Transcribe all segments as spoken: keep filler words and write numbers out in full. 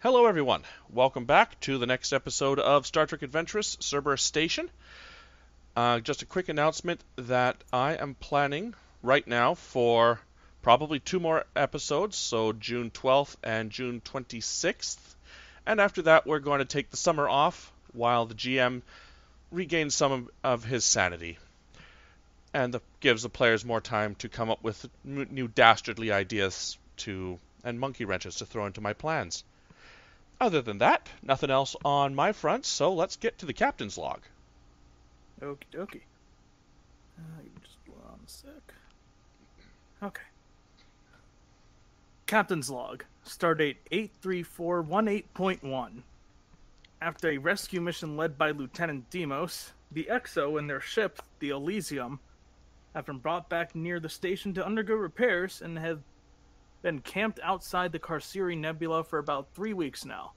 Hello everyone, welcome back to the next episode of Star Trek Adventurous, Cerberus Station. Uh, just a quick announcement that I am planning right now for probably two more episodes, so June twelfth and June twenty-sixth. And after that we're going to take the summer off while the G M regains some of his sanity. And that gives the players more time to come up with new dastardly ideas to and monkey wrenches to throw into my plans. Other than that, nothing else on my front, so let's get to the captain's log. Okie dokie. Uh, just one sec. Okay. Captain's log. Stardate eight three four one eight point one. After a rescue mission led by Lieutenant Deimos, the Exo and their ship, the Elysium, have been brought back near the station to undergo repairs and have been camped outside the Carceri Nebula for about three weeks now.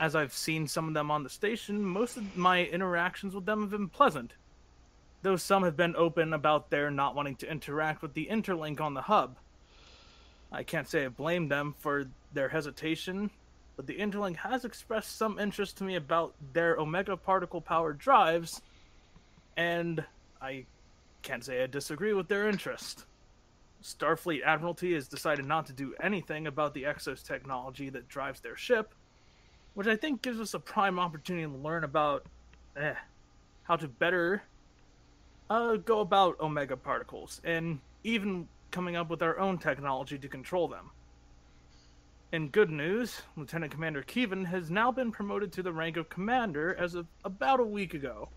As I've seen some of them on the station, most of my interactions with them have been pleasant, though some have been open about their not wanting to interact with the Interlink on the hub. I can't say I blame them for their hesitation, but the Interlink has expressed some interest to me about their Omega particle-powered drives, and I can't say I disagree with their interest. Starfleet Admiralty has decided not to do anything about the Exos technology that drives their ship, which I think gives us a prime opportunity to learn about eh, how to better uh, go about Omega particles, and even coming up with our own technology to control them. In good news, Lieutenant Commander Keevan has now been promoted to the rank of Commander as of about a week ago,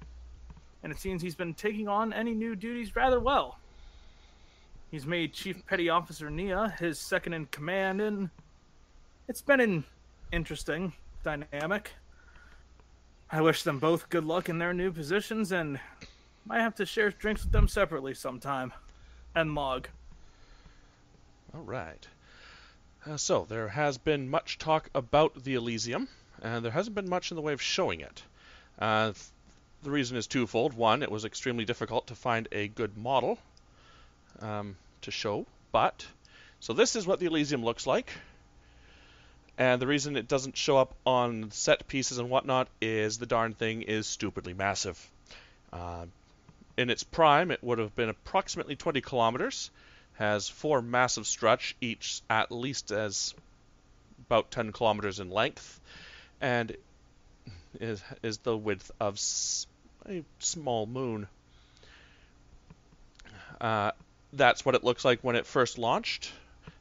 and it seems he's been taking on any new duties rather well. He's made Chief Petty Officer Nia his second-in-command, and it's been an interesting dynamic. I wish them both good luck in their new positions, and might have to share drinks with them separately sometime. End log. All right. Uh, so, there has been much talk about the Elysium, and there hasn't been much in the way of showing it. Uh, the reason is twofold. One, it was extremely difficult to find a good model Um, to show, but so this is what the Elysium looks like, and the reason it doesn't show up on set pieces and whatnot is the darn thing is stupidly massive. Uh, in its prime it would have been approximately twenty kilometers, has four massive struts, each at least as about ten kilometers in length, and is, is the width of s a small moon. Uh, That's what it looks like when it first launched.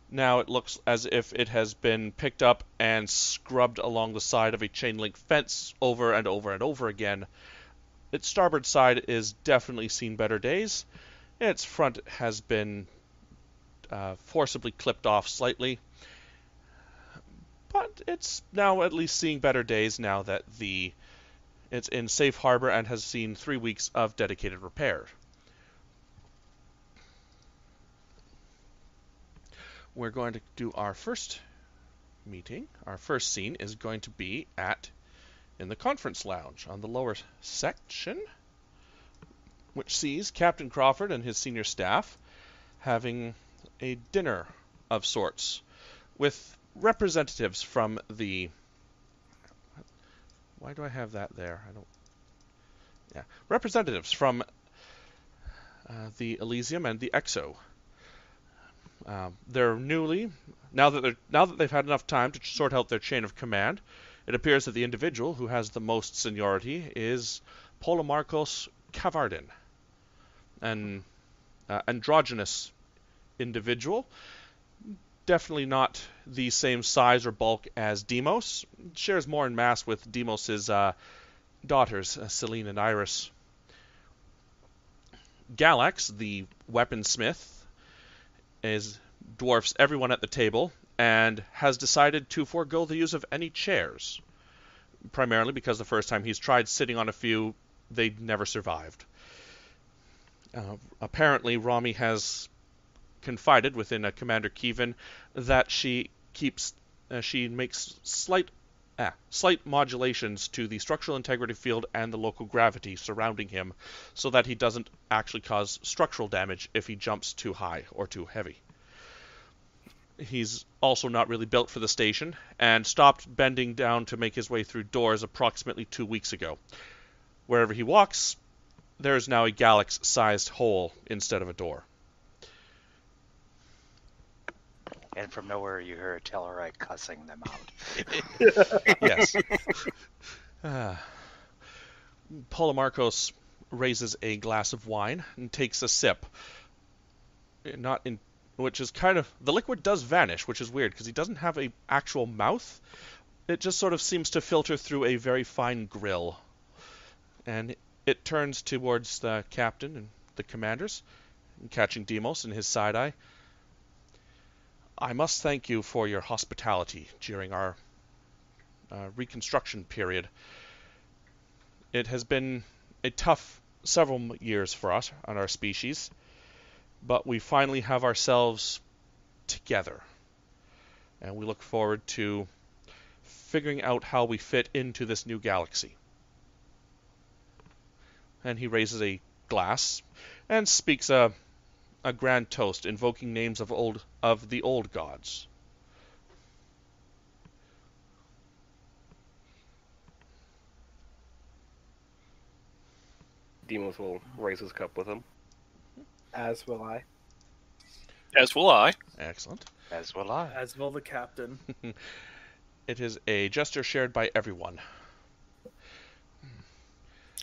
Now it looks as if it has been picked up and scrubbed along the side of a chain link fence over and over and over again. Its starboard side is definitely seen better days. Its front has been uh, forcibly clipped off slightly. But it's now at least seeing better days now that the it's in safe harbor and has seen three weeks of dedicated repair. We're going to do our first meeting. Our first scene is going to be at in the conference lounge on the lower section, which sees Captain Crawford and his senior staff having a dinner of sorts with representatives from the... Why do I have that there? I don't... Yeah. Representatives from uh, the Elysium and the Exo. Uh, they're newly, now that, they're, now that they've had enough time to sort out their chain of command, it appears that the individual who has the most seniority is Paulo Marcos Kavardin, an uh, androgynous individual, definitely not the same size or bulk as Deimos, shares more in mass with Deimos' uh, daughters, uh, Celine and Iris. Galax, the weaponsmith, is dwarfs everyone at the table and has decided to forego the use of any chairs, primarily because the first time he's tried sitting on a few, they never survived. Uh, apparently, Rami has confided within a Commander Keevan that she keeps uh, she makes slight ah, slight modulations to the structural integrity field and the local gravity surrounding him so that he doesn't actually cause structural damage if he jumps too high or too heavy. he's also not really built for the station, and stopped bending down to make his way through doors approximately two weeks ago. Wherever he walks, there is now a Galax-sized hole instead of a door. And from nowhere you hear a Tellarite cussing them out. Yes. Uh, Paulo Marcos raises a glass of wine and takes a sip. Not in, which is kind of... The liquid does vanish, which is weird, because he doesn't have an actual mouth. It just sort of seems to filter through a very fine grill. And it turns towards the captain and the commanders, catching Deimos in his side-eye. I must thank you for your hospitality during our uh, reconstruction period. It has been a tough several years for us on our species, but we finally have ourselves together, and we look forward to figuring out how we fit into this new galaxy. And he raises a glass and speaks a, a grand toast, invoking names of old of the old gods. Deimos will raise his cup with him. As will I. As will I. Excellent. As will I. As will the captain. It is a gesture shared by everyone.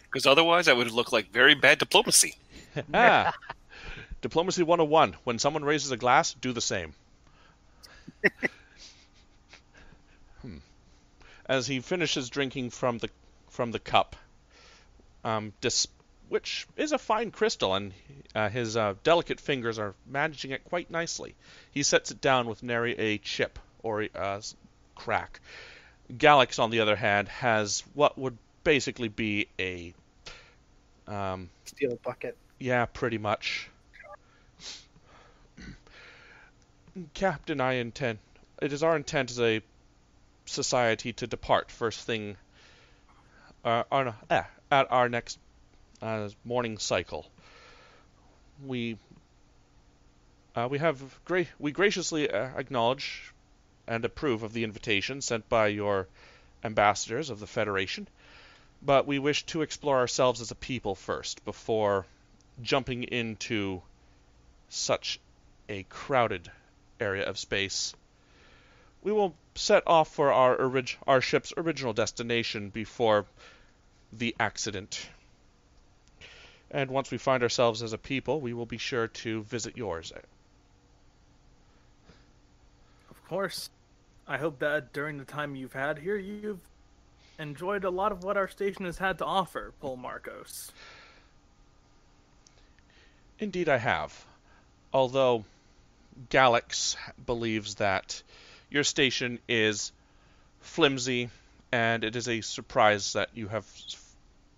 Because otherwise that would look like very bad diplomacy. Ah. Diplomacy one oh one. When someone raises a glass, do the same. hmm. As he finishes drinking from the from the cup, um, dis which is a fine crystal, and uh, his uh, delicate fingers are managing it quite nicely. He sets it down with nary a chip or a uh, crack. Galax, on the other hand, has what would basically be a... Um, steel bucket. Yeah, pretty much. Captain, I intend... It is our intent as a society to depart first thing uh, on, eh, at our next uh, morning cycle. We uh, we have gra we graciously uh, acknowledge and approve of the invitation sent by your ambassadors of the Federation, but we wish to explore ourselves as a people first before jumping into such a crowded area of space. We will set off for our, orig our ship's original destination before the accident. And once we find ourselves as a people, we will be sure to visit yours. Of course. I hope that during the time you've had here, you've enjoyed a lot of what our station has had to offer, Paulo Marcos. Indeed I have. Although... Galax believes that your station is flimsy, and it is a surprise that you have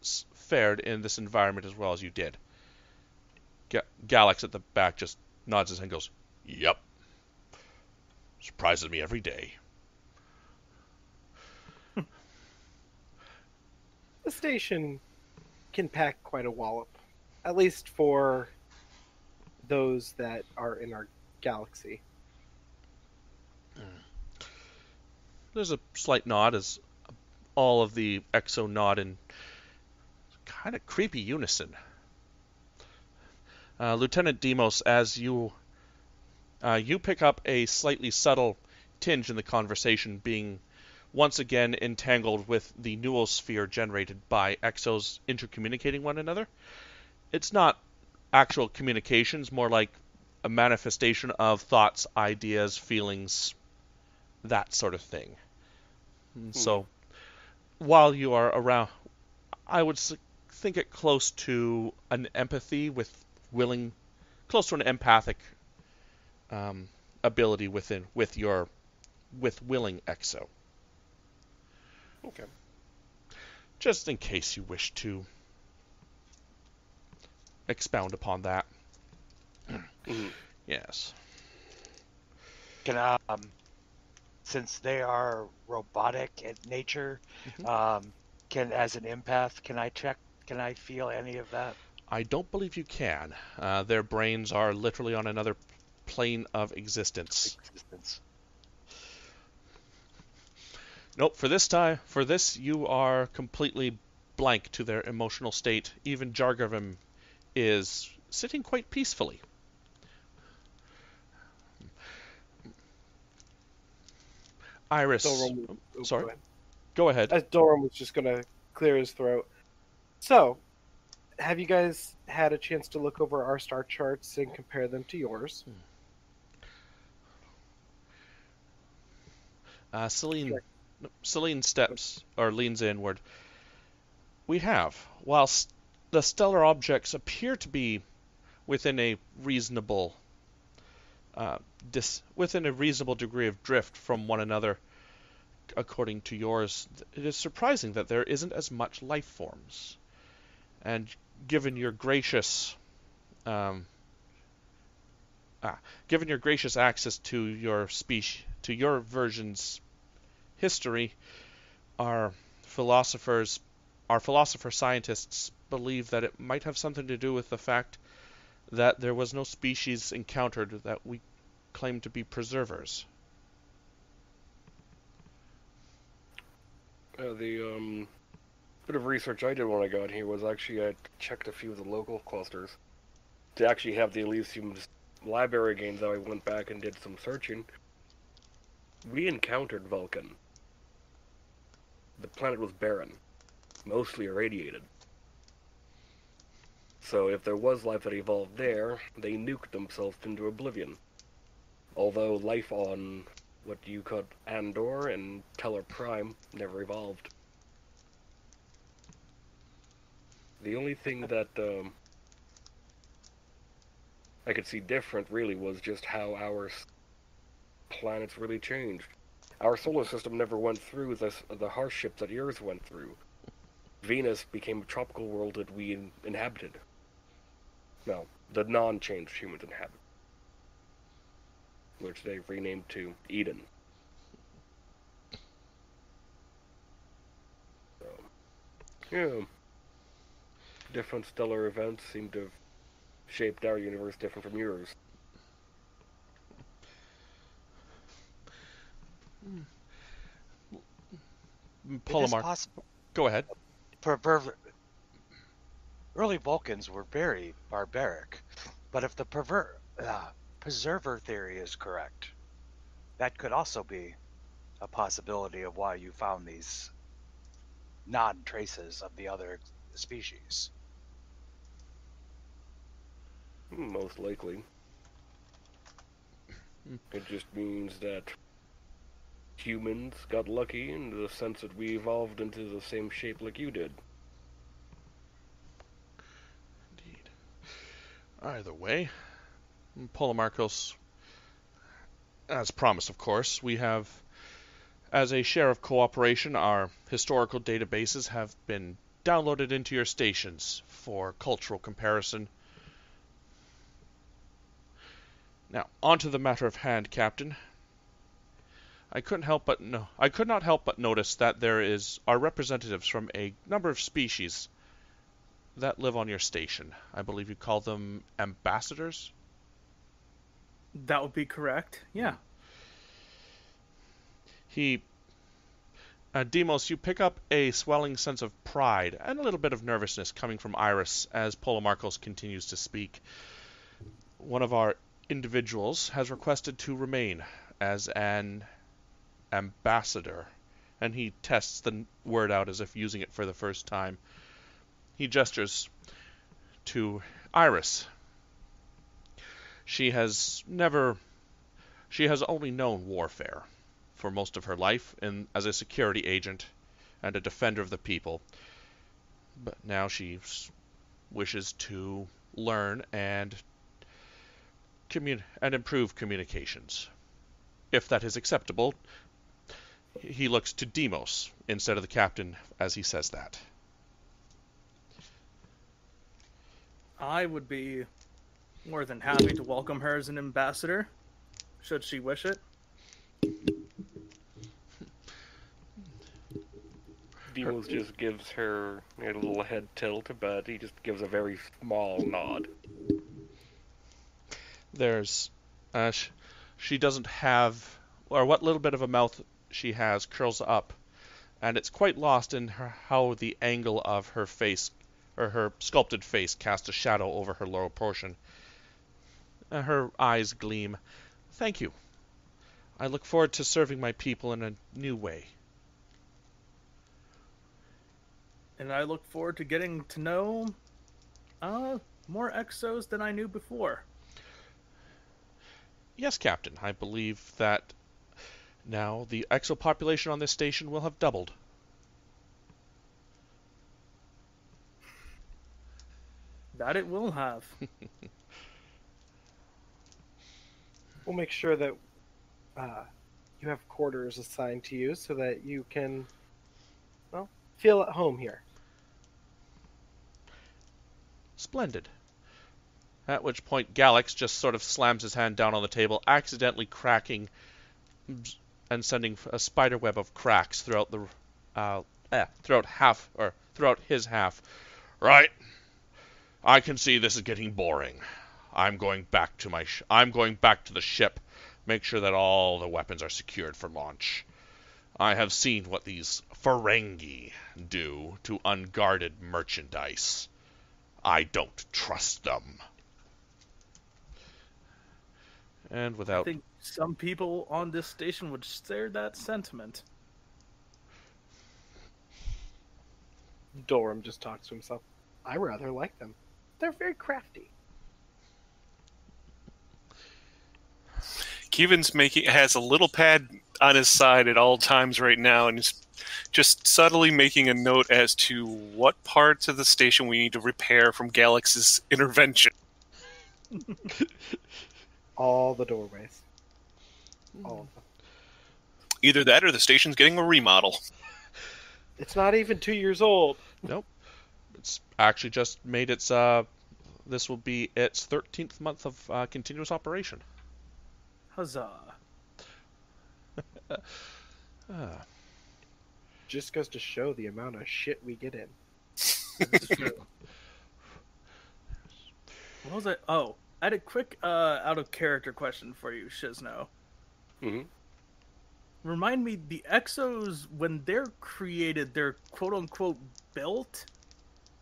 f fared in this environment as well as you did. Ga Galax at the back just nods his head and goes, "Yep. Surprises me every day." The station can pack quite a wallop, at least for those that are in our galaxy. There's a slight nod as all of the Exo nod in kind of creepy unison. Uh, Lieutenant Deimos, as you uh, you pick up a slightly subtle tinge in the conversation, being once again entangled with the nuosphere generated by Exos intercommunicating one another. It's not actual communications, more like a manifestation of thoughts, ideas, feelings, that sort of thing. Hmm. So, while you are around, I would think it close to an empathy with willing, close to an empathic um, ability within with your with willing Exo. Okay. Just in case you wish to expound upon that. Mm-hmm. Yes. Can um, since they are robotic in nature, mm-hmm. um, can as an empath, can I check? Can I feel any of that? I don't believe you can. Uh, their brains are literally on another plane of existence. existence. Nope, for this time, for this you are completely blank to their emotional state. Even Jargavim is sitting quite peacefully. Iris, Dorum, oh, sorry, go ahead. go ahead. As Dorum was just going to clear his throat. So, have you guys had a chance to look over our star charts and compare them to yours? Uh, Celine, sure. Celine steps or leans inward. We have. While the stellar objects appear to be within a reasonable, uh, dis within a reasonable degree of drift from one another, according to yours, it is surprising that there isn't as much life forms. And given your gracious, um, ah, given your gracious access to your species, to your version's history, our philosophers, our philosopher scientists believe that it might have something to do with the fact that there was no species encountered that we claim to be preservers. Uh, the um. bit of research I did when I got here was actually I checked a few of the local clusters to actually have the Elysium library games. I went back and did some searching. We encountered Vulcan. The planet was barren, mostly irradiated. So if there was life that evolved there, they nuked themselves into oblivion. Although life on what you call Andor and Teller Prime never evolved. The only thing that um, I could see different, really, was just how our planets really changed. Our solar system never went through this, the hardship that yours went through. Venus became a tropical world that we in inhabited. No, the non-changed humans inhabited, which they've renamed to Eden. So, yeah. Different stellar events seem to have shaped our universe different from yours. Polymar, go ahead. Perver Early Vulcans were very barbaric, but if the perver uh, preserver theory is correct, that could also be a possibility of why you found these non-traces of the other species. Most likely. It just means that humans got lucky in the sense that we evolved into the same shape like you did. Indeed. Either way, Paulo Marcos, as promised, of course, we have, as a share of cooperation, our historical databases have been downloaded into your stations for cultural comparison. Now, on to the matter of hand, Captain. I couldn't help but no, I could not help but notice that there is are representatives from a number of species that live on your station. I believe you call them ambassadors? That would be correct, yeah. He, uh, Deimos, you pick up a swelling sense of pride and a little bit of nervousness coming from Iris as Paulo Marcos continues to speak. One of our individuals has requested to remain as an ambassador, and he tests the word out as if using it for the first time. He gestures to Iris. She has never, she has only known warfare for most of her life in, as a security agent and a defender of the people, but now she wishes to learn and Commun and improve communications. If that is acceptable, he looks to Deimos instead of the captain as he says that. I would be more than happy to welcome her as an ambassador, should she wish it. Deimos just gives her a little head tilt, but he just gives a very small nod. There's Uh, she, she doesn't have, or what little bit of a mouth she has curls up, and it's quite lost in her, how the angle of her face, or her sculpted face, casts a shadow over her lower portion. Uh, her eyes gleam. Thank you. I look forward to serving my people in a new way. And I look forward to getting to know uh, more Exos than I knew before. Yes, Captain. I believe that now the Exo population on this station will have doubled. That it will have. We'll make sure that uh, you have quarters assigned to you so that you can, well, feel at home here. Splendid. At which point Galax just sort of slams his hand down on the table, accidentally cracking and sending a spider web of cracks throughout the uh, eh, throughout half or throughout his half. Right. I can see this is getting boring. I'm going back to my sh I'm going back to the ship. Make sure that all the weapons are secured for launch. I have seen what these Ferengi do to unguarded merchandise. I don't trust them. And without, I think some people on this station would share that sentiment. Dorum just talks to himself. I rather like them. They're very crafty. Keevan's making has a little pad on his side at all times right now, and is just subtly making a note as to what parts of the station we need to repair from Galax's intervention. All the doorways. All of them. Either that or the station's getting a remodel. It's not even two years old. Nope. It's actually just made its, uh, this will be its thirteenth month of uh, continuous operation. Huzzah. uh. Just goes to show the amount of shit we get in. This is true. What was I? Oh, I had a quick uh, out-of-character question for you, Shizno. Mm-hmm. Remind me, the Exos, when they're created, they're quote-unquote built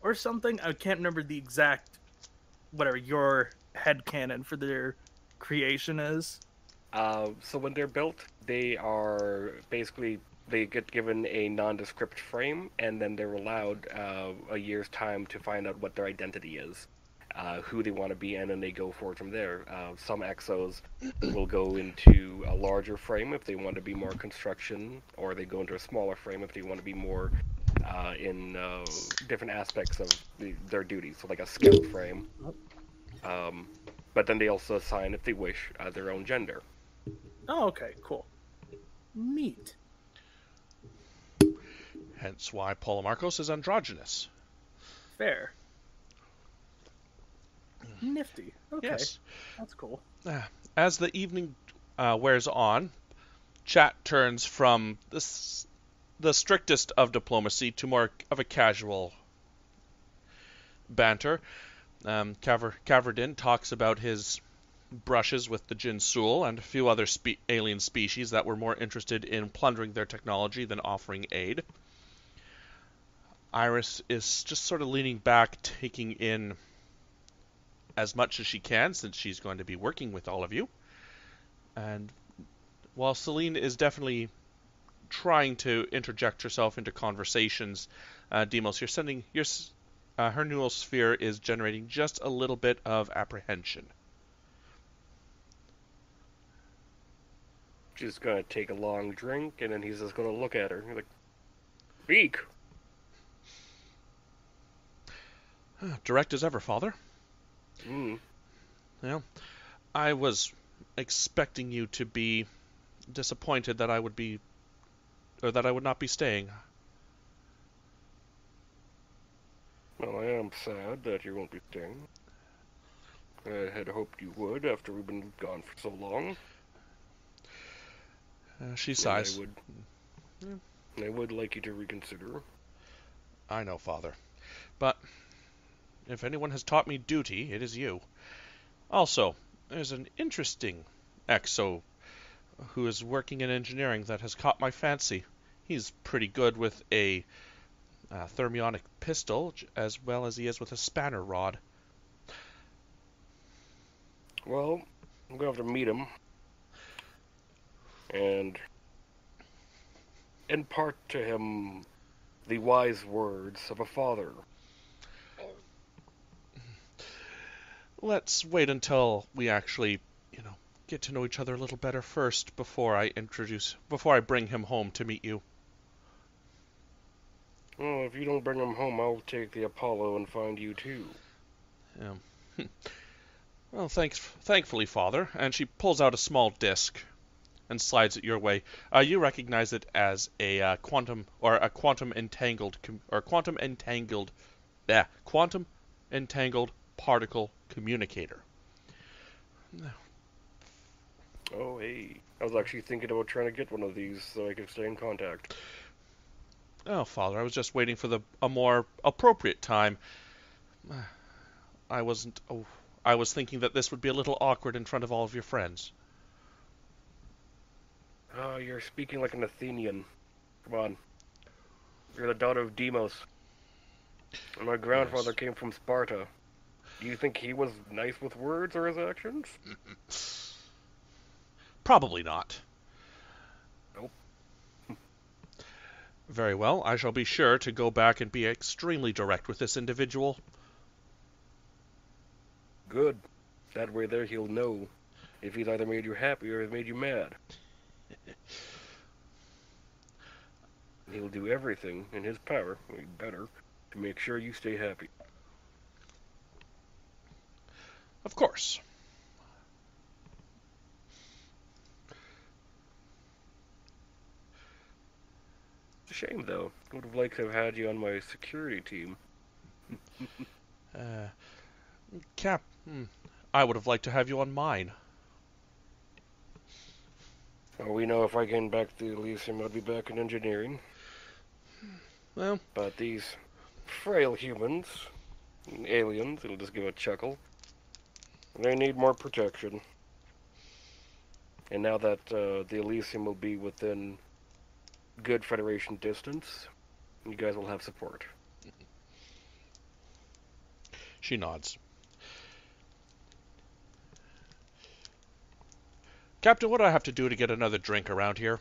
or something? I can't remember the exact, whatever, your headcanon for their creation is. Uh, so when they're built, they are basically, they get given a nondescript frame, and then they're allowed uh, a year's time to find out what their identity is, uh, who they want to be, and then they go forward from there. Uh, some Exos will go into a larger frame if they want to be more construction, or they go into a smaller frame if they want to be more uh, in uh, different aspects of the, their duties, so like a scout frame. Um, but then they also assign, if they wish, uh, their own gender. Oh, okay, cool. Neat. Hence why Paulo Marcos is androgynous. Fair. Nifty. Okay. Yes. That's cool. As the evening uh, wears on, chat turns from this, the strictest of diplomacy to more of a casual banter. Um, Kavardin talks about his brushes with the Jinsul and a few other spe alien species that were more interested in plundering their technology than offering aid. Iris is just sort of leaning back, taking in as much as she can, since she's going to be working with all of you. And while Celine is definitely trying to interject herself into conversations, uh, Deimos, you're sending your uh, her neural sphere is generating just a little bit of apprehension. She's gonna take a long drink, and then he's just gonna look at her like, "Speak." Direct as ever, Father. Mm. Well, I was expecting you to be disappointed that I would be, or that I would not be staying. Well, I am sad that you won't be staying. I had hoped you would after we've been gone for so long. Uh, she sighs. I would, yeah. I would like you to reconsider. I know, Father, but if anyone has taught me duty, it is you. Also, there's an interesting Exo, who is working in engineering, that has caught my fancy. He's pretty good with a uh, thermionic pistol, as well as he is with a spanner rod. Well, I'm going to have to meet him. And impart to him the wise words of a father. Let's wait until we actually, you know, get to know each other a little better first before I introduce, before I bring him home to meet you. Well, if you don't bring him home, I'll take the Apollo and find you too. Yeah. Well, thanks, thankfully, Father. And she pulls out a small disc and slides it your way. Uh, you recognize it as a uh, quantum or a quantum entangled com or quantum entangled, yeah, quantum entangled particle communicator. Oh, hey. I was actually thinking about trying to get one of these so I could stay in contact. Oh, Father, I was just waiting for the a more appropriate time. I wasn't. Oh, I was thinking that this would be a little awkward in front of all of your friends. Oh, you're speaking like an Athenian. Come on. You're the daughter of Deimos. And my grandfather yes. came from Sparta. Do you think he was nice with words or his actions? Probably not. Nope. Very well. I shall be sure to go back and be extremely direct with this individual. Good. That way there he'll know if he's either made you happy or has made you mad. He'll do everything in his power, or better, to make sure you stay happy. Of course. Shame, though. I would have liked to have had you on my security team. uh, Cap, I would have liked to have you on mine. Well, we know if I came back to Elysium, I'd be back in engineering. Well, but these frail humans, aliens, it'll just give a chuckle. They need more protection. And now that uh, the Elysium will be within good Federation distance, you guys will have support. She nods. Captain, what do I have to do to get another drink around here?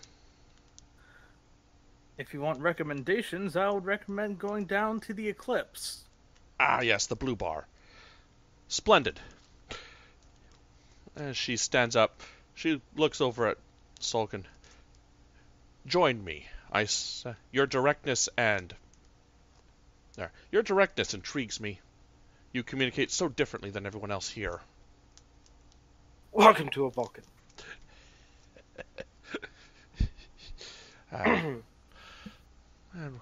If you want recommendations, I would recommend going down to the Eclipse. Ah, yes, the Blue Bar. Splendid. As she stands up, she looks over at Sulkin. Join me. I s your directness and uh, your directness intrigues me. You communicate so differently than everyone else here. Welcome to a Vulcan. uh, and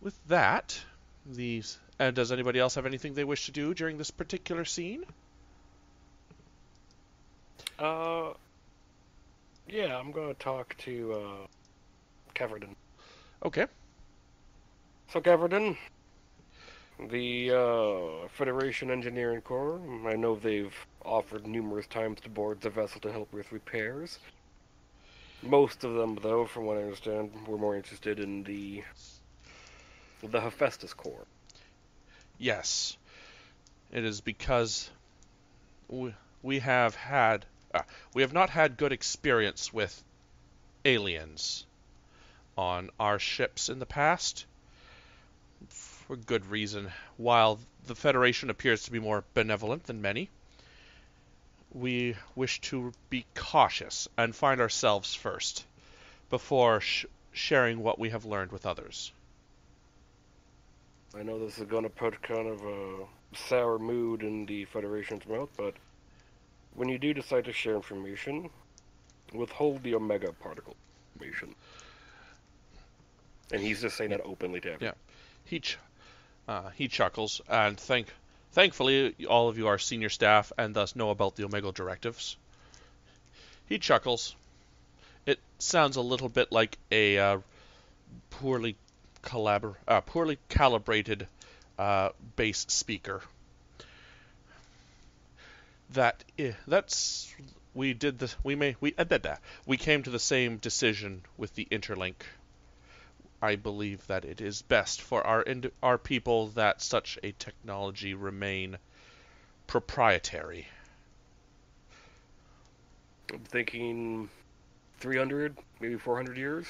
with that, these. Uh, does anybody else have anything they wish to do during this particular scene? Uh. Yeah, I'm going to talk to uh, Kavardin. Okay. So, Kavardin, the uh, Federation Engineering Corps, I know they've offered numerous times to board the vessel to help with repairs. Most of them, though, from what I understand, were more interested in the, the Hephaestus Corps. Yes. It is because we, we have had... Uh, we have not had good experience with aliens on our ships in the past, for good reason. While the Federation appears to be more benevolent than many, we wish to be cautious and find ourselves first before sh sharing what we have learned with others. I know this is going to put kind of a sour mood in the Federation's mouth, but when you do decide to share information, withhold the Omega particle information. And he's just saying that openly to everyone. Yeah, he ch uh, he chuckles, and thank thankfully all of you are senior staff and thus know about the Omega directives. He chuckles. It sounds a little bit like a uh, poorly collabor uh, poorly calibrated uh, bass speaker. That is, that's we did this. We may we uh, da, da, we came to the same decision with the Interlink. I believe that it is best for our our people that such a technology remain proprietary. I'm thinking three hundred, maybe four hundred years.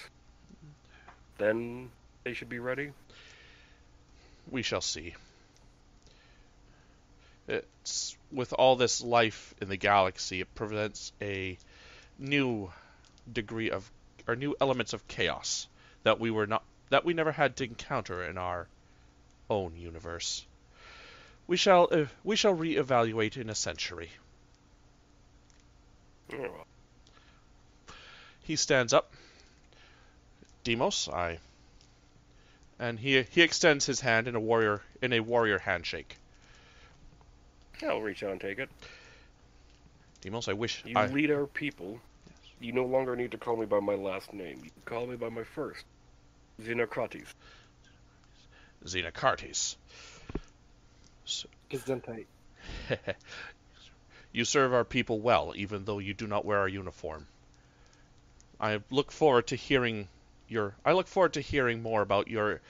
Then they should be ready. We shall see. It's, with all this life in the galaxy, it presents a new degree of, or new elements of chaos that we were not, that we never had to encounter in our own universe. We shall, uh, we shall reevaluate in a century. He stands up. Deimos, I. And he he extends his hand in a warrior in a warrior handshake. I'll reach out and take it. Deimos, I wish you I... lead our people. Yes. You no longer need to call me by my last name. You can call me by my first, Xenocartes. Xenocartes. So... Gesundheit. You serve our people well, even though you do not wear a uniform. I look forward to hearing. Your, I look forward to hearing more about your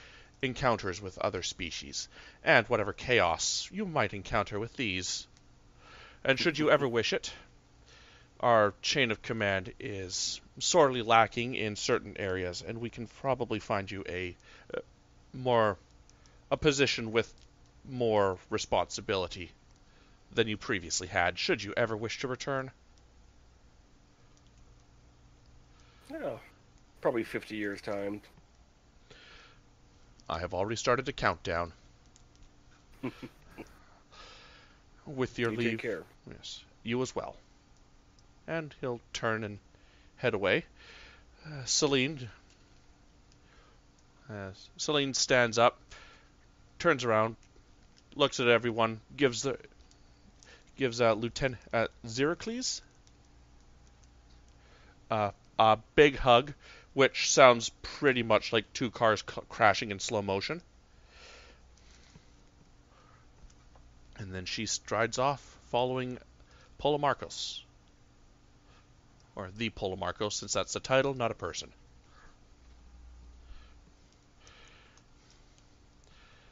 encounters with other species, and whatever chaos you might encounter with these. And should you ever wish it, our chain of command is sorely lacking in certain areas, and we can probably find you a uh, more a position with more responsibility than you previously had, should you ever wish to return. Yeah. Probably fifty years' time. I have already started a countdown. With your you leave. Take care. Yes, you as well. And he'll turn and head away. Uh, Celine. Uh, Celine stands up, turns around, looks at everyone, gives the gives uh, Lieutenant uh, Xericles uh, a big hug. Which sounds pretty much like two cars c crashing in slow motion. And then she strides off, following Paulo Marcos. Or the Paulo Marcos, since that's the title, not a person.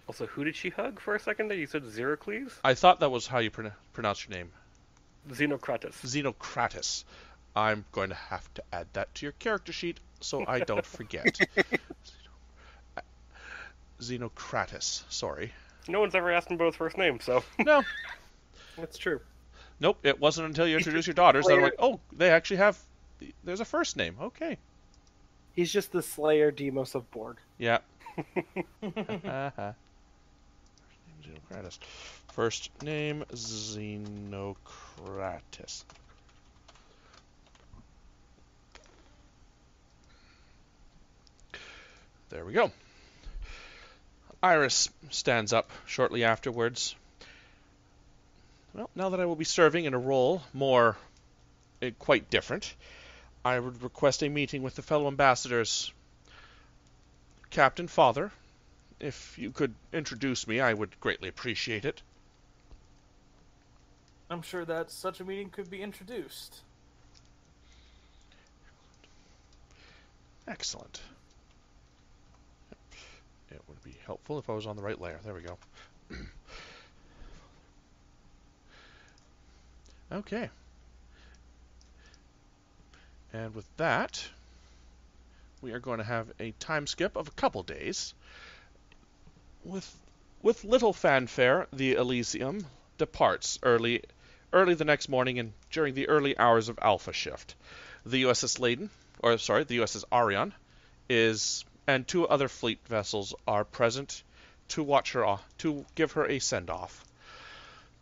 Also, who did she hug for a second there? You said Xericles? I thought that was how you pron pronounce your name. Xenocrates. Xenocrates. I'm going to have to add that to your character sheet so I don't forget. Xenocrates, sorry. No one's ever asked him about his first name, so... No. That's true. Nope, it wasn't until you introduced your daughters that I'm like, oh, they actually have... There's a first name, okay. He's just the Slayer Deimos of Borg. Yeah. uh-huh. Xenocrates. First name, Xenocrates. There we go. Iris stands up shortly afterwards. Well, now that I will be serving in a role more uh, quite different, I would request a meeting with the fellow ambassadors. Captain, Father, if you could introduce me, I would greatly appreciate it. I'm sure that such a meeting could be introduced. Excellent. It would be helpful if I was on the right layer. There we go. Okay. And with that, we are going to have a time skip of a couple days. With with little fanfare, the Elysium departs early, early the next morning and during the early hours of Alpha Shift. The U S S Leiden, or sorry, the U S S Arion, is... and two other fleet vessels are present to watch her off, to give her a send-off.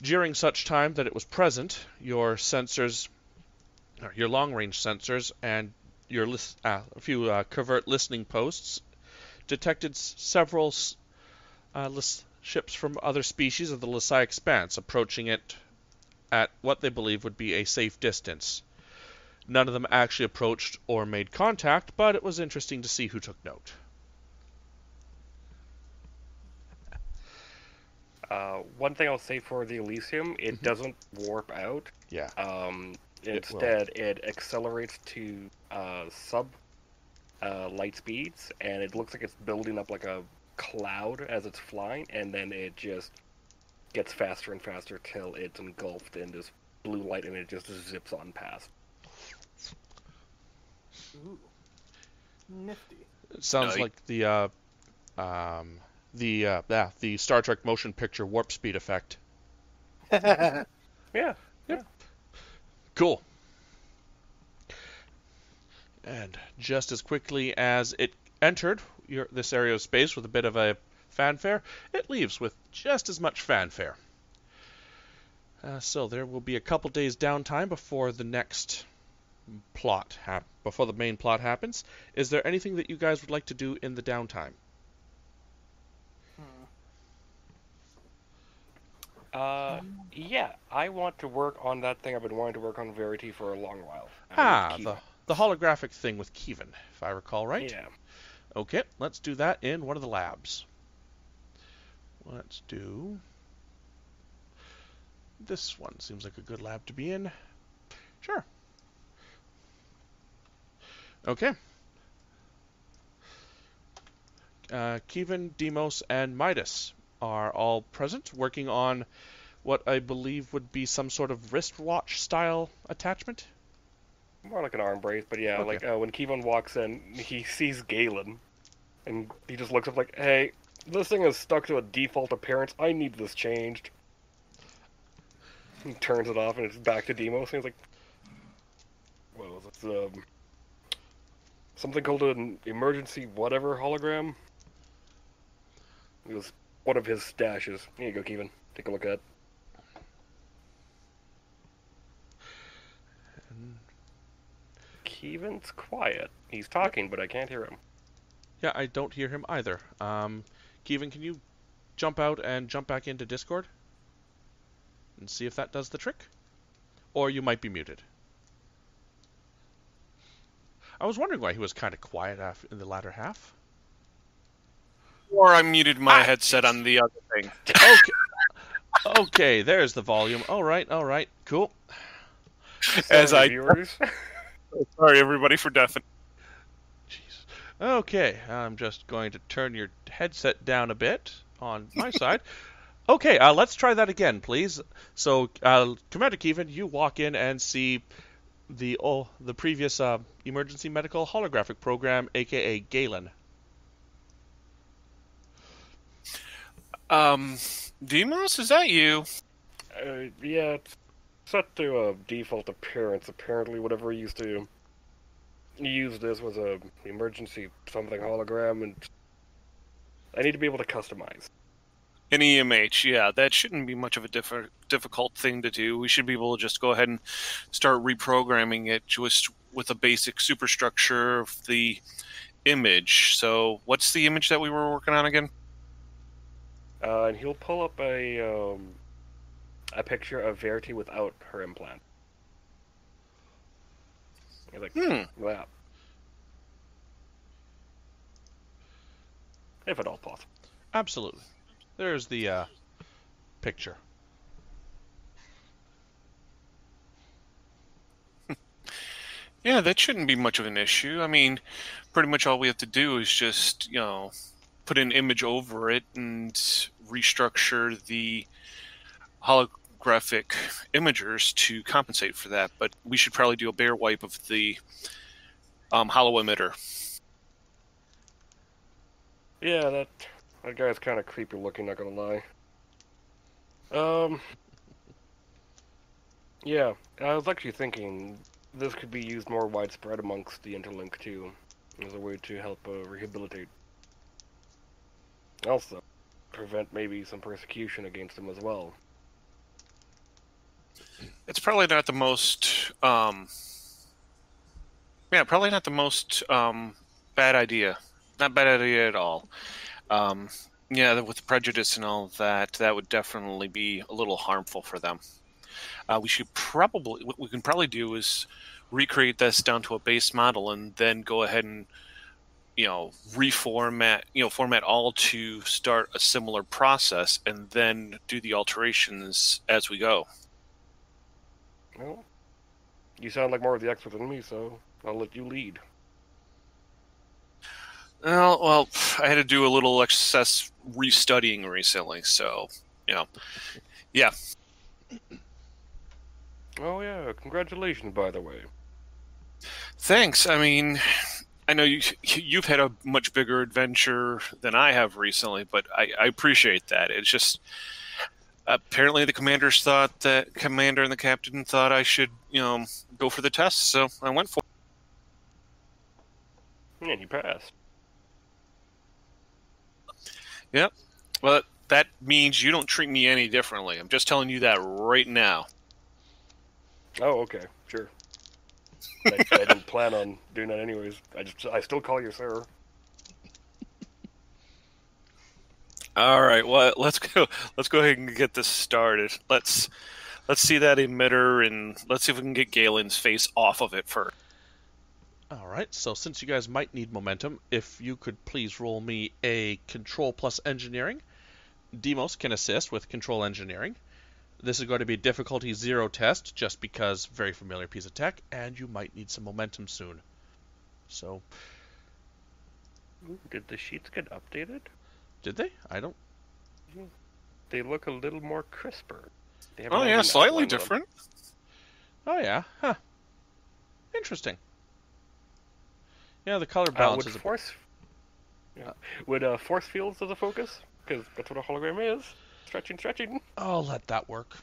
During such time that it was present, your sensors, or your long-range sensors, and your list, uh, a few uh, covert listening posts detected several uh, ships from other species of the Lasai Expanse approaching it at what they believe would be a safe distance. None of them actually approached or made contact, but it was interesting to see who took note. Uh, one thing I'll say for the Elysium, it mm-hmm. doesn't warp out. Yeah. Um, Instead, well. it accelerates to uh, sub uh, light speeds, and it looks like it's building up like a cloud as it's flying, and then it just gets faster and faster till it's engulfed in this blue light, and it just zips on past. Ooh. Nifty. It sounds no, like you... the uh, um, the uh, ah, the Star Trek motion picture warp speed effect. yeah. Yep. Yeah. Cool. And just as quickly as it entered your, this area of space with a bit of a fanfare, it leaves with just as much fanfare. Uh, so there will be a couple days downtime before the next plot hap- before the main plot happens. Is there anything that you guys would like to do in the downtime? Uh, yeah, I want to work on that thing I've been wanting to work on Verity for a long while. Ah, the, the holographic thing with Keevan, if I recall right. Yeah. Okay, let's do that in one of the labs. Let's do... This one seems like a good lab to be in. Sure. Okay. Uh, Keevan, Deimos, and Midas are all present, working on what I believe would be some sort of wristwatch-style attachment. More like an arm brace, but yeah, okay. like uh, when Keevan walks in, he sees Galen, and he just looks up like, hey, this thing is stuck to a default appearance, I need this changed. He turns it off, and it's back to Deimos, and he's like, what was it, um, something called an emergency whatever hologram? It was... one of his stashes. Here you go, Keevan. Take a look at it. And... Keevan's quiet. He's talking, but I can't hear him. Yeah, I don't hear him either. Um, Keevan, can you jump out and jump back into Discord? And see if that does the trick? Or you might be muted. I was wondering why he was kind of quiet in the latter half. Or I muted my ah, headset on the other thing. Okay, okay, there's the volume. All right, all right, cool. Sorry, As I, viewers. Sorry, everybody, for deafening. Jeez. Okay, I'm just going to turn your headset down a bit on my side. Okay, uh, let's try that again, please. So, uh, Commander Keevan, you walk in and see the oh, the previous uh, emergency medical holographic program, aka Galen. Um, Deimos, is that you? Uh, yeah, it's set to a default appearance. Apparently, whatever used to use this was a emergency something hologram, and I need to be able to customize. An E M H, yeah, that shouldn't be much of a diff difficult thing to do. We should be able to just go ahead and start reprogramming it just with a basic superstructure of the image. So, what's the image that we were working on again? Uh, and he'll pull up a um, a picture of Verity without her implant. He's like, hmm. wow. If at all possible. Absolutely. There's the uh, picture. Yeah, that shouldn't be much of an issue. I mean, pretty much all we have to do is just, you know... put an image over it and restructure the holographic imagers to compensate for that, but we should probably do a bare wipe of the um, holo emitter. Yeah, that, that guy's kind of creepy looking, not gonna lie. Um, yeah, I was actually thinking this could be used more widespread amongst the Interlink too, as a way to help uh, rehabilitate. Also, prevent maybe some persecution against them as well. It's probably not the most, um... yeah, probably not the most, um, bad idea. Not bad idea at all. Um, yeah, with prejudice and all that, that would definitely be a little harmful for them. Uh, we should probably, what we can probably do is recreate this down to a base model and then go ahead and you know, reformat, you know, format all to start a similar process and then do the alterations as we go. Well, You sound like more of the expert than me, so I'll let you lead. Well, well, I had to do a little excess restudying recently, so, you know, yeah. Oh, yeah, congratulations, by the way. Thanks. I mean, I know you, you've had a much bigger adventure than I have recently, but I, I appreciate that. It's just... Apparently, the commanders thought that commander and the captain thought I should, you know, go for the test, so I went for it. And you passed. Yep. Well, that means you don't treat me any differently. I'm just telling you that right now. Oh, okay. Sure. I, I didn't plan on doing that anyways. I just, I still call you sir. All right, well, let's go. Let's go ahead and get this started. Let's let's see that emitter, and let's see if we can get Galen's face off of it first. All right. So since you guys might need momentum, if you could please roll me a control plus engineering. Deimos can assist with control engineering. This is going to be a difficulty zero test, just because very familiar piece of tech, and you might need some momentum soon. So, ooh, did the sheets get updated? Did they? I don't... They look a little more crisper. They have oh, yeah, slightly different. Oh, yeah. Huh. Interesting. Yeah, the color balance uh, would is... Force... A... Yeah. Would uh, force fields as a focus? Because that's what a hologram is. Stretching, stretching. I'll let that work.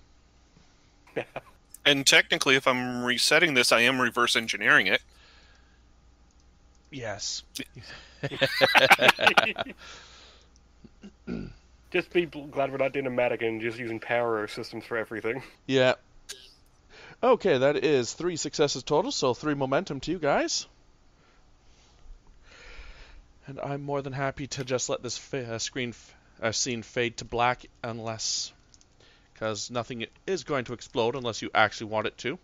And technically, if I'm resetting this, I am reverse engineering it. Yes. Just be glad we're not doing a mannequin, just using power or systems for everything. Yeah. Okay, that is three successes total, so three momentum to you guys. And I'm more than happy to just let this fa uh, screen f uh, scene fade to black, unless... Because nothing is going to explode unless you actually want it to.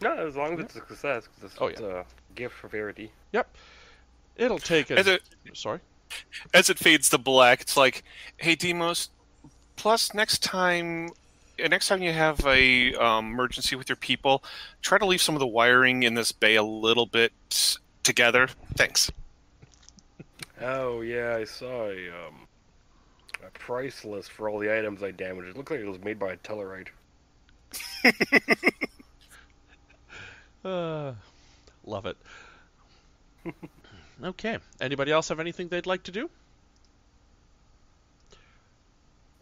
No, as long as it's a success, because it's oh, yeah. a gift for Verity. Yep. It'll take a... It... Sorry? As it fades to black, it's like, hey, Deimos, plus next time next time you have a um, emergency with your people, try to leave some of the wiring in this bay a little bit together. Thanks. Oh, yeah, I saw a, um, a price list for all the items I damaged. It looked like it was made by a Tellarite. uh, love it. Okay. Anybody else have anything they'd like to do?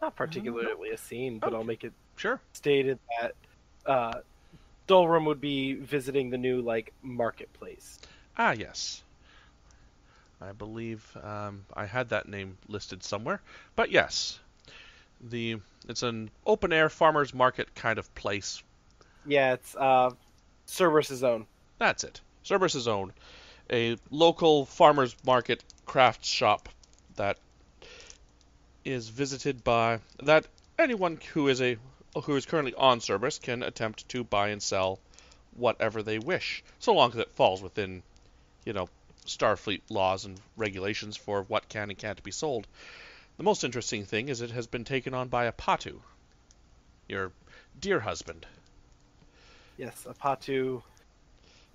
Not particularly no. a scene, but okay. I'll make it sure stated that uh, Dorum would be visiting the new like marketplace. Ah, yes. I believe um, I had that name listed somewhere, but yes, the it's an open air farmers market kind of place. Yeah, it's uh, Cerberus' own. That's it. Cerberus' own. A local farmer's market craft shop that is visited by that anyone who is a who is currently on Cerberus can attempt to buy and sell whatever they wish, so long as it falls within, you know, Starfleet laws and regulations for what can and can't be sold. The most interesting thing is it has been taken on by Apatu, your dear husband. Yes, Apatu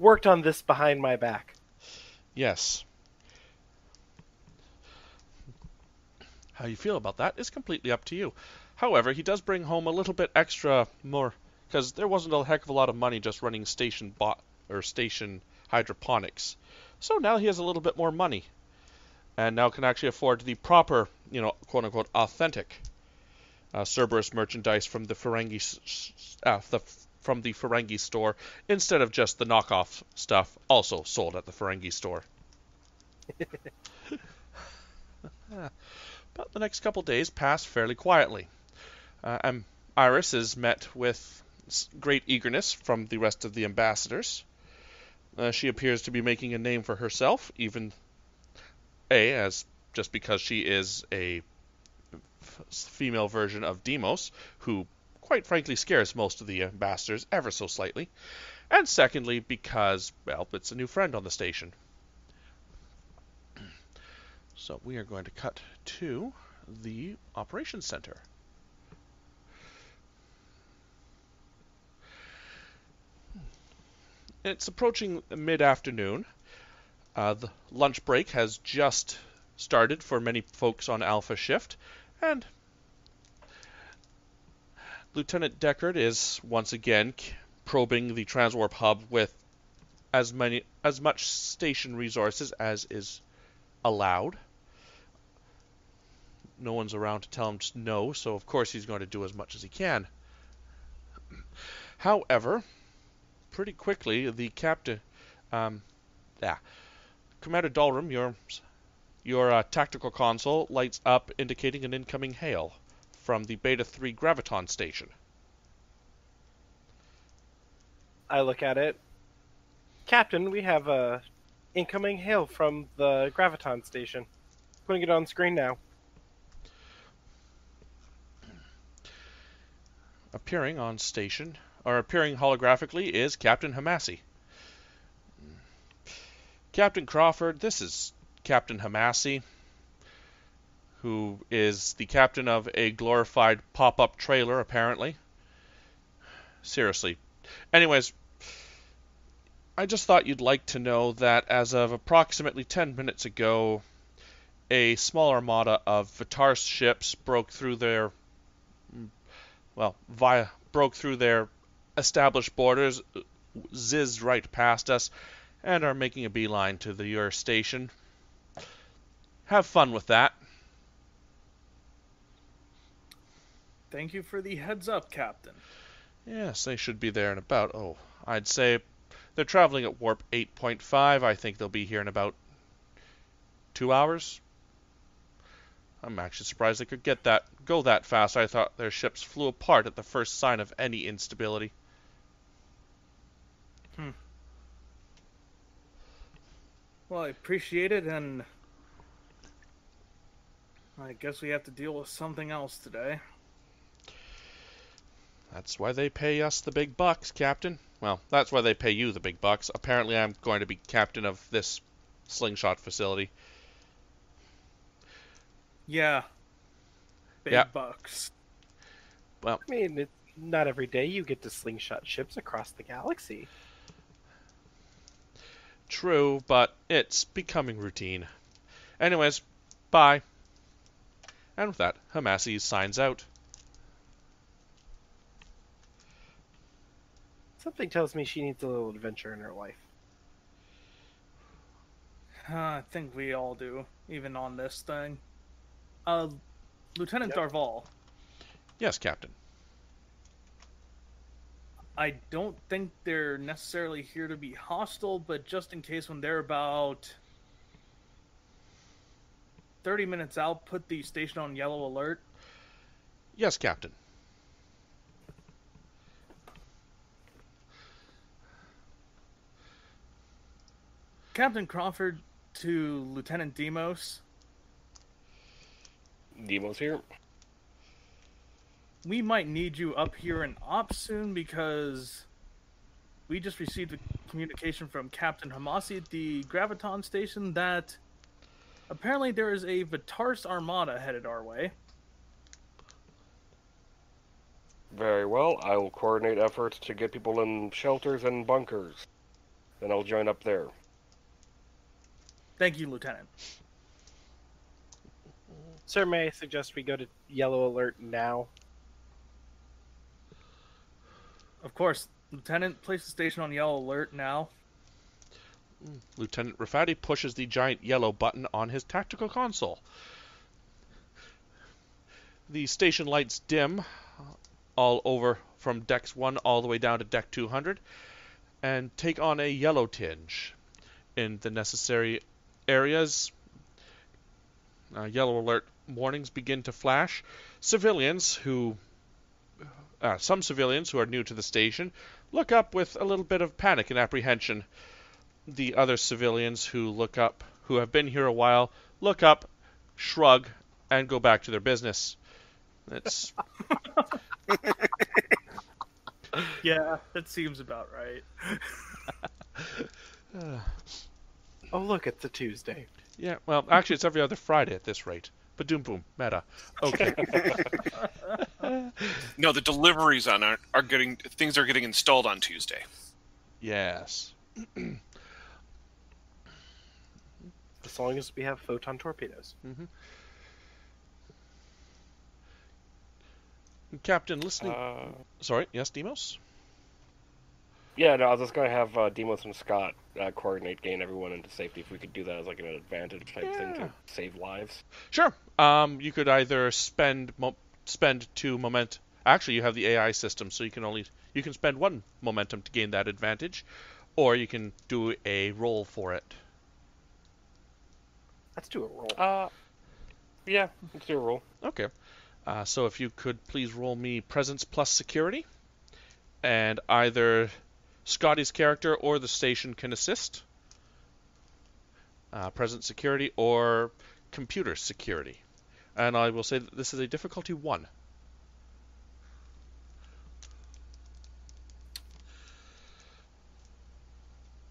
worked on this behind my back. Yes. How you feel about that is completely up to you. However, he does bring home a little bit extra more, because there wasn't a heck of a lot of money just running station bot or station hydroponics. So now he has a little bit more money, and now can actually afford the proper, you know, quote unquote authentic uh, Cerberus merchandise from the Ferengi uh, the from the Ferengi store, instead of just the knockoff stuff also sold at the Ferengi store. But the next couple days pass fairly quietly. Uh, um, Iris is met with great eagerness from the rest of the ambassadors. Uh, she appears to be making a name for herself, even a as just because she is a female version of Deimos, who quite frankly scares most of the ambassadors ever so slightly, and secondly because, well, it's a new friend on the station. So we are going to cut to the operations center. It's approaching mid-afternoon. Uh, the lunch break has just started for many folks on Alpha Shift, and Lieutenant Deckard is once again probing the Transwarp Hub with as many, as much station resources as is allowed. No one's around to tell him no, so of course he's going to do as much as he can. However, pretty quickly, the captain, um, yeah, Commander Dorum, your your uh, tactical console lights up, indicating an incoming hail from the Beta three Graviton Station. I look at it. Captain, we have a incoming hail from the Graviton Station. Putting it on screen now. Appearing on station, or appearing holographically, is Captain Hamasi. Captain Crawford, this is Captain Hamasi, who is the captain of a glorified pop-up trailer, apparently. Seriously. Anyways, I just thought you'd like to know that as of approximately ten minutes ago, a small armada of V'Tarss ships broke through their, well, via, broke through their established borders, zizzed right past us, and are making a beeline to the your station. Have fun with that. Thank you for the heads up, Captain. Yes, they should be there in about, oh, I'd say they're traveling at warp eight point five. I think they'll be here in about two hours. I'm actually surprised they could get that, go that fast. I thought their ships flew apart at the first sign of any instability. Hmm. Well, I appreciate it, and I guess we have to deal with something else today. That's why they pay us the big bucks, Captain. Well, that's why they pay you the big bucks. Apparently, I'm going to be captain of this slingshot facility. Yeah. Big yeah. bucks. Well, I mean, it's not every day you get to slingshot ships across the galaxy. True, but it's becoming routine. Anyways, bye. And with that, Hamasi signs out. Something tells me she needs a little adventure in her life. Uh, I think we all do, even on this thing. Uh, Lieutenant yep. Darval. Yes, Captain. I don't think they're necessarily here to be hostile, but just in case when they're about thirty minutes out, put the station on yellow alert. Yes, Captain. Captain Crawford to Lieutenant Deimos. Deimos here. We might need you up here in Ops soon because we just received a communication from Captain Hamasi at the Graviton Station that apparently there is a V'Tarss Armada headed our way. Very well. I will coordinate efforts to get people in shelters and bunkers. Then I'll join up there. Thank you, Lieutenant. Sir, may I suggest we go to yellow alert now? Of course. Lieutenant, place the station on yellow alert now. Lieutenant Rafati pushes the giant yellow button on his tactical console. The station lights dim all over from Dex one all the way down to Deck two hundred and take on a yellow tinge. In the necessary areas, uh, yellow alert warnings begin to flash. Civilians who, uh, some civilians who are new to the station, look up with a little bit of panic and apprehension. The other civilians who look up, who have been here a while, look up, shrug, and go back to their business. It's yeah, that seems about right. Uh, oh, look, it's a Tuesday. Yeah, well, actually, it's every other Friday at this rate. Ba-doom-boom, meta. Okay. No, the deliveries on are, are getting, things are getting installed on Tuesday. Yes. As long as we have photon torpedoes. Mm-hmm. Captain, listening... Uh, Sorry, yes, Deimos? Yeah, no, I was just going to have uh, Deimos and Scott uh, coordinate getting everyone into safety. If we could do that as like an advantage type yeah. thing to save lives. Sure. Um, you could either spend mo spend two moment. Actually, you have the A I system, so you can only you can spend one momentum to gain that advantage, or you can do a roll for it. Let's do a roll. Uh, yeah, let's do a roll. Okay. Uh, so if you could please roll me presence plus security, and either Scotty's character or the station can assist. Uh, present security or computer security. And I will say that this is a difficulty one.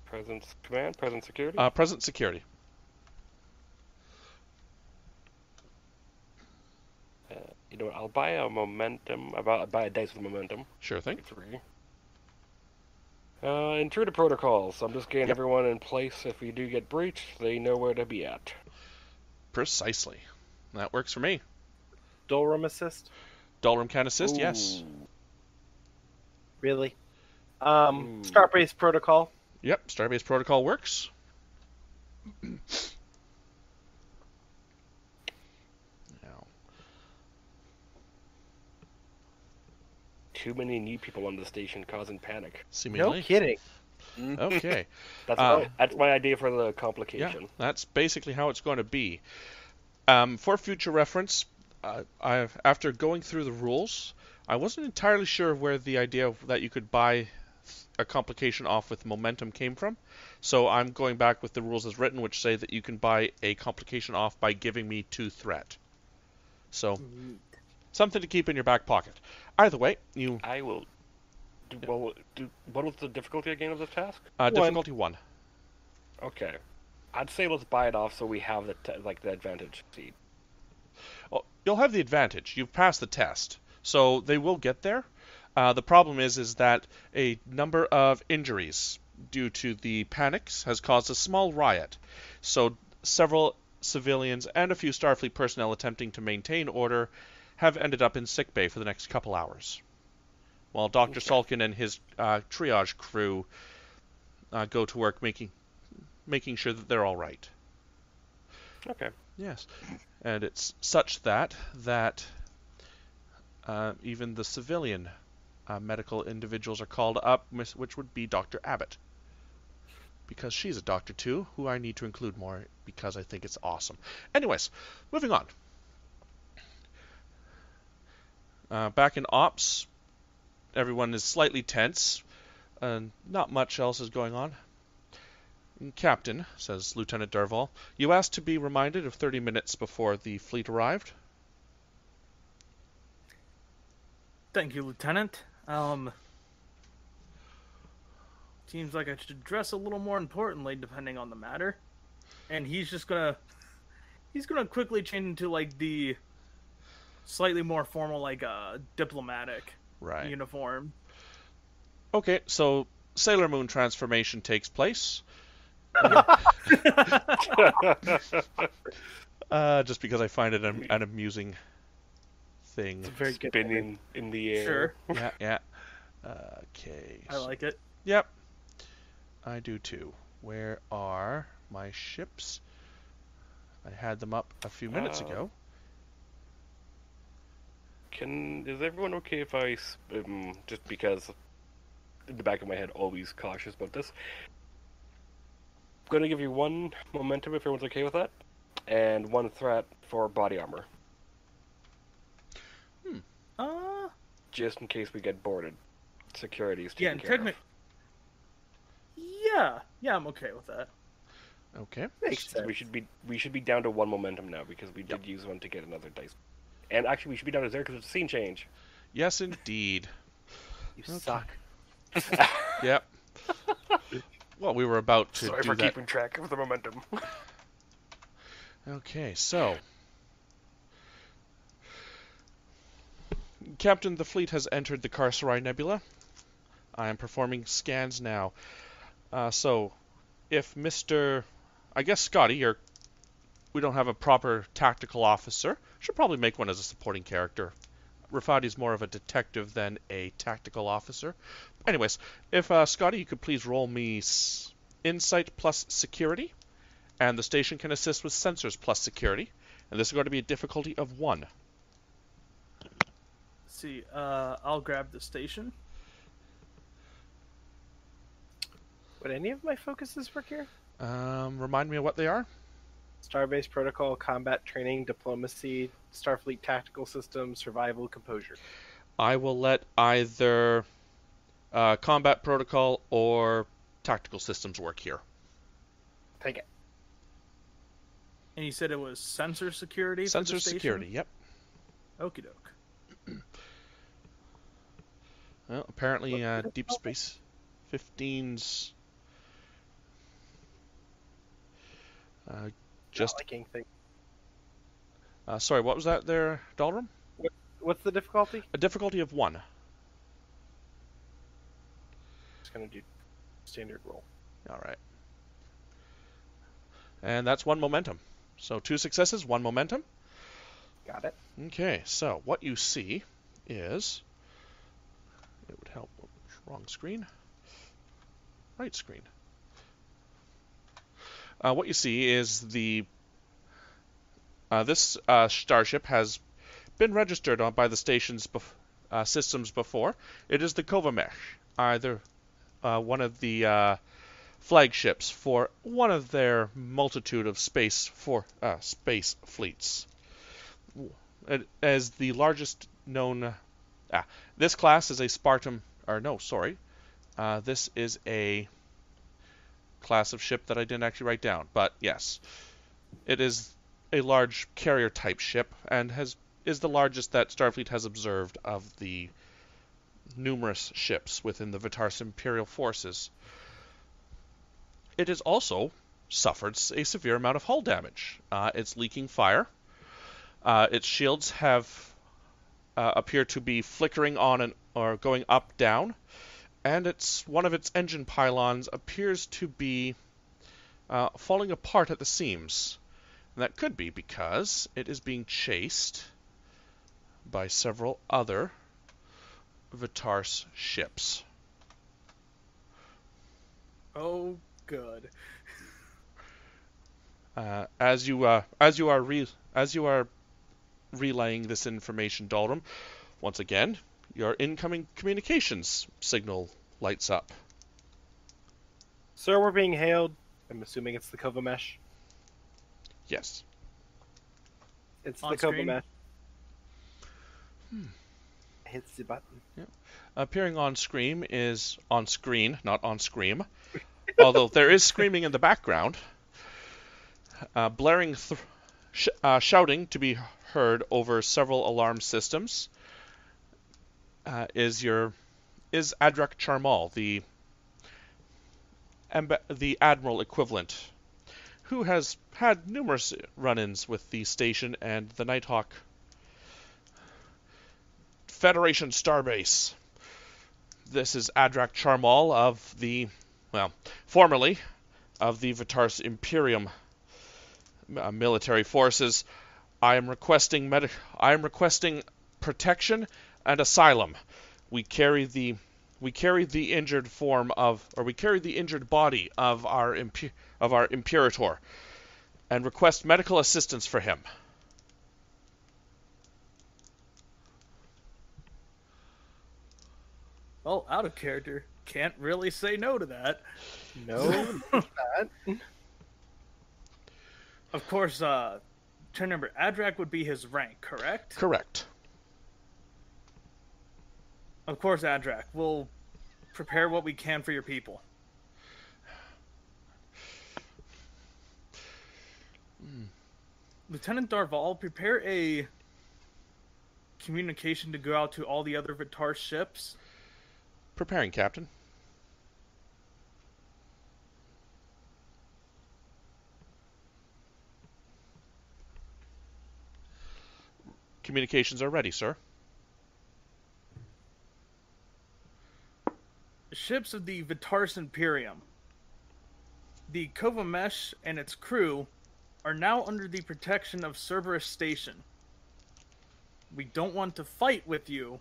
Present command, present security? Uh, present security. Uh, you know what, I'll buy a momentum, I'll buy, I'll buy a dice with momentum. Sure thing. Three. Uh, intruder protocols. I'm just getting yep. everyone in place. If we do get breached, they know where to be at. Precisely. That works for me. Dorum assist? Dorum can assist, Ooh. yes. Really? Um, Ooh. Starbase protocol. Yep, Starbase protocol works. Too many new people on the station causing panic. Seemingly. No kidding. Okay. That's, uh, my, that's my idea for the complication. Yeah, that's basically how it's going to be. Um, for future reference, uh, I've, after going through the rules, I wasn't entirely sure where the idea that you could buy a complication off with momentum came from. So I'm going back with the rules as written, which say that you can buy a complication off by giving me two threat. So... Mm-hmm. Something to keep in your back pocket. Either way, you... I will... Do, yeah. well, do, what was the difficulty again of this task? Uh, difficulty one. one. Okay. I'd say let's buy it off so we have the te like the advantage seed. Well, you'll have the advantage. You've passed the test. So they will get there. Uh, the problem is, is that a number of injuries due to the panics has caused a small riot. So several civilians and a few Starfleet personnel attempting to maintain order... have ended up in sickbay for the next couple hours, while Doctor Sulkin and his uh, triage crew uh, go to work making making sure that they're all right. Okay. Yes, and it's such that that uh, even the civilian uh, medical individuals are called up, which would be Doctor Abbott, because she's a doctor too, who I need to include more because I think it's awesome. Anyways, moving on. Uh, back in Ops, everyone is slightly tense, and not much else is going on. Captain, says Lieutenant Darval, you asked to be reminded of thirty minutes before the fleet arrived. Thank you, Lieutenant. Um, seems like I should dress a little more importantly, depending on the matter. And he's just gonna, he's gonna quickly change into like the... slightly more formal, like a uh, diplomatic right. uniform. Okay, so Sailor Moon transformation takes place. uh, just because I find it an, an amusing thing. It's a very spinning in the air. Sure. Yeah, yeah. Uh, okay. I like it. Yep. I do too. Where are my ships? I had them up a few minutes uh... ago. Can, is everyone okay if I, um, just because in the back of my head, always cautious about this. I'm going to give you one momentum if everyone's okay with that, and one threat for body armor. Hmm. Uh... Just in case we get boarded. Security's taken yeah, care of. Yeah, yeah, I'm okay with that. Okay. Makes sense. We should be, we should be down to one momentum now, because we did yep. use one to get another dice. And actually, we should be down to there because it's a scene change. Yes, indeed. You okay. suck. Yep. Well, we were about to Sorry do for that. keeping track of the momentum. Okay, so... Captain, the fleet has entered the Carcerai Nebula. I am performing scans now. Uh, so, if Mister I guess Scotty, or we don't have a proper tactical officer, should probably make one as a supporting character. Rafati's more of a detective than a tactical officer. Anyways, if uh, Scotty, you could please roll me s Insight plus Security, and the station can assist with Sensors plus Security, and this is going to be a difficulty of one. Let's see, uh, I'll grab the station. Would any of my focuses work here? Um, remind me of what they are. Starbase Protocol, Combat Training, Diplomacy, Starfleet Tactical System, Survival, Composure. I will let either uh, Combat Protocol or Tactical Systems work here. Take it. And you said it was sensor security? Sensor security, yep. Okie doke. Well, apparently uh, Deep Space fifteen's... Uh, just liking thing. Uh, sorry, what was that there, Dorum? What, what's the difficulty? A difficulty of one. Just gonna do standard roll. All right. And that's one momentum. So two successes, one momentum. Got it. Okay. So what you see is it would help. Oops, wrong screen. Right screen. Uh, what you see is the uh, this uh, starship has been registered on by the station's bef uh, systems before. It is the Kovamesh, either uh, one of the uh, flagships for one of their multitude of space for uh, space fleets. It, as the largest known, uh, ah, this class is a Spartan, or no, sorry, uh, this is a. Class of ship that I didn't actually write down, but yes, it is a large carrier type ship and has is the largest that Starfleet has observed of the numerous ships within the V'Tarss Imperial forces. It has also suffered a severe amount of hull damage. Uh, it's leaking fire. Uh, its shields have uh, appear to be flickering on and or going up down. And it's one of its engine pylons appears to be uh, falling apart at the seams. And that could be because it is being chased by several other V'Tarss ships. Oh, good. uh, as you uh, as you are re as you are relaying this information, Dorum, once again. Your incoming communications signal lights up. Sir, we're being hailed. I'm assuming it's the Kovamesh. Yes. It's on the Kovamesh. Hmm. Hits the button. Yeah. Appearing on screen is on screen, not on scream. Although there is screaming in the background. Uh, blaring, th sh uh, shouting to be heard over several alarm systems. Uh, is your is Adrak Charmal, the the admiral equivalent, who has had numerous run-ins with the station and the Nighthawk Federation starbase. This is Adrak Charmal of the well, formerly of the V'Tarss Imperium uh, military forces. I am requesting medic. I am requesting protection. And asylum. We carry the we carry the injured form of, or we carry the injured body of our impu of our Imperator, and request medical assistance for him. Well, out of character, can't really say no to that. No, that. Of course, uh, turn number Adrak would be his rank, correct? Correct. Of course, Adrak. We'll prepare what we can for your people. Mm. Lieutenant Darval, prepare a communication to go out to all the other V'Tarss ships. Preparing, Captain. Communications are ready, sir. Ships of the V'Tarss Imperium, the Kovamesh and its crew are now under the protection of Cerberus Station. We don't want to fight with you,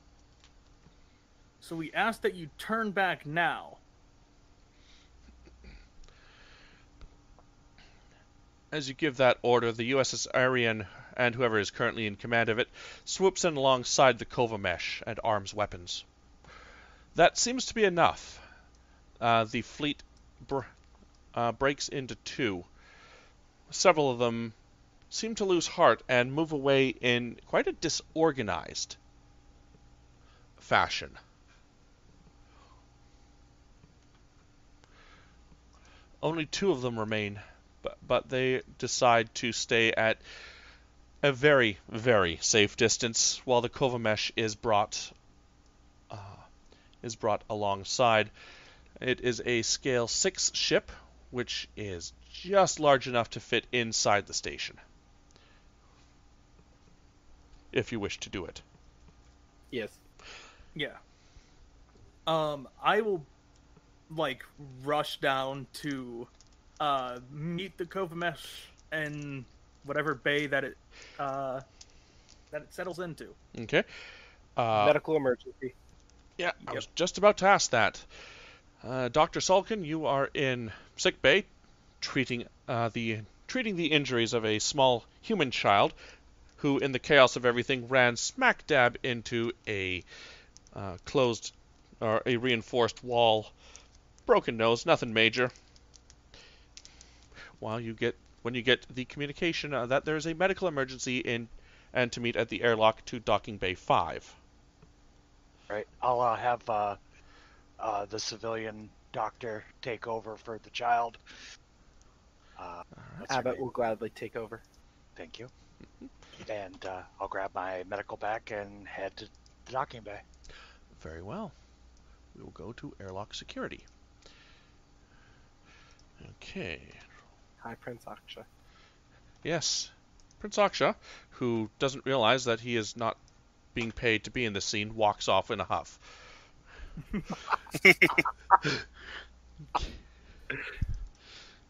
so we ask that you turn back now. As you give that order, the U S S Arian, and whoever is currently in command of it, swoops in alongside the Kovamesh and arms weapons. That seems to be enough. Uh, the fleet br uh, breaks into two. Several of them seem to lose heart and move away in quite a disorganized fashion. Only two of them remain, but, but they decide to stay at a very, very safe distance while the Kovamesh is brought uh, is brought alongside. It is a scale six ship, which is just large enough to fit inside the station, if you wish to do it. Yes. Yeah. Um, I will, like, rush down to uh, meet the Kovamesh in whatever bay that it uh, that it settles into. Okay. Uh, Medical emergency. Yeah, I yep. was just about to ask that. Uh, Doctor Sulkin, you are in sick bay, treating uh, the treating the injuries of a small human child, who, in the chaos of everything, ran smack dab into a Uh, closed or a reinforced wall. Broken nose, nothing major. While you get when you get the communication uh, that there's a medical emergency in and to meet at the airlock to docking bay five. Right. I'll uh, have uh, uh, the civilian doctor take over for the child. Uh, right. Abbott will gladly take over. Thank you. Mm-hmm. And uh, I'll grab my medical pack and head to the docking bay. Very well. We will go to airlock security. Okay. Hi, Prince Aksha. Yes. Prince Aksha, who doesn't realize that he is not being paid to be in the scene, walks off in a huff.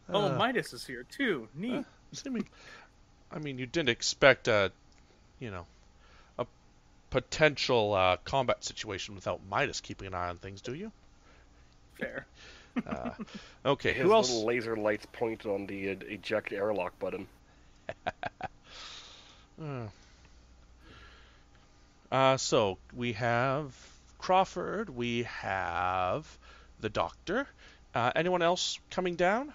Oh, Midas is here, too. Neat. Uh, I mean, you didn't expect a, you know, potential uh, combat situation without Midas keeping an eye on things, do you? Fair. uh, okay, his who else? Little laser lights pointed on the eject airlock button. uh. Uh, so, we have Crawford, we have the doctor. Uh, anyone else coming down?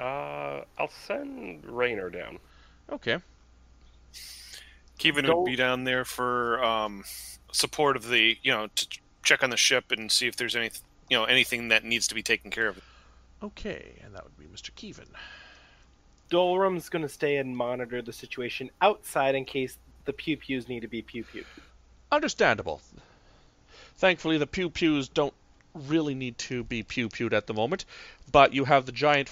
Uh, I'll send Rainer down. Okay. Keevan would be down there for um, support of the, you know, to check on the ship and see if there's any, you know, anything that needs to be taken care of. Okay, and that would be Mister Keevan. Dolrum's going to stay and monitor the situation outside in case the pew-pews need to be pew-pewed. Understandable. Thankfully, the pew-pews don't really need to be pew-pewed at the moment, but you have the giant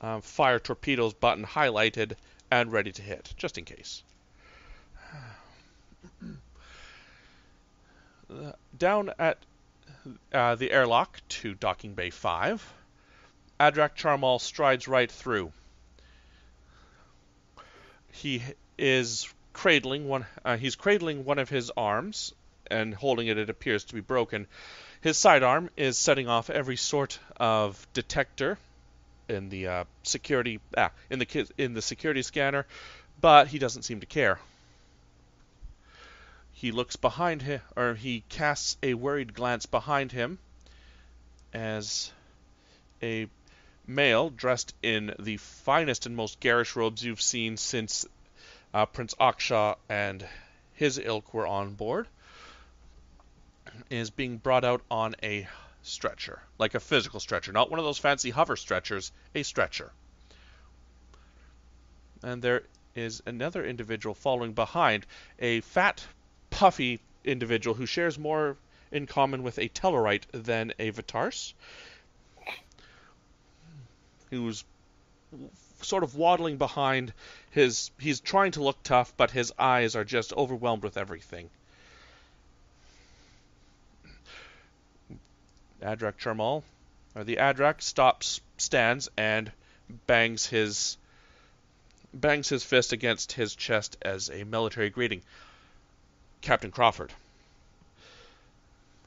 uh, fire torpedoes button highlighted and ready to hit, just in case. Down at uh, the airlock to docking bay five, Adrak Charmal strides right through. He is cradling one. Uh, he's cradling one of his arms and holding it. It appears to be broken. His sidearm is setting off every sort of detector in the uh, security ah, in the in the security scanner, but he doesn't seem to care. He looks behind him, or he casts a worried glance behind him as a male dressed in the finest and most garish robes you've seen since uh, Prince Aksha and his ilk were on board is being brought out on a stretcher, like a physical stretcher, not one of those fancy hover stretchers, a stretcher. And there is another individual following behind, a fat puffy individual who shares more in common with a Tellarite than a V'Tarss, who's sort of waddling behind his... He's trying to look tough, but his eyes are just overwhelmed with everything. Adrak Charmal or the Adrak stops, stands, and bangs his bangs his fist against his chest as a military greeting. Captain Crawford.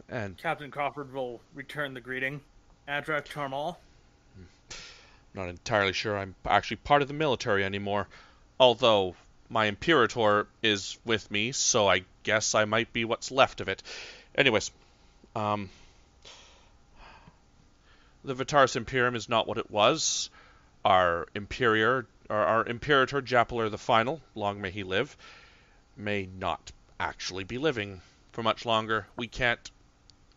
And Captain Crawford will return the greeting. Adrak Charmal. Not entirely sure I'm actually part of the military anymore, although my Imperator is with me, so I guess I might be what's left of it. Anyways, um, the V'Tarss Imperium is not what it was. Our Imperior, or our Imperator Japalar the Final, long may he live, may not actually be living for much longer. We can't.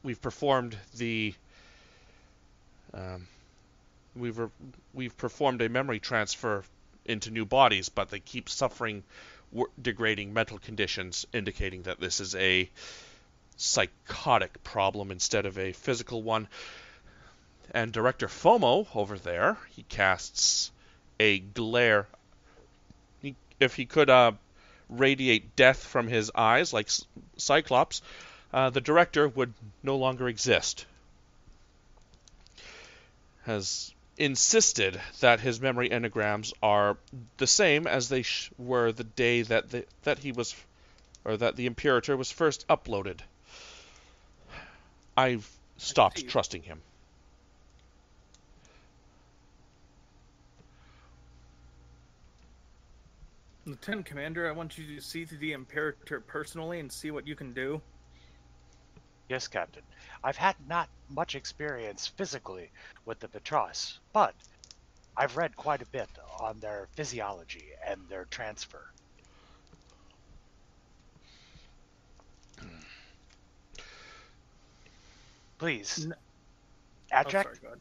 We've performed the. Um, We've, re we've performed a memory transfer into new bodies, but they keep suffering w degrading mental conditions, indicating that this is a psychotic problem instead of a physical one. And Director Fomo over there, he casts a glare. He, if he could uh, radiate death from his eyes like C Cyclops, uh, the Director would no longer exist. Has insisted that his memory engrams are the same as they sh were the day that the, that he was, or that the Imperator was first uploaded. I've stopped trusting him. Lieutenant Commander, I want you to see the Imperator personally and see what you can do. Yes, Captain. I've had not much experience physically with the V'Tarss, but I've read quite a bit on their physiology and their transfer. Please, Adrak. Oh, sorry,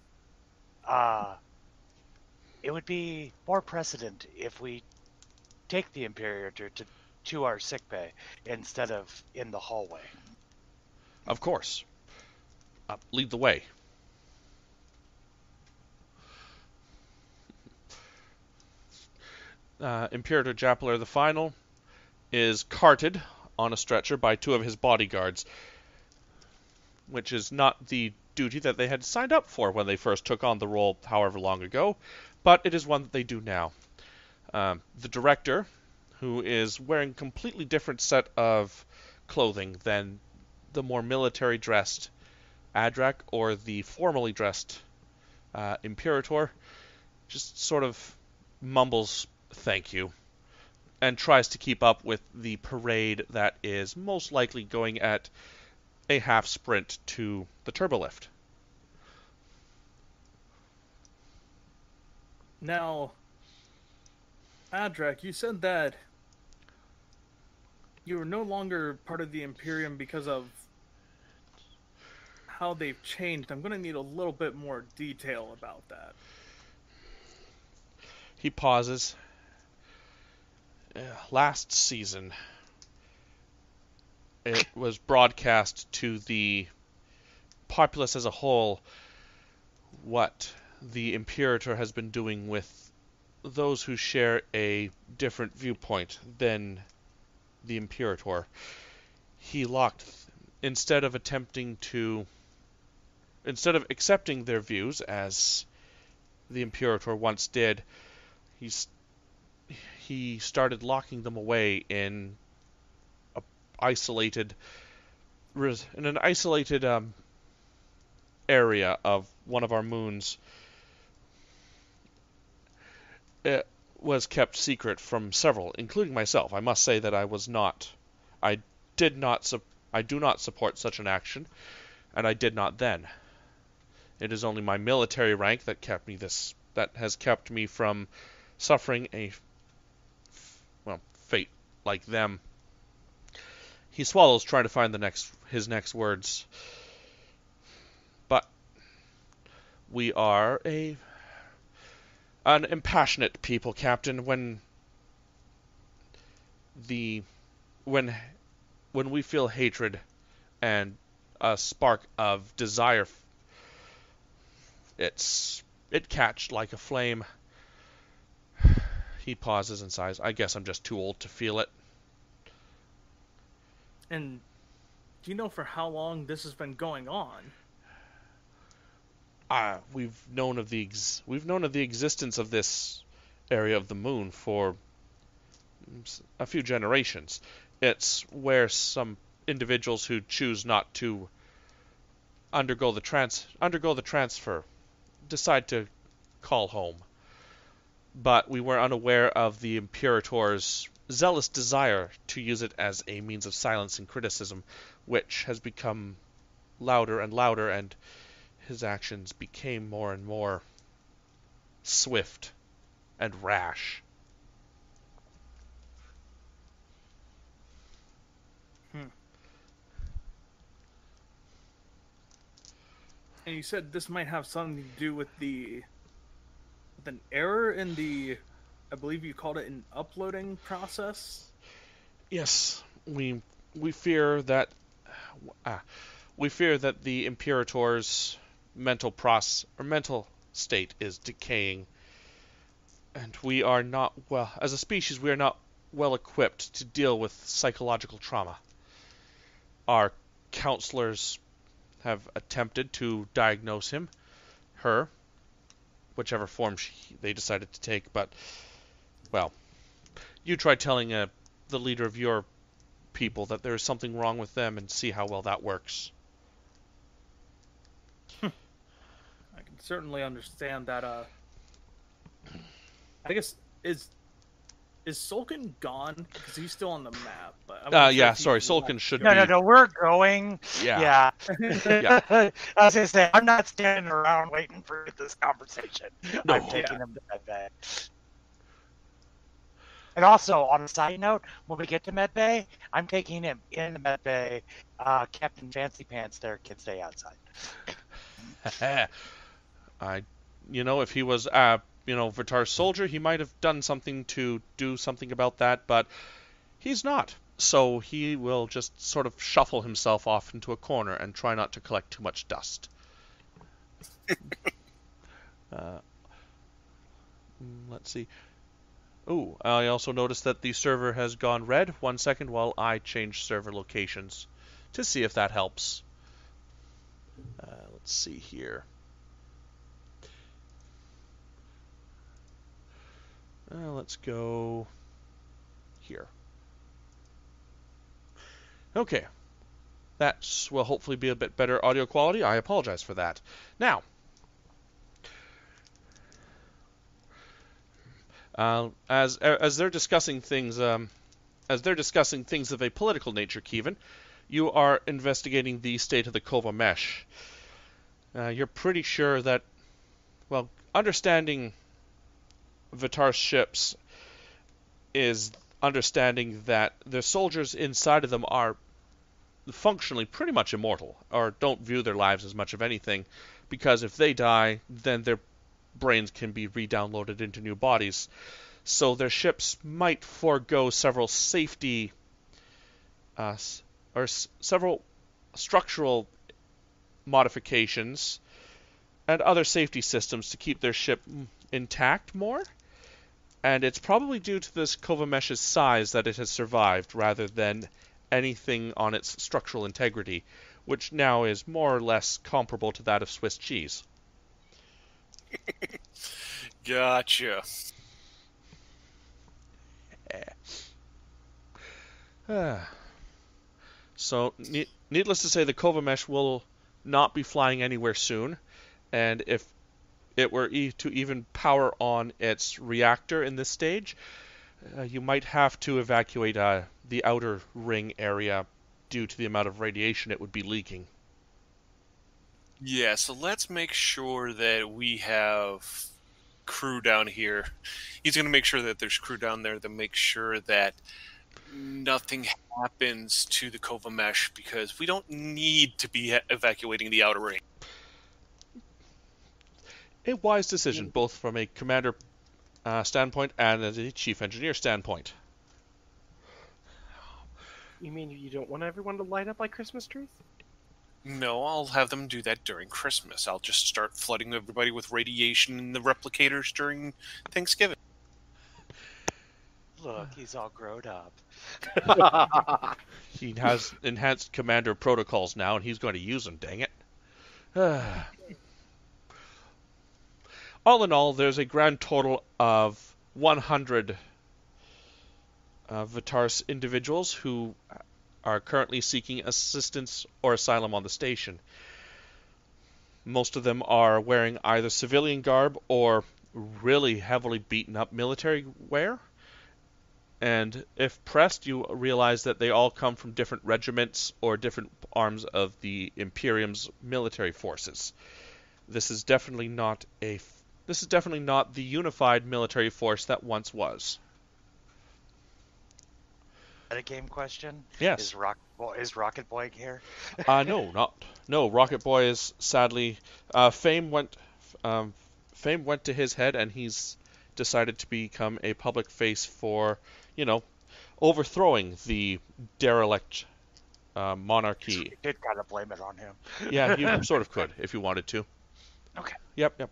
uh, it would be more precedent if we take the Imperator to to our sickbay instead of in the hallway. Of course. Uh, lead the way. Uh, Imperator Japalar the Final is carted on a stretcher by two of his bodyguards, which is not the duty that they had signed up for when they first took on the role however long ago, but it is one that they do now. Um, the Director, who is wearing a completely different set of clothing than the more military dressed Adrak or the formally dressed uh, Imperator, just sort of mumbles thank you and tries to keep up with the parade that is most likely going at a half sprint to the turbolift. Now, Adrak, you said that you were no longer part of the Imperium because of how they've changed. I'm going to need a little bit more detail about that. He pauses. Uh, last season, it was broadcast to the populace as a whole what the Imperator has been doing with those who share a different viewpoint than the Imperator. He locked, instead of attempting to Instead of accepting their views, as the Imperator once did, he's, he started locking them away in a isolated, in an isolated um, area of one of our moons. It was kept secret from several, including myself. I must say that I was not, I did not, I do not support such an action, and I did not then. It is only my military rank that kept me this that has kept me from suffering a well fate like them. He swallows, trying to find the next his next words. But we are a an impassionate people, Captain. When the when when we feel hatred and a spark of desire, It's it catched like a flame. He pauses and sighs. I guess I'm just too old to feel it. And do you know for how long this has been going on? uh, we've known of the ex we've known of the existence of this area of the moon for a few generations. It's where some individuals who choose not to undergo the trans undergo the transfer decide to call home. But we were unaware of the Imperator's zealous desire to use it as a means of silencing criticism, which has become louder and louder, and his actions became more and more swift and rash. Hmm. And you said this might have something to do with the with an error in the, I believe you called it an uploading process? Yes, we we fear that uh, we fear that the Imperator's mental process or mental state is decaying, and we are not well as a species. We are not well equipped to deal with psychological trauma. Our counselors have attempted to diagnose him, her, whichever form she, they decided to take, but. Well, you try telling uh, the leader of your people that there is something wrong with them and see how well that works. I can certainly understand that. Uh, I guess, is is Sulkin gone? Because he's still on the map. But uh, yeah, sorry, Sulkin should be. No, no, no, we're going. Yeah. Yeah. yeah. I was going to say, I'm not standing around waiting for this conversation. No. I'm taking yeah. him to that bag. And also, on a side note, when we get to Medbay, I'm taking him in the Medbay. Uh, Captain Fancy Pants there can stay outside. I, you know, if he was, uh, you know, V'Tarss soldier, he might have done something to do something about that, but he's not. So he will just sort of shuffle himself off into a corner and try not to collect too much dust. uh, let's see. Ooh, I also noticed that the server has gone red. One second while I change server locations to see if that helps. Uh, let's see here. Uh, let's go here. Okay. That will hopefully be a bit better audio quality. I apologize for that. Now, Uh, as as they're discussing things, um, as they're discussing things of a political nature, Keevan, you are investigating the state of the Kovamesh. Uh, you're pretty sure that, well, understanding V'Tarss ships is understanding that the soldiers inside of them are functionally pretty much immortal, or don't view their lives as much of anything, because if they die, then they're brains can be re-downloaded into new bodies, so their ships might forego several safety uh, or s several structural modifications and other safety systems to keep their ship intact more, and it's probably due to this Kovamesh's size that it has survived rather than anything on its structural integrity, which now is more or less comparable to that of Swiss cheese. Gotcha. Yeah. So, ne needless to say, the Kovamesh will not be flying anywhere soon, and if it were e to even power on its reactor in this stage, uh, you might have to evacuate uh, the outer ring area due to the amount of radiation it would be leaking. Yeah, so let's make sure that we have crew down here. He's going to make sure that there's crew down there to make sure that nothing happens to the Kovamesh, because we don't need to be evacuating the outer ring. A wise decision, both from a commander uh, standpoint and as a chief engineer standpoint. You mean you don't want everyone to light up like Christmas trees? No, I'll have them do that during Christmas. I'll just start flooding everybody with radiation in the replicators during Thanksgiving. Look, he's all grown up. He has enhanced commander protocols now, and he's going to use them, dang it. all in all, there's a grand total of one hundred uh, V'Tarss individuals who are currently seeking assistance or asylum on the station. Most of them are wearing either civilian garb or really heavily beaten up military wear. And if pressed, you realize that they all come from different regiments or different arms of the Imperium's military forces. This is definitely not a this is definitely not the unified military force that once was. A game question? Yes. Is Rocket Boy, is Rocket Boy here? uh, no, not no. Rocket Boy is sadly uh, fame went um, fame went to his head, and he's decided to become a public face for, you know, overthrowing the derelict uh, monarchy. You did kind of blame it on him. Yeah, you sort of could if you wanted to. Okay. Yep, yep.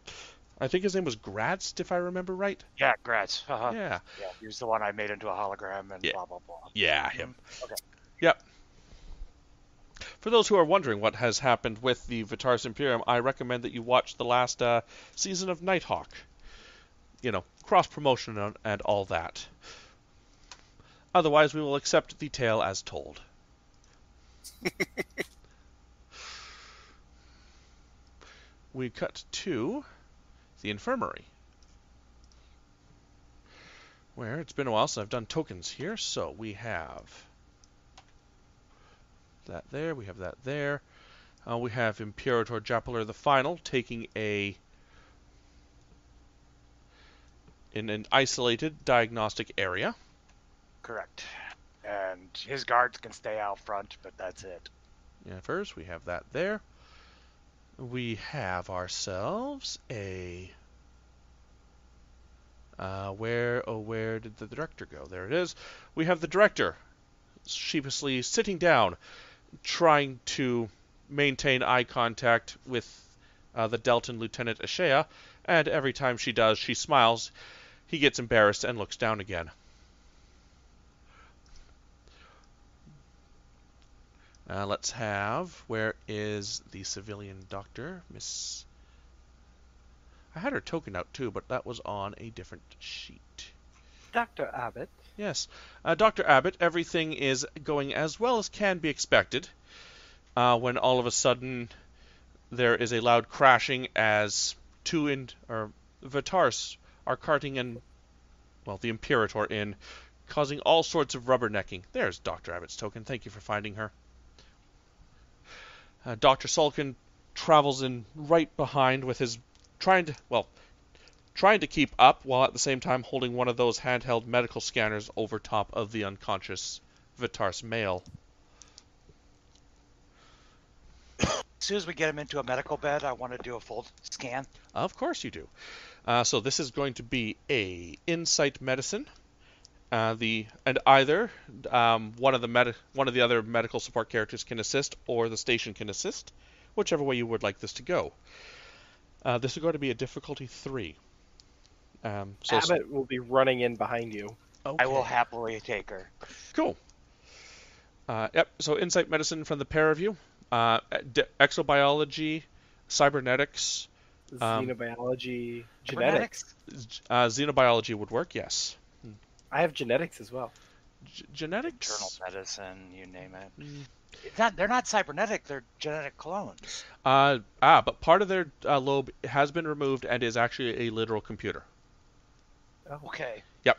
I think his name was Gratz, if I remember right. Yeah, Gratz. Uh-huh. Yeah. Yeah. He was the one I made into a hologram and yeah. blah, blah, blah. Yeah, him. Okay. Yep. For those who are wondering what has happened with the V'Tarss Imperium, I recommend that you watch the last uh, season of Nighthawk. You know, cross-promotion and, and all that. Otherwise, we will accept the tale as told. We cut to the infirmary, where it's been a while since I've done tokens here, so we have that there, we have that there. Uh, we have Imperator Japalar the Final taking a in an isolated diagnostic area. Correct. And his guards can stay out front, but that's it. Yeah, first we have that there. We have ourselves a... Uh, where, oh, where did the director go? There it is. We have the director sheepishly sitting down, trying to maintain eye contact with uh, the Delton Lieutenant Ashea, and every time she does, she smiles. He gets embarrassed and looks down again. Uh, let's have... Where is the civilian doctor? Miss... I had her token out too, but that was on a different sheet. Doctor Abbott. Yes. Uh, Doctor Abbott, everything is going as well as can be expected. Uh, when all of a sudden there is a loud crashing as two in... or V'Tarss are carting in... well, the Imperator in, causing all sorts of rubbernecking. There's Doctor Abbott's token. Thank you for finding her. Uh, Doctor Sulkin travels in right behind with his trying to well trying to keep up while at the same time holding one of those handheld medical scanners over top of the unconscious V'Tarss male. As soon as we get him into a medical bed, I want to do a full scan. Of course you do. Uh, so this is going to be a insight medicine. Uh, the and either um, one of the med one of the other medical support characters can assist, or the station can assist, whichever way you would like this to go. Uh, this is going to be a difficulty three. Um, so Abbott will be running in behind you. Okay. I will happily take her. Cool. Uh, yep. So insight medicine from the pair of you. Uh, exobiology, cybernetics, xenobiology, um, genetics. Uh, xenobiology would work. Yes. I have genetics as well. G genetics? Internal medicine, you name it. Mm. It's not, they're not cybernetic, they're genetic clones. Uh, ah, but part of their uh, lobe has been removed and is actually a literal computer. Oh. Okay. Yep.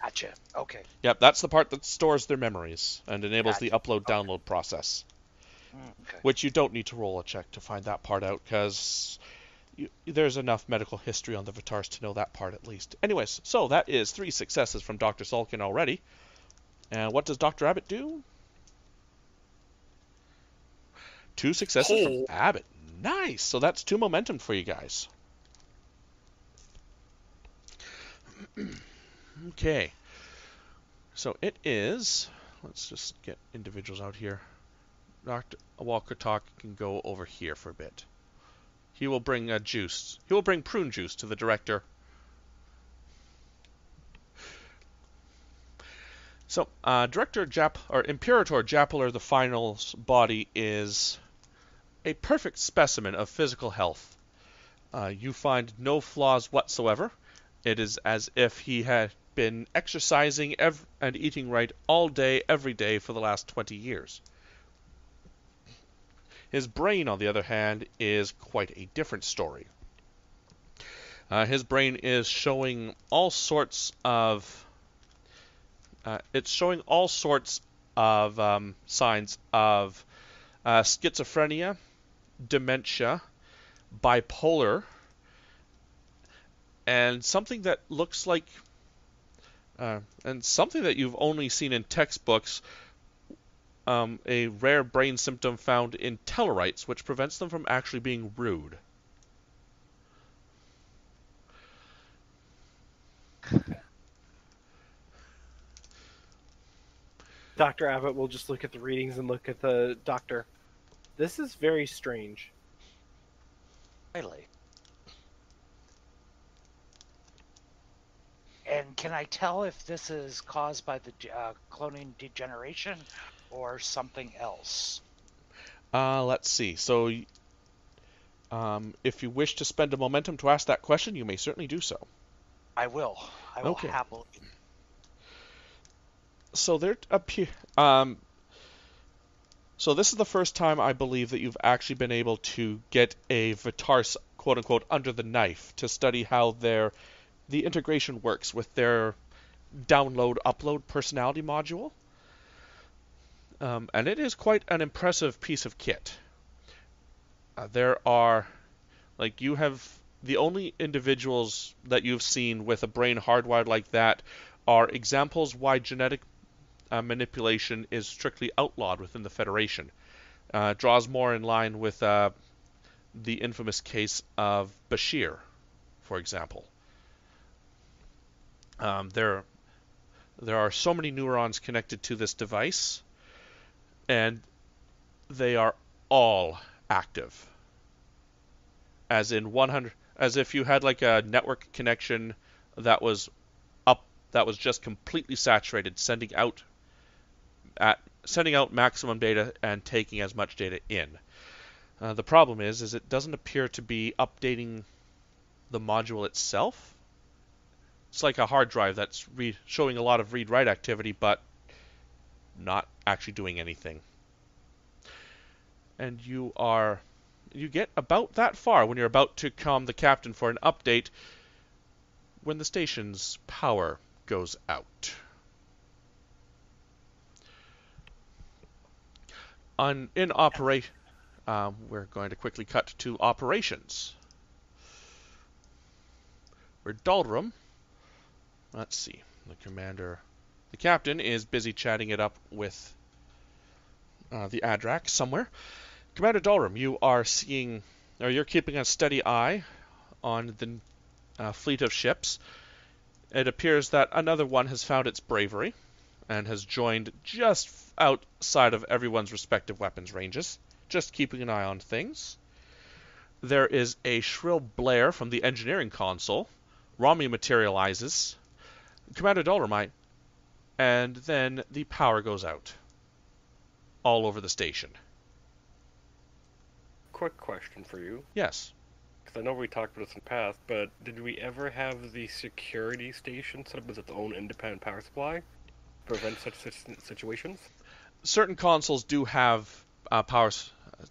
Gotcha. Okay. Yep, that's the part that stores their memories and enables gotcha. the upload-download okay. process. Okay. Which you don't need to roll a check to find that part out, because... You, there's enough medical history on the V'Tarss to know that part at least. Anyways, so that is three successes from Doctor Sulkin already. And what does Doctor Abbott do? Two successes oh. from Abbott. Nice! So that's two momentum for you guys. Okay. So it is... Let's just get individuals out here. Doctor Walker-Talk can go over here for a bit. He will bring a juice. He will bring prune juice to the director. So, uh, Director Jap or Imperator Japalar the Final's body is a perfect specimen of physical health. Uh, you find no flaws whatsoever. It is as if he had been exercising ev and eating right all day, every day for the last twenty years. His brain, on the other hand, is quite a different story. Uh, his brain is showing all sorts of... Uh, it's showing all sorts of um, signs of uh, schizophrenia, dementia, bipolar, and something that looks like... Uh, and something that you've only seen in textbooks, um, a rare brain symptom found in Tellarites, which prevents them from actually being rude. Doctor Abbott will just look at the readings and look at the doctor. This is very strange. Really? And can I tell if this is caused by the uh, cloning degeneration or something else? Uh, let's see. So um, if you wish to spend a momentum to ask that question, you may certainly do so. I will. I will okay. happily. So there appear. Um, so this is the first time I believe that you've actually been able to get a V'Tarss, quote unquote, under the knife to study how their the integration works with their download-upload personality module. Um, and it is quite an impressive piece of kit. Uh, there are, like, you have, the only individuals that you've seen with a brain hardwired like that are examples why genetic uh, manipulation is strictly outlawed within the Federation. Uh, draws more in line with uh, the infamous case of Bashir, for example. Um, there, there are so many neurons connected to this device, and they are all active. As in one hundred, as if you had like a network connection that was up, that was just completely saturated, sending out, at sending out maximum data and taking as much data in. Uh, the problem is, is it doesn't appear to be updating the module itself. It's like a hard drive that's read, showing a lot of read-write activity, but not actually doing anything. And you are, you get about that far when you're about to call the captain for an update, when the station's power goes out. On in operation, um, we're going to quickly cut to operations. We're Dorum. Let's see. The commander, the captain, is busy chatting it up with uh, the Adrak somewhere. Commander Dorum, you are seeing, or you're keeping a steady eye on the uh, fleet of ships. It appears that another one has found its bravery and has joined just outside of everyone's respective weapons ranges. Just keeping an eye on things. There is a shrill blare from the engineering console. Rami materializes. Commander Dollarmite, and then the power goes out all over the station. Quick question for you. Yes. Because I know we talked about this in the past, but did we ever have the security station set up as its own independent power supply to prevent such situations? Certain consoles do have uh, power,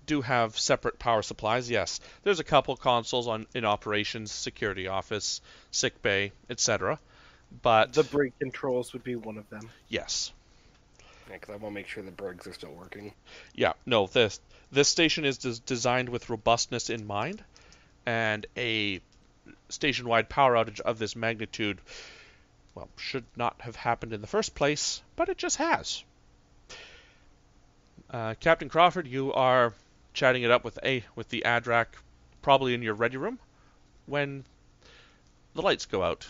do have separate power supplies. Yes, there's a couple consoles on in operations, security office, sick bay, et cetera. But the brig controls would be one of them. Yes. Yeah, because I want to make sure the brigs are still working. Yeah, no, this this station is des designed with robustness in mind, and a station-wide power outage of this magnitude, well, should not have happened in the first place, but it just has. Uh, Captain Crawford, you are chatting it up with a with the Adrak, probably in your ready room, when the lights go out.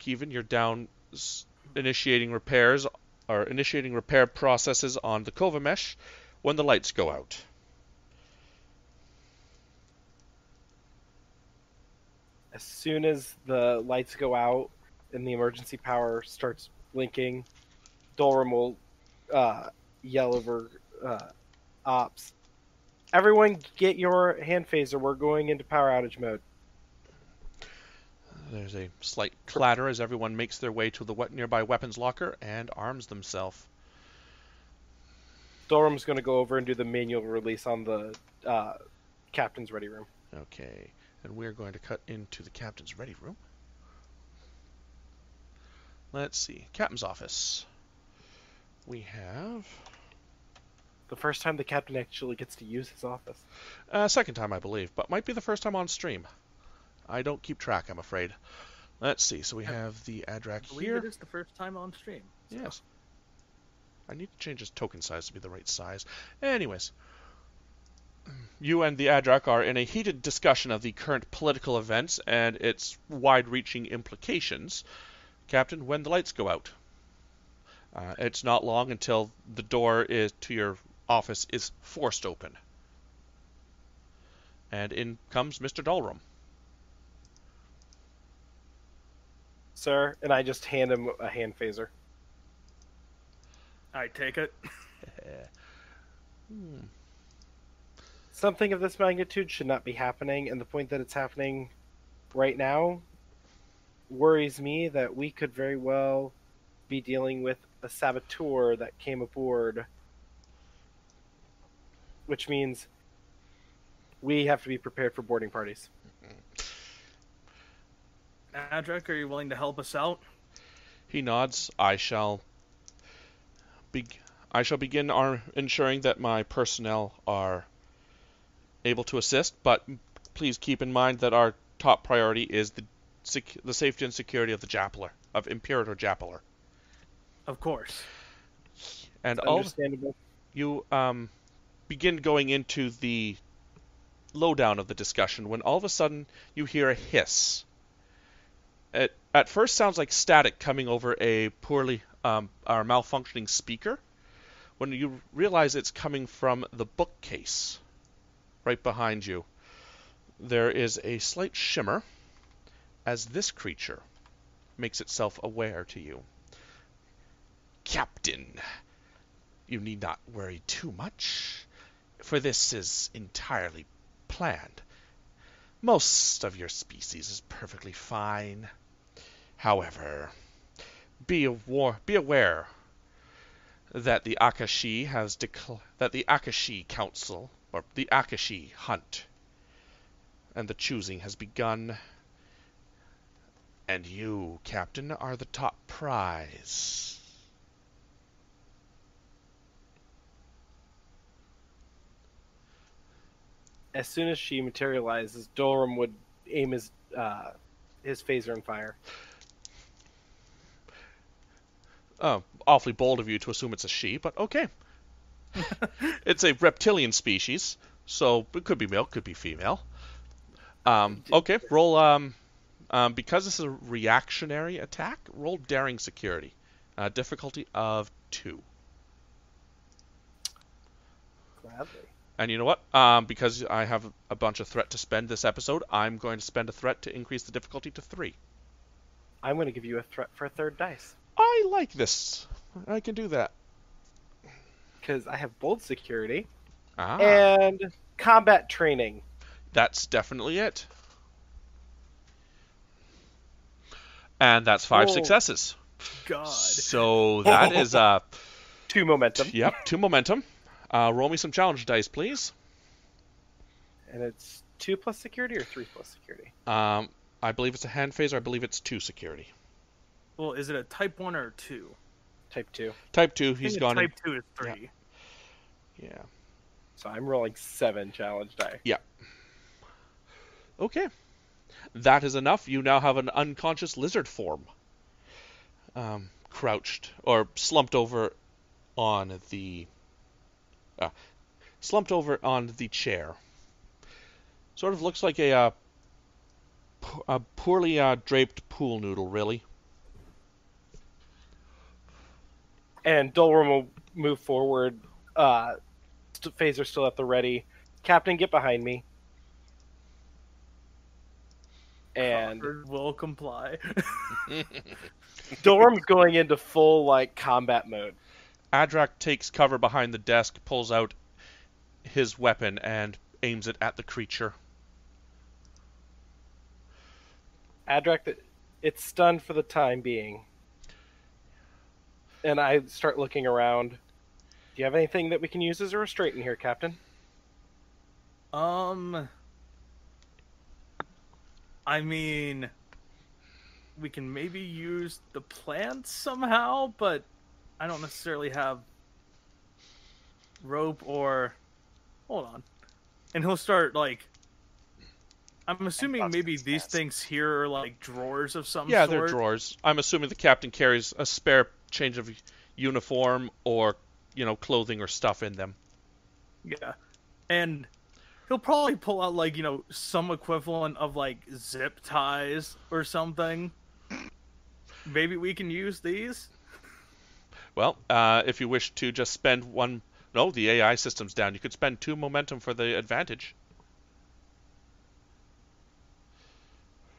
Keevan, you're down initiating repairs or initiating repair processes on the Kovamesh when the lights go out. As soon as the lights go out and the emergency power starts blinking, Dorum will uh, yell over uh, ops. Everyone get your hand phaser. We're going into power outage mode. There's a slight clatter as everyone makes their way to the nearby weapons locker and arms themselves. Dorum's going to go over and do the manual release on the uh, captain's ready room. Okay, and we're going to cut into the captain's ready room. Let's see. Captain's office. We have... The first time the captain actually gets to use his office. Uh, second time, I believe, but might be the first time on stream. I don't keep track, I'm afraid. Let's see. So we have the Adrak here. I believe it is the first time on stream. So. Yes. I need to change his token size to be the right size. Anyways. You and the Adrak are in a heated discussion of the current political events and its wide-reaching implications. Captain, when the lights go out. Uh, it's not long until the door is to your office is forced open. And in comes Mister Dorum. Sir, and I just hand him a hand phaser. I take it. hmm. Something of this magnitude should not be happening, and the point that it's happening right now worries me that we could very well be dealing with a saboteur that came aboard, which means we have to be prepared for boarding parties. Mm-hmm. Adrak, are you willing to help us out? He nods. I shall be I shall begin our ensuring that my personnel are able to assist, but please keep in mind that our top priority is the Sec the safety and security of the Japalar, of Imperator Japalar. Of course. And understandable. All you um, begin going into the lowdown of the discussion when all of a sudden you hear a hiss. It at first sounds like static coming over a poorly um, or malfunctioning speaker. When you realize it's coming from the bookcase right behind you, there is a slight shimmer as this creature makes itself aware to you. Captain, you need not worry too much, for this is entirely planned. Most of your species is perfectly fine. However, be, awar be aware that the Akashi has decl that the Akashi Council, or the Akashi Hunt, and the choosing has begun. And you, Captain, are the top prize. As soon as she materializes, Dorum would aim his uh, his phaser and fire. Oh, awfully bold of you to assume it's a she, but okay. It's a reptilian species, so it could be male, could be female. Um, okay, roll... Um, Um, because this is a reactionary attack, roll Daring Security. Uh, difficulty of two. Gladly. And you know what? Um, because I have a bunch of threat to spend this episode, I'm going to spend a threat to increase the difficulty to three. I'm going to give you a threat for a third dice. I like this. I can do that. Because I have Bold Security. Ah. And Combat Training. That's definitely it. And that's five oh, successes. God. So that is... Uh, two momentum. Yep, two momentum. Uh, roll me some challenge dice, please. And it's two plus security or three plus security? Um, I believe it's a hand phaser. I believe it's two security. Well, is it a type one or two? Type two. Type two. He's gone. Type two is three. Yeah. Yeah. So I'm rolling seven challenge dice. Yeah. Okay. That is enough. You now have an unconscious lizard form, um, crouched or slumped over on the uh, slumped over on the chair. Sort of looks like a, uh, a poorly uh, draped pool noodle, really. And Dorum will move forward. Uh, phaser still at the ready. Captain, get behind me. And will comply. Dorum's going into full like combat mode. Adrak takes cover behind the desk, pulls out his weapon and aims it at the creature. Adrak, it's stunned for the time being. And I start looking around. Do you have anything that we can use as a restraint in here, Captain? Um... I mean... We can maybe use the plants somehow, but I don't necessarily have rope or... Hold on. And he'll start, like... I'm assuming maybe these things here are, like, drawers of some sort? Yeah, they're drawers. I'm assuming the captain carries a spare change of uniform or, you know, clothing or stuff in them. Yeah. And he'll probably pull out, like, you know, some equivalent of, like, zip ties or something. Maybe we can use these? Well, uh, if you wish to just spend one... No, the A I system's down. You could spend two momentum for the advantage.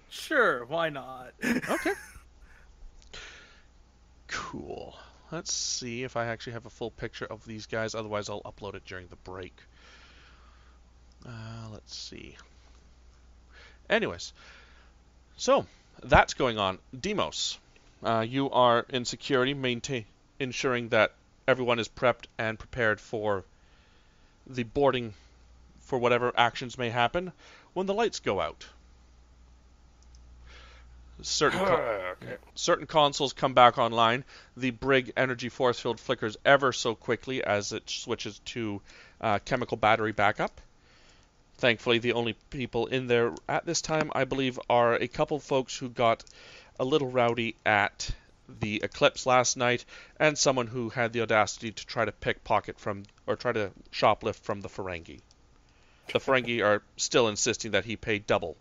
Sure, why not? Okay. Cool. Let's see if I actually have a full picture of these guys. Otherwise, I'll upload it during the break. Uh, let's see. Anyways. So, that's going on. Deimos, uh, you are in security, maintain ensuring that everyone is prepped and prepared for the boarding for whatever actions may happen when the lights go out. Certain, con okay. certain consoles come back online. The brig energy force field flickers ever so quickly as it switches to uh, chemical battery backup. Thankfully, the only people in there at this time, I believe, are a couple folks who got a little rowdy at the eclipse last night, and someone who had the audacity to try to pickpocket from, or try to shoplift from the Ferengi. The Ferengi are still insisting that he pay double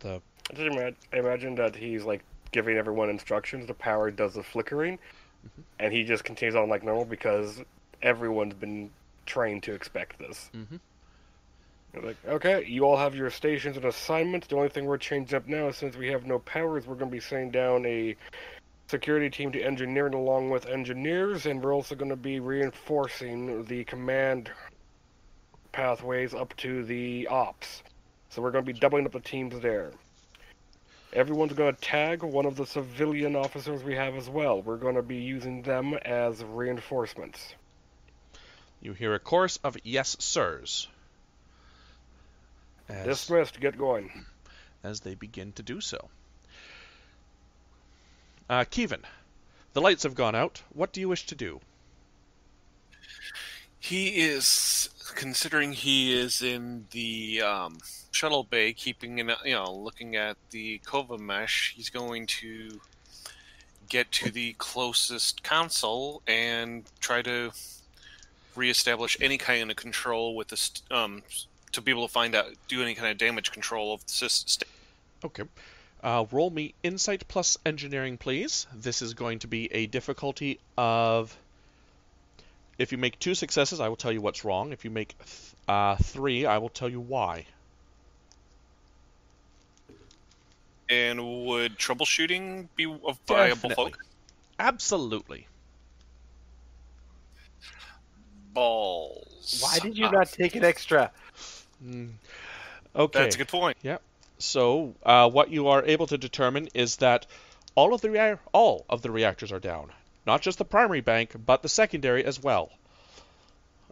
the... I just imagine, I imagine that he's, like, giving everyone instructions. The power does the flickering, mm-hmm. and he just continues on like normal because everyone's been trained to expect this. Mm-hmm. You're like, okay, you all have your stations and assignments. The only thing we're changing up now, since we have no powers, we're going to be sending down a security team to engineering along with engineers, and we're also going to be reinforcing the command pathways up to the ops. So we're going to be doubling up the teams there. Everyone's going to tag one of the civilian officers we have as well. We're going to be using them as reinforcements. You hear a chorus of yes, sirs. As, Dismissed, get going. As they begin to do so. Uh, Keevan, the lights have gone out. What do you wish to do? He is, considering he is in the um, shuttle bay, keeping an, you know, looking at the Kovamesh, he's going to get to the closest console and try to reestablish any kind of control with this, um, to be able to find out, do any kind of damage control of the system. Okay. Uh, roll me Insight plus Engineering, please. This is going to be a difficulty of... If you make two successes, I will tell you what's wrong. If you make th uh, three, I will tell you why. And would troubleshooting be a viable focus? Absolutely. Balls. Why did you uh, not take an extra? Mm. Okay. That's a good point. Yeah. So uh, what you are able to determine is that all of the rea all of the reactors are down. Not just the primary bank, but the secondary as well.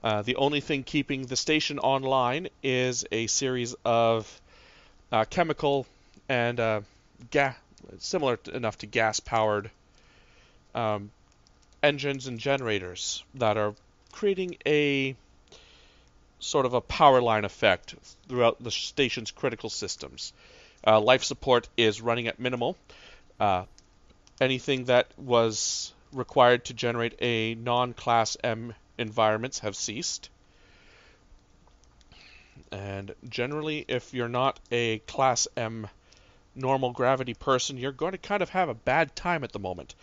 Uh, the only thing keeping the station online is a series of uh, chemical and uh, gas, similar to, enough to gas-powered um, engines and generators that are creating a sort of a power line effect throughout the station's critical systems. Uh, life support is running at minimal. Uh, anything that was... required to generate a non-class M environments have ceased. And generally, if you're not a class M normal gravity person, you're going to kind of have a bad time at the moment.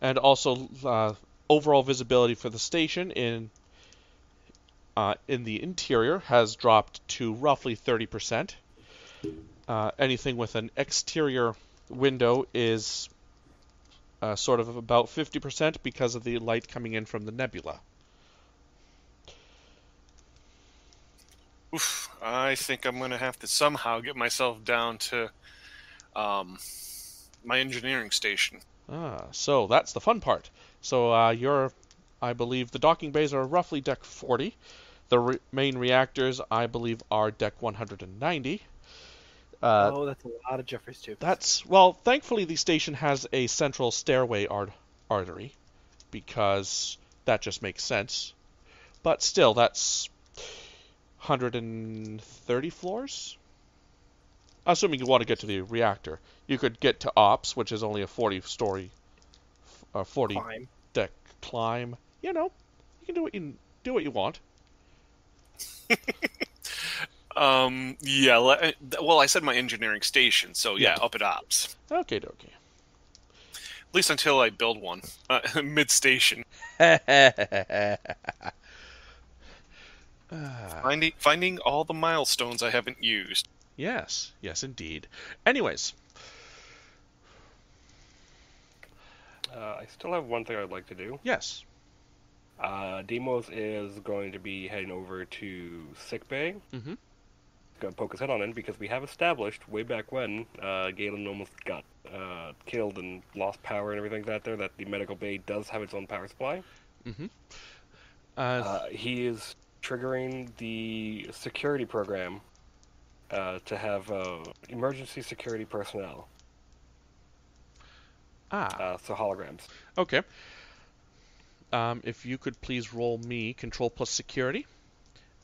And also, uh, overall visibility for the station in uh, in the interior has dropped to roughly thirty percent. Uh, anything with an exterior window is Uh, sort of about fifty percent because of the light coming in from the nebula. Oof, I think I'm going to have to somehow get myself down to um, my engineering station. Ah, so that's the fun part. So uh, you're, I believe, the docking bays are roughly deck forty. The re main reactors, I believe, are deck one hundred ninety. Uh, oh, that's a lot of Jeffries tubes. That's, well, thankfully the station has a central stairway ar artery, because that just makes sense. But still, that's one hundred thirty floors? Assuming you want to get to the reactor. You could get to Ops, which is only a forty-story, uh, forty-deck climb. You know, you can do what you, do what you want. um, yeah, well, I said my engineering station, so yeah, yeah. Up at Ops. Okay, dokie. At least until I build one. Uh, mid-station. Uh, finding, finding all the milestones I haven't used. Yes, yes indeed. Anyways. Uh, I still have one thing I'd like to do. Yes. Uh, Deimos is going to be heading over to sickbay. Mm-hmm. Going to poke his head on in, because we have established way back when uh, Galen almost got uh, killed and lost power and everything like that there, that the medical bay does have its own power supply. Mm-hmm. Uh, uh, he is triggering the security program uh, to have uh, emergency security personnel. Ah. Uh, so holograms. Okay. Um, if you could please roll me control plus security,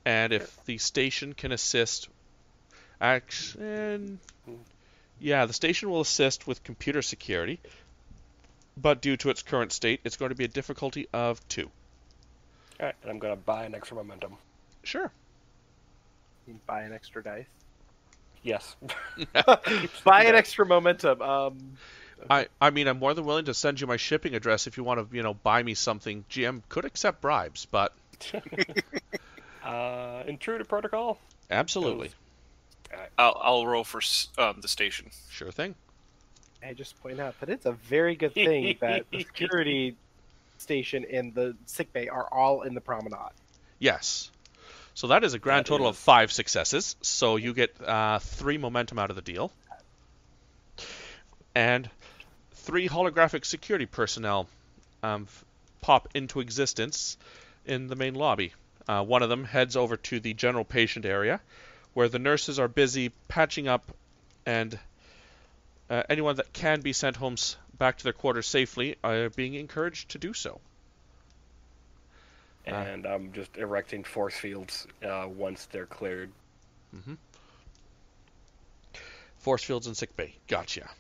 and if sure. the station can assist, action. Yeah, the station will assist with computer security, but due to its current state, it's going to be a difficulty of two. Alright, and I'm going to buy an extra momentum. Sure. You can buy an extra dice? Yes. Buy an extra momentum. Um, I, I mean, I'm more than willing to send you my shipping address if you want to, you know, buy me something. G M could accept bribes, but... uh, intruder protocol? Absolutely. Right. I'll, I'll roll for um, the station. Sure thing. I just point out that it's a very good thing that the security... station and the sickbay are all in the promenade. Yes. So that is a grand that total is. of five successes. So you get uh, three momentum out of the deal. And three holographic security personnel um, pop into existence in the main lobby. Uh, one of them heads over to the general patient area, where the nurses are busy patching up, and uh, anyone that can be sent home back to their quarters safely are being encouraged to do so. And uh, I'm just erecting force fields uh, once they're cleared. Mm-hmm. Force fields in sickbay. Gotcha.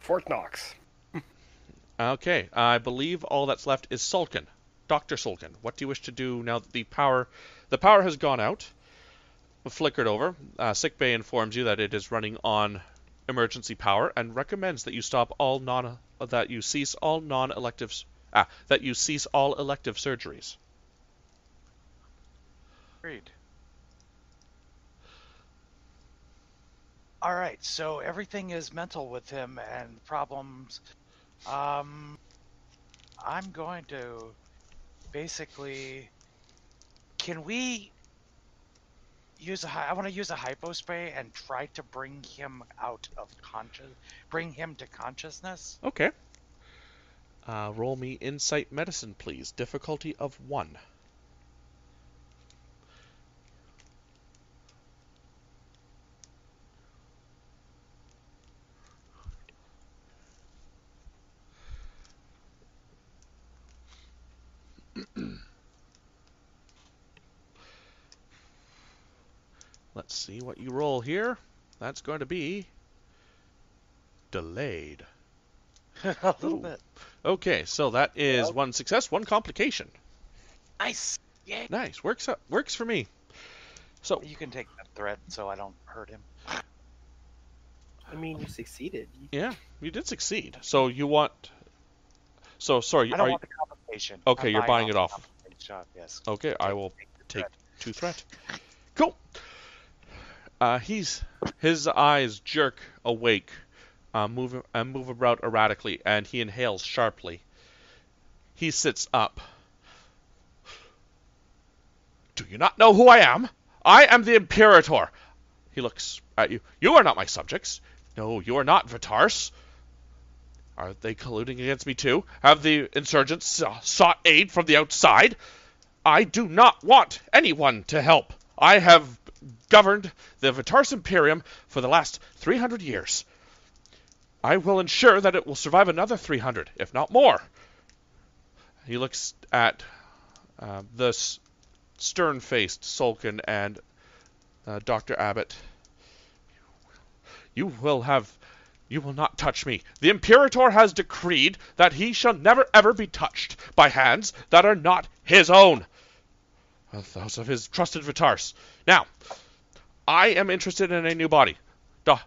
Fort Knox. Okay. I believe all that's left is Sulkin. Doctor Sulkin, what do you wish to do now that the power... The power has gone out, flickered over. Uh, sickbay informs you that it is running on... emergency power and recommends that you stop all non that you cease all non-electives ah that you cease all elective surgeries. Great. All right, so everything is mental with him and problems. Um, I'm going to basically. Can we? Use a I want to use a hypo spray and try to bring him out of conscious, bring him to consciousness. Okay. Uh, roll me insight medicine, please. Difficulty of one. Let's see what you roll here. That's going to be delayed. A little Ooh. bit. Okay, so that is well. one success, one complication. Nice. Yay. Nice. Works up. Works for me. So you can take that threat, so I don't hurt him. I mean, you succeeded. Yeah, you did succeed. So you want? So sorry. I don't are want you... the complication. Okay, I'm you're buying it off. Shot, yes. Okay, I will take, take threat. two threat. Cool. Uh, he's his eyes jerk awake, uh, move uh, move about erratically, and he inhales sharply. He sits up. Do you not know who I am? I am the Imperator. He looks at you. You are not my subjects. No, you are not, V'Tarss. Are they colluding against me too? Have the insurgents uh, sought aid from the outside? I do not want anyone to help. I have governed the V'Tarss Imperium for the last three hundred years. I will ensure that it will survive another three hundred, if not more. He looks at uh, the stern-faced Sulkin and uh, Doctor Abbott. You will have... You will not touch me. The Imperator has decreed that he shall never ever be touched by hands that are not his own. Those of his trusted V'Tarss. Now, I am interested in a new body. Duh.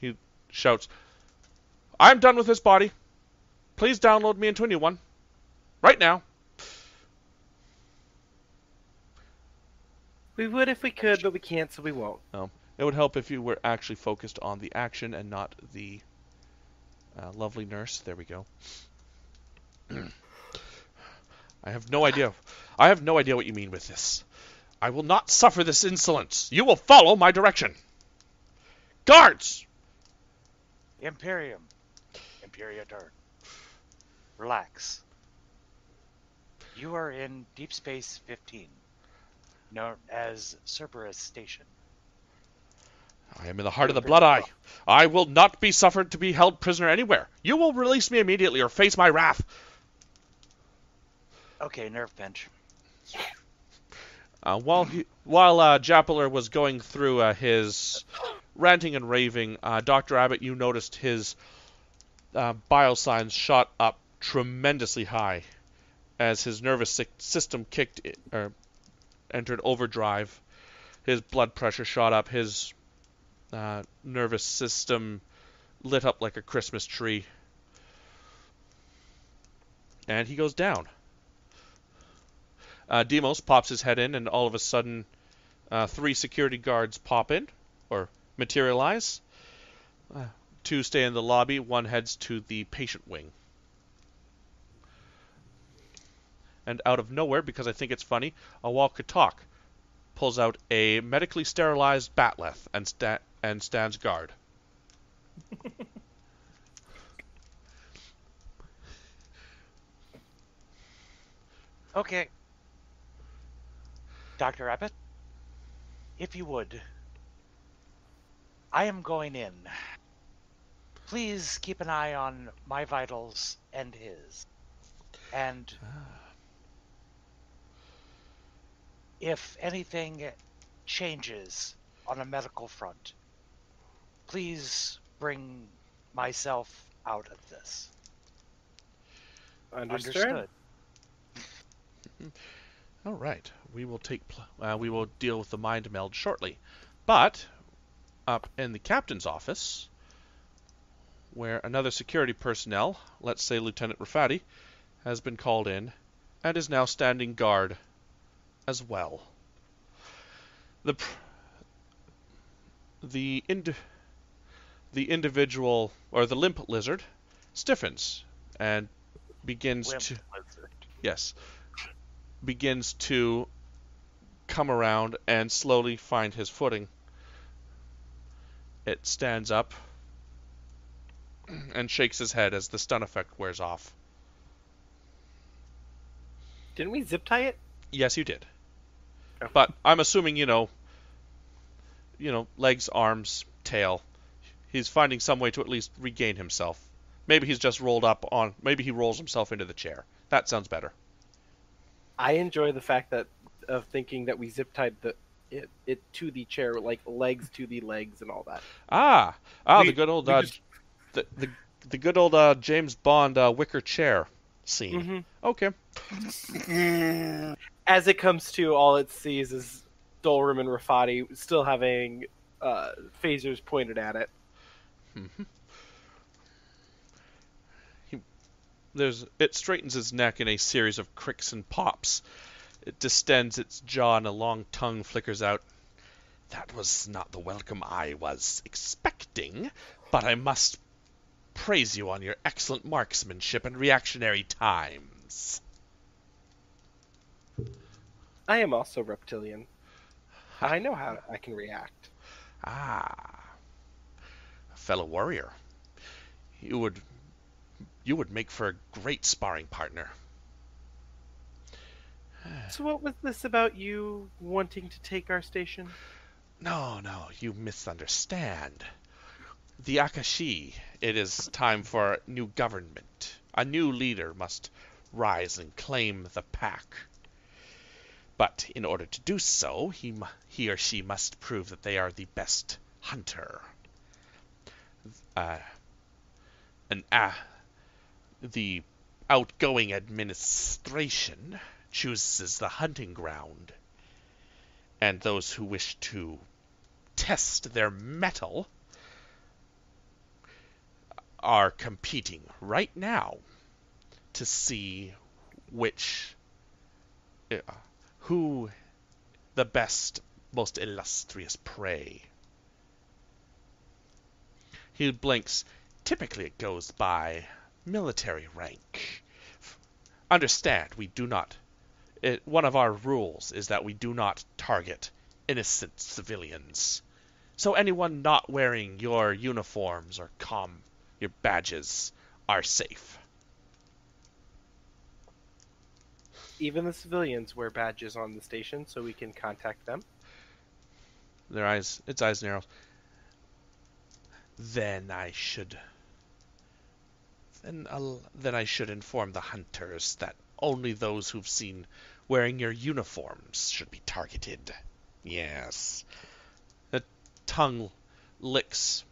He shouts, I'm done with this body. Please download me into a new one. Right now. We would if we could, but we can't, so we won't. No. It would help if you were actually focused on the action and not the uh, lovely nurse. There we go. I have no idea. I have no idea what you mean with this. I will not suffer this insolence. You will follow my direction. Guards! Imperium. Imperator. Relax. You are in Deep Space fifteen, known as Cerberus Station. I am in the heart of the Blood Eye. I will not be suffered to be held prisoner anywhere. You will release me immediately or face my wrath. Okay, nerve pinch. Uh, while he, while uh, Japalar was going through uh, his ranting and raving, uh, Doctor Abbott, you noticed his uh, biosigns shot up tremendously high as his nervous system kicked it, or entered overdrive. His blood pressure shot up. His Uh, nervous system lit up like a Christmas tree. And he goes down. Uh, Deimos pops his head in, and all of a sudden uh, three security guards pop in, or materialize. Uh, two stay in the lobby, one heads to the patient wing. And out of nowhere, because I think it's funny, a walk-a-talk pulls out a medically sterilized Batleth and sta and stands guard. Okay. Doctor Abbott, if you would, I am going in. Please keep an eye on my vitals and his. And... if anything changes on a medical front, please bring myself out of this. Understood. Understood. All right, we will take uh, we will deal with the mind meld shortly, but up in the captain's office, where another security personnel, let's say Lieutenant Rafati, has been called in, and is now standing guard. As well, the pr the ind the individual or the limp lizard stiffens and begins limp to lizard. yes begins to come around and slowly find his footing. It stands up and shakes his head as the stun effect wears off. Didn't we zip tie it? Yes, you did. But I'm assuming, you know, you know, legs, arms, tail. He's finding some way to at least regain himself. Maybe he's just rolled up on... Maybe he rolls himself into the chair. That sounds better. I enjoy the fact that of thinking that we zip-tied the, it, it to the chair, like legs to the legs and all that. Ah, ah, we, the good old uh, just... the, the the good old uh, James Bond uh, wicker chair scene. Mm-hmm. Okay. As it comes to, all it sees is Dorum and Rafati still having uh, phasers pointed at it. Mm-hmm. He, there's, it straightens its neck in a series of cricks and pops. It distends its jaw and a long tongue flickers out. That was not the welcome I was expecting, but I must praise you on your excellent marksmanship and reactionary times. I am also reptilian. I know how I can react. Ah, a fellow warrior. You would, you would make for a great sparring partner. So what was this about you wanting to take our station? No, no, you misunderstand. The Akashi, it is time for a new government. A new leader must rise and claim the pack. But in order to do so, he, he or she must prove that they are the best hunter. Uh, an, uh, the outgoing administration chooses the hunting ground, and those who wish to test their mettle are competing right now to see which, uh, who the best, most illustrious prey. He blinks. Typically it goes by military rank. Understand, we do not... It, one of our rules is that we do not target innocent civilians. So anyone not wearing your uniforms or com, your badges are safe. Even the civilians wear badges on the station, so we can contact them. Their eyes, its eyes narrow. Then I should, then I'll, then I should inform the hunters that only those who've seen wearing your uniforms should be targeted. Yes. The tongue licks,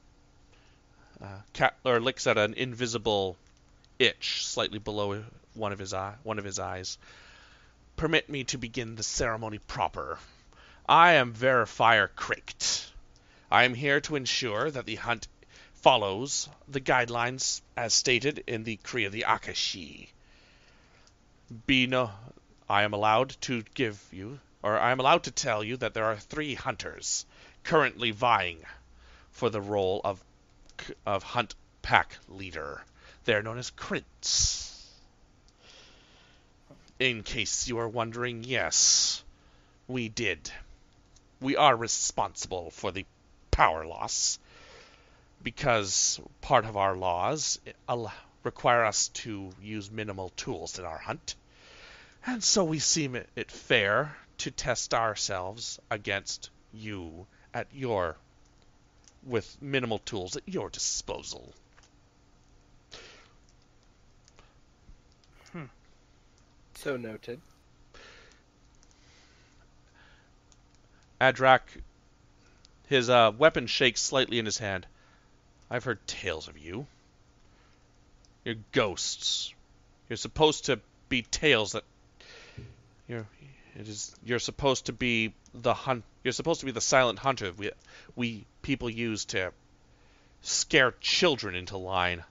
uh, cat, or licks at an invisible itch slightly below one of his eye, one of his eyes. Permit me to begin the ceremony proper. I am Verifier Cricht. I am here to ensure that the hunt follows the guidelines as stated in the Kree of the Akashi. Be no, I am allowed to give you, or I am allowed to tell you that there are three hunters currently vying for the role of of hunt pack leader. They are known as Crints. In case you are wondering, yes, we did. We are responsible for the power loss because part of our laws require us to use minimal tools in our hunt. And so we seem it, it fair to test ourselves against you at your, with minimal tools at your disposal. Hmm. So noted. Adrak, his uh, weapon shakes slightly in his hand. I've heard tales of you. You're ghosts. You're supposed to be tales that you're. It is. You're supposed to be the hunt. You're supposed to be the silent hunter we we people use to scare children into line.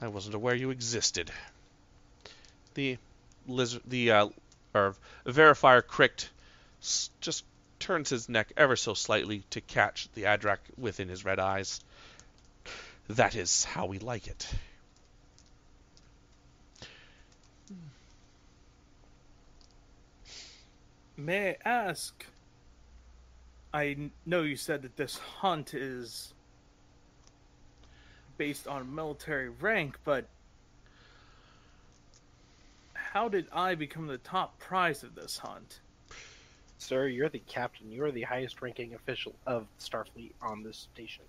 I wasn't aware you existed. The lizard. The uh, or Verifier Cricht just turns his neck ever so slightly to catch the Adrak within his red eyes. That is how we like it. May I ask, I know you said that this hunt is based on military rank, but how did I become the top prize of this hunt? Sir, you're the captain. You're the highest ranking official of Starfleet on this station.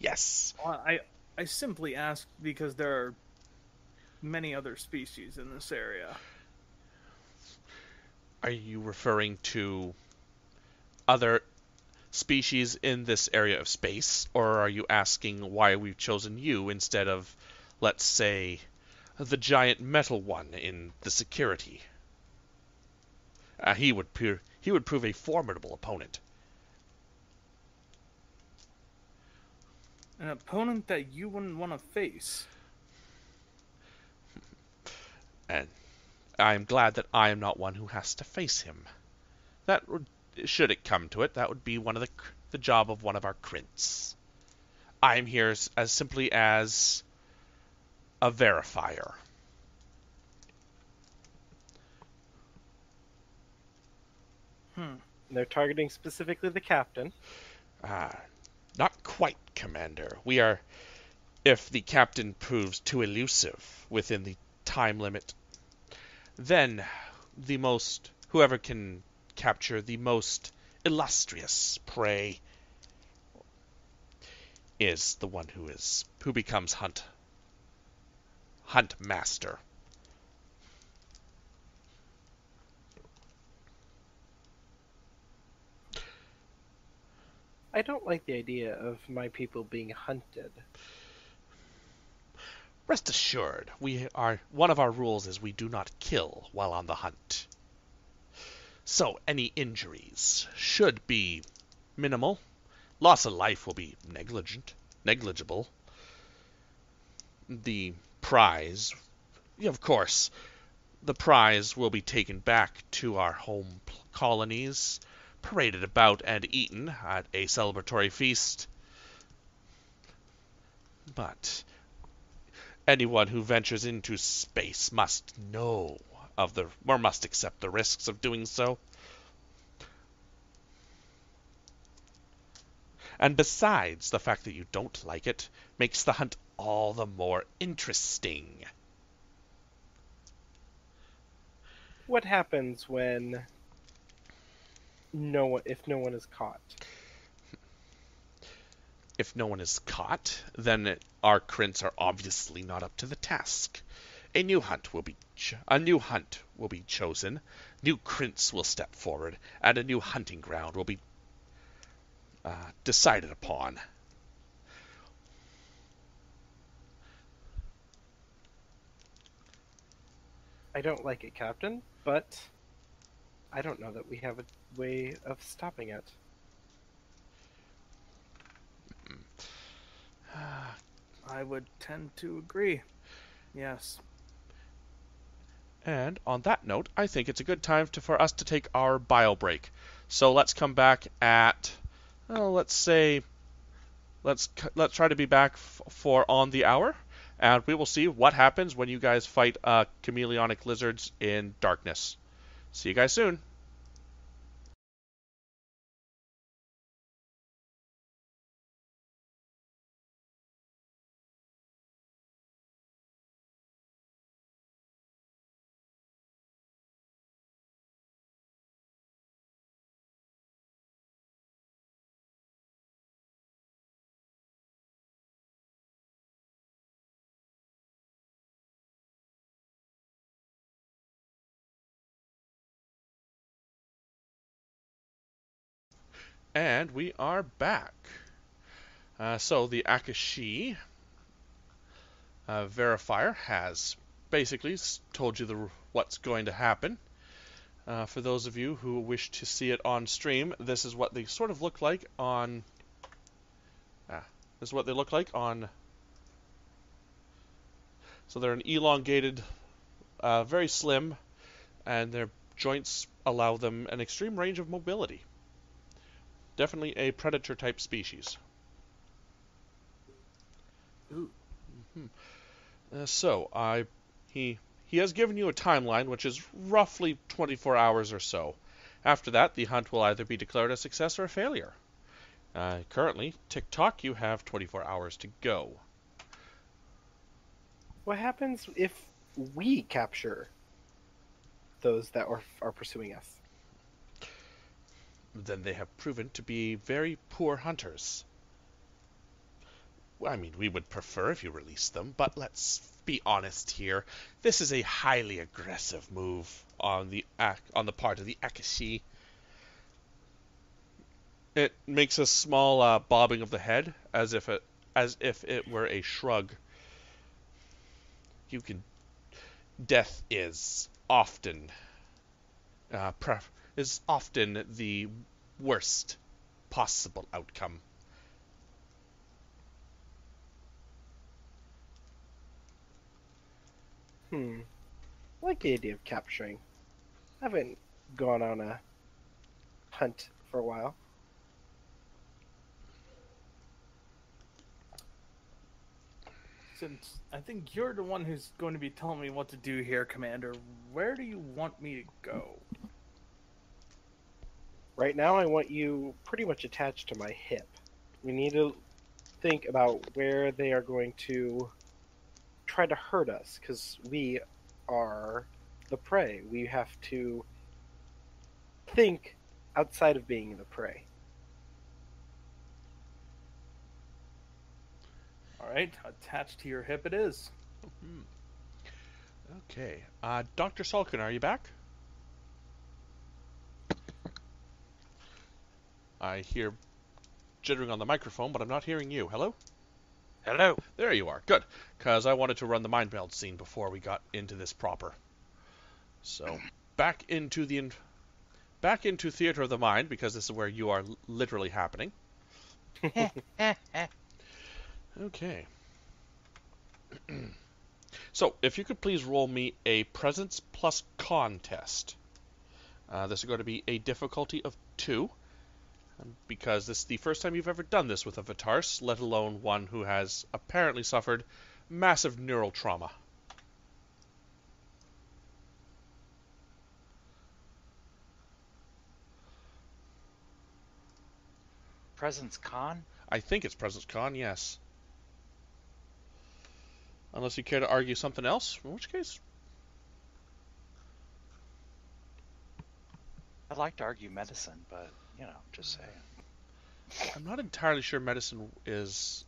Yes. I, I simply ask because there are many other species in this area. Are you referring to other species in this area of space, or are you asking why we've chosen you instead of, let's say, the giant metal one in the security? Uh, he would pr- he would prove a formidable opponent. An opponent that you wouldn't want to face. And I am glad that I am not one who has to face him. That would, should it come to it, that would be one of the the job of one of our Crints. I am here as, as simply as a verifier. Hmm. And they're targeting specifically the captain. Ah, not quite, Commander. We are, if the captain proves too elusive within the time limit, then the most, whoever can capture the most illustrious prey is the one who is, who becomes hunt, hunt master. I don't like the idea of my people being hunted. Rest assured, we are, one of our rules is we do not kill while on the hunt. So any injuries should be minimal. Loss of life will be negligent, negligible. The prize, of course, the prize will be taken back to our home colonies, paraded about and eaten at a celebratory feast. But anyone who ventures into space must know of the, or must accept the risks of doing so. And besides, the fact that you don't like it makes the hunt all the more interesting. What happens when no one, if no one is caught? If no one is caught, then it, our Crints are obviously not up to the task. A new hunt will be ch a new hunt will be chosen. New Crints will step forward, and a new hunting ground will be uh, decided upon. I don't like it, Captain, but I don't know that we have a way of stopping it. I would tend to agree. Yes. And on that note, I think it's a good time to, for us to take our bio break. So let's come back at, oh, let's say, let's let's try to be back f for on the hour, and we will see what happens when you guys fight uh, chameleonic lizards in darkness. See you guys soon. And we are back. Uh, so the Akashi uh, verifier has basically told you the, what's going to happen. Uh, for those of you who wish to see it on stream, this is what they sort of look like on. Uh, this is what they look like on. So they're an elongated, uh, very slim, and their joints allow them an extreme range of mobility. Definitely a predator type species. Ooh. Mm-hmm. uh, so I he he has given you a timeline, which is roughly twenty-four hours or so. After that, the hunt will either be declared a success or a failure. Uh, currently, TikTok, you have twenty-four hours to go. What happens if we capture those that are, are pursuing us? Then they have proven to be very poor hunters. Well, I mean, we would prefer if you release them, but let's be honest here. This is a highly aggressive move on the on the part of the Akashi. It makes a small uh, bobbing of the head, as if it as if it were a shrug. You can. Death is often uh, pref. is often the worst possible outcome. Hmm. I like the idea of capturing. I haven't gone on a hunt for a while. Since I think you're the one who's going to be telling me what to do here, Commander, where do you want me to go? Right now I want you pretty much attached to my hip. We need to think about where they are going to try to hurt us, because we are the prey. We have to think outside of being the prey. Alright, attached to your hip it is. Mm-hmm. Okay. Uh, Doctor Sulkin, are you back? I hear jittering on the microphone, but I'm not hearing you. Hello? Hello. There you are. Good. Because I wanted to run the mind meld scene before we got into this proper. So, back into the... In back into Theater of the Mind, because this is where you are literally happening. Okay. So, if you could please roll me a presence plus con test. Uh, this is going to be a difficulty of two, because this is the first time you've ever done this with a V'Tarss, let alone one who has apparently suffered massive neural trauma. Presence con? I think it's presence con, yes. Unless you care to argue something else, in which case... I'd like to argue medicine, but, you know, just saying. I'm not entirely sure medicine is...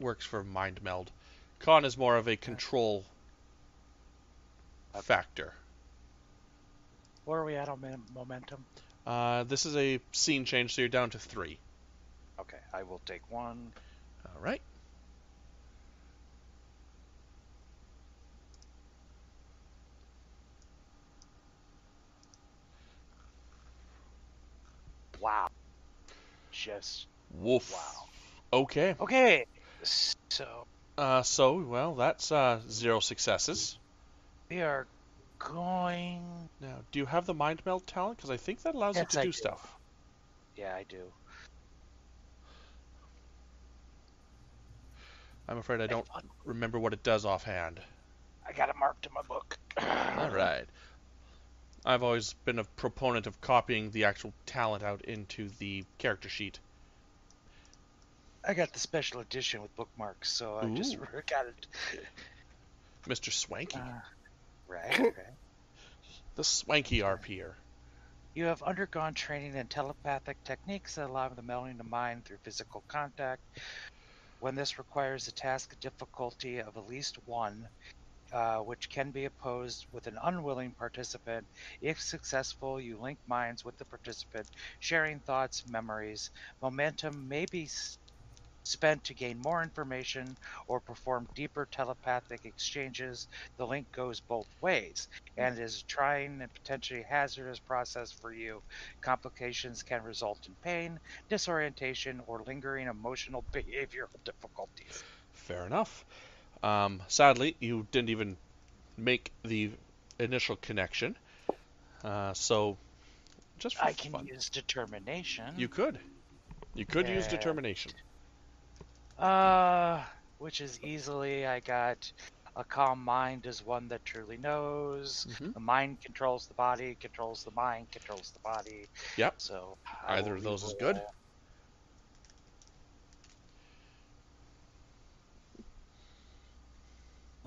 works for mind meld. Con is more of a control okay. factor. Where are we at on momentum? Uh, this is a scene change, so you're down to three. Okay, I will take one. All right. Wow. Just woof. Wow. Okay. Okay. So. Uh. So well, that's uh zero successes. We are going. Now, do you have the mind meld talent? Because I think that allows yes, you to I do, do stuff. Yeah, I do. I'm afraid I don't remember what it does offhand. I got it marked in my book. All right. I've always been a proponent of copying the actual talent out into the character sheet. I got the special edition with bookmarks, so I Ooh. just got it. Mister Swanky. Uh, right, right. The Swanky R P-er. You have undergone training in telepathic techniques that allow the melding of mind through physical contact. When this requires a task difficulty of at least one, Uh, which can be opposed with an unwilling participant. If successful, you link minds with the participant, sharing thoughts, memories. Momentum may be s spent to gain more information or perform deeper telepathic exchanges. The link goes both ways and is a trying and potentially hazardous process for you. Complications can result in pain, disorientation, or lingering emotional behavioral difficulties. Fair enough. Um, sadly, you didn't even make the initial connection, uh, so just for I can fun. use determination. You could. You could and, use determination. Uh, which is easily, I got a calm mind is one that truly knows. Mm-hmm. The mind controls the body, controls the mind, controls the body. Yep. So either of those is good. That.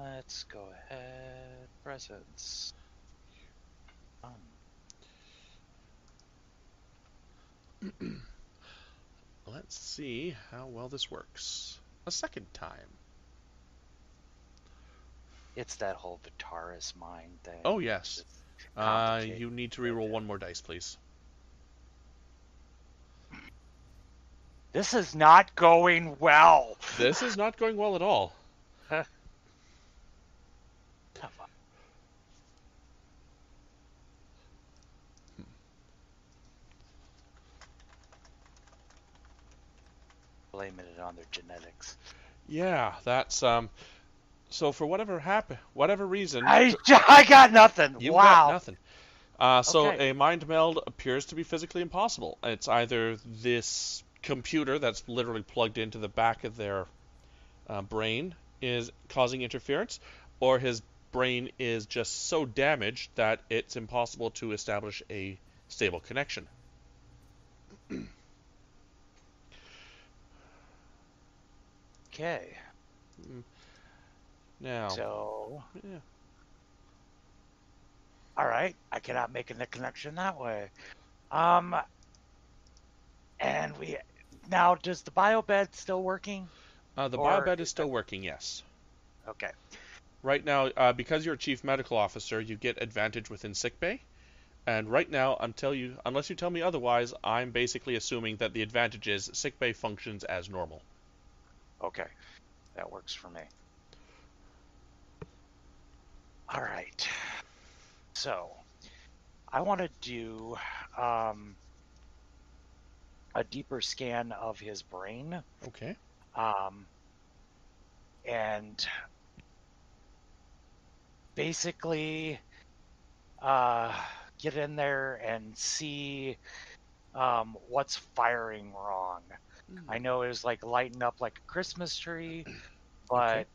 Let's go ahead. Presence. Um. Let's see how well this works. A second time. It's that whole V'Tarss mind thing. Oh, yes. Uh, you need to reroll one more dice, please. This is not going well. This is not going well at all. Blaming it on their genetics. Yeah, that's um. So for whatever happened, whatever reason, I I got nothing. You wow. got nothing. Uh, so okay. a mind meld appears to be physically impossible. It's either this computer that's literally plugged into the back of their uh, brain is causing interference, or his brain is just so damaged that it's impossible to establish a stable connection. Okay. Mm. Now. So. Yeah. All right. I cannot make the connection that way. Um. And we now does the bio bed still working? Uh, the bio bed is still working. Yes. Okay. Right now, uh, because you're a chief medical officer, you get advantage within sickbay. And right now, until you, unless you tell me otherwise, I'm basically assuming that the advantage is sickbay functions as normal. Okay. That works for me. All right. So, I want to do um, a deeper scan of his brain. Okay. Um, and... basically uh, get in there and see um, what's firing wrong. Mm. I know it was like lighting up like a Christmas tree, but... Okay.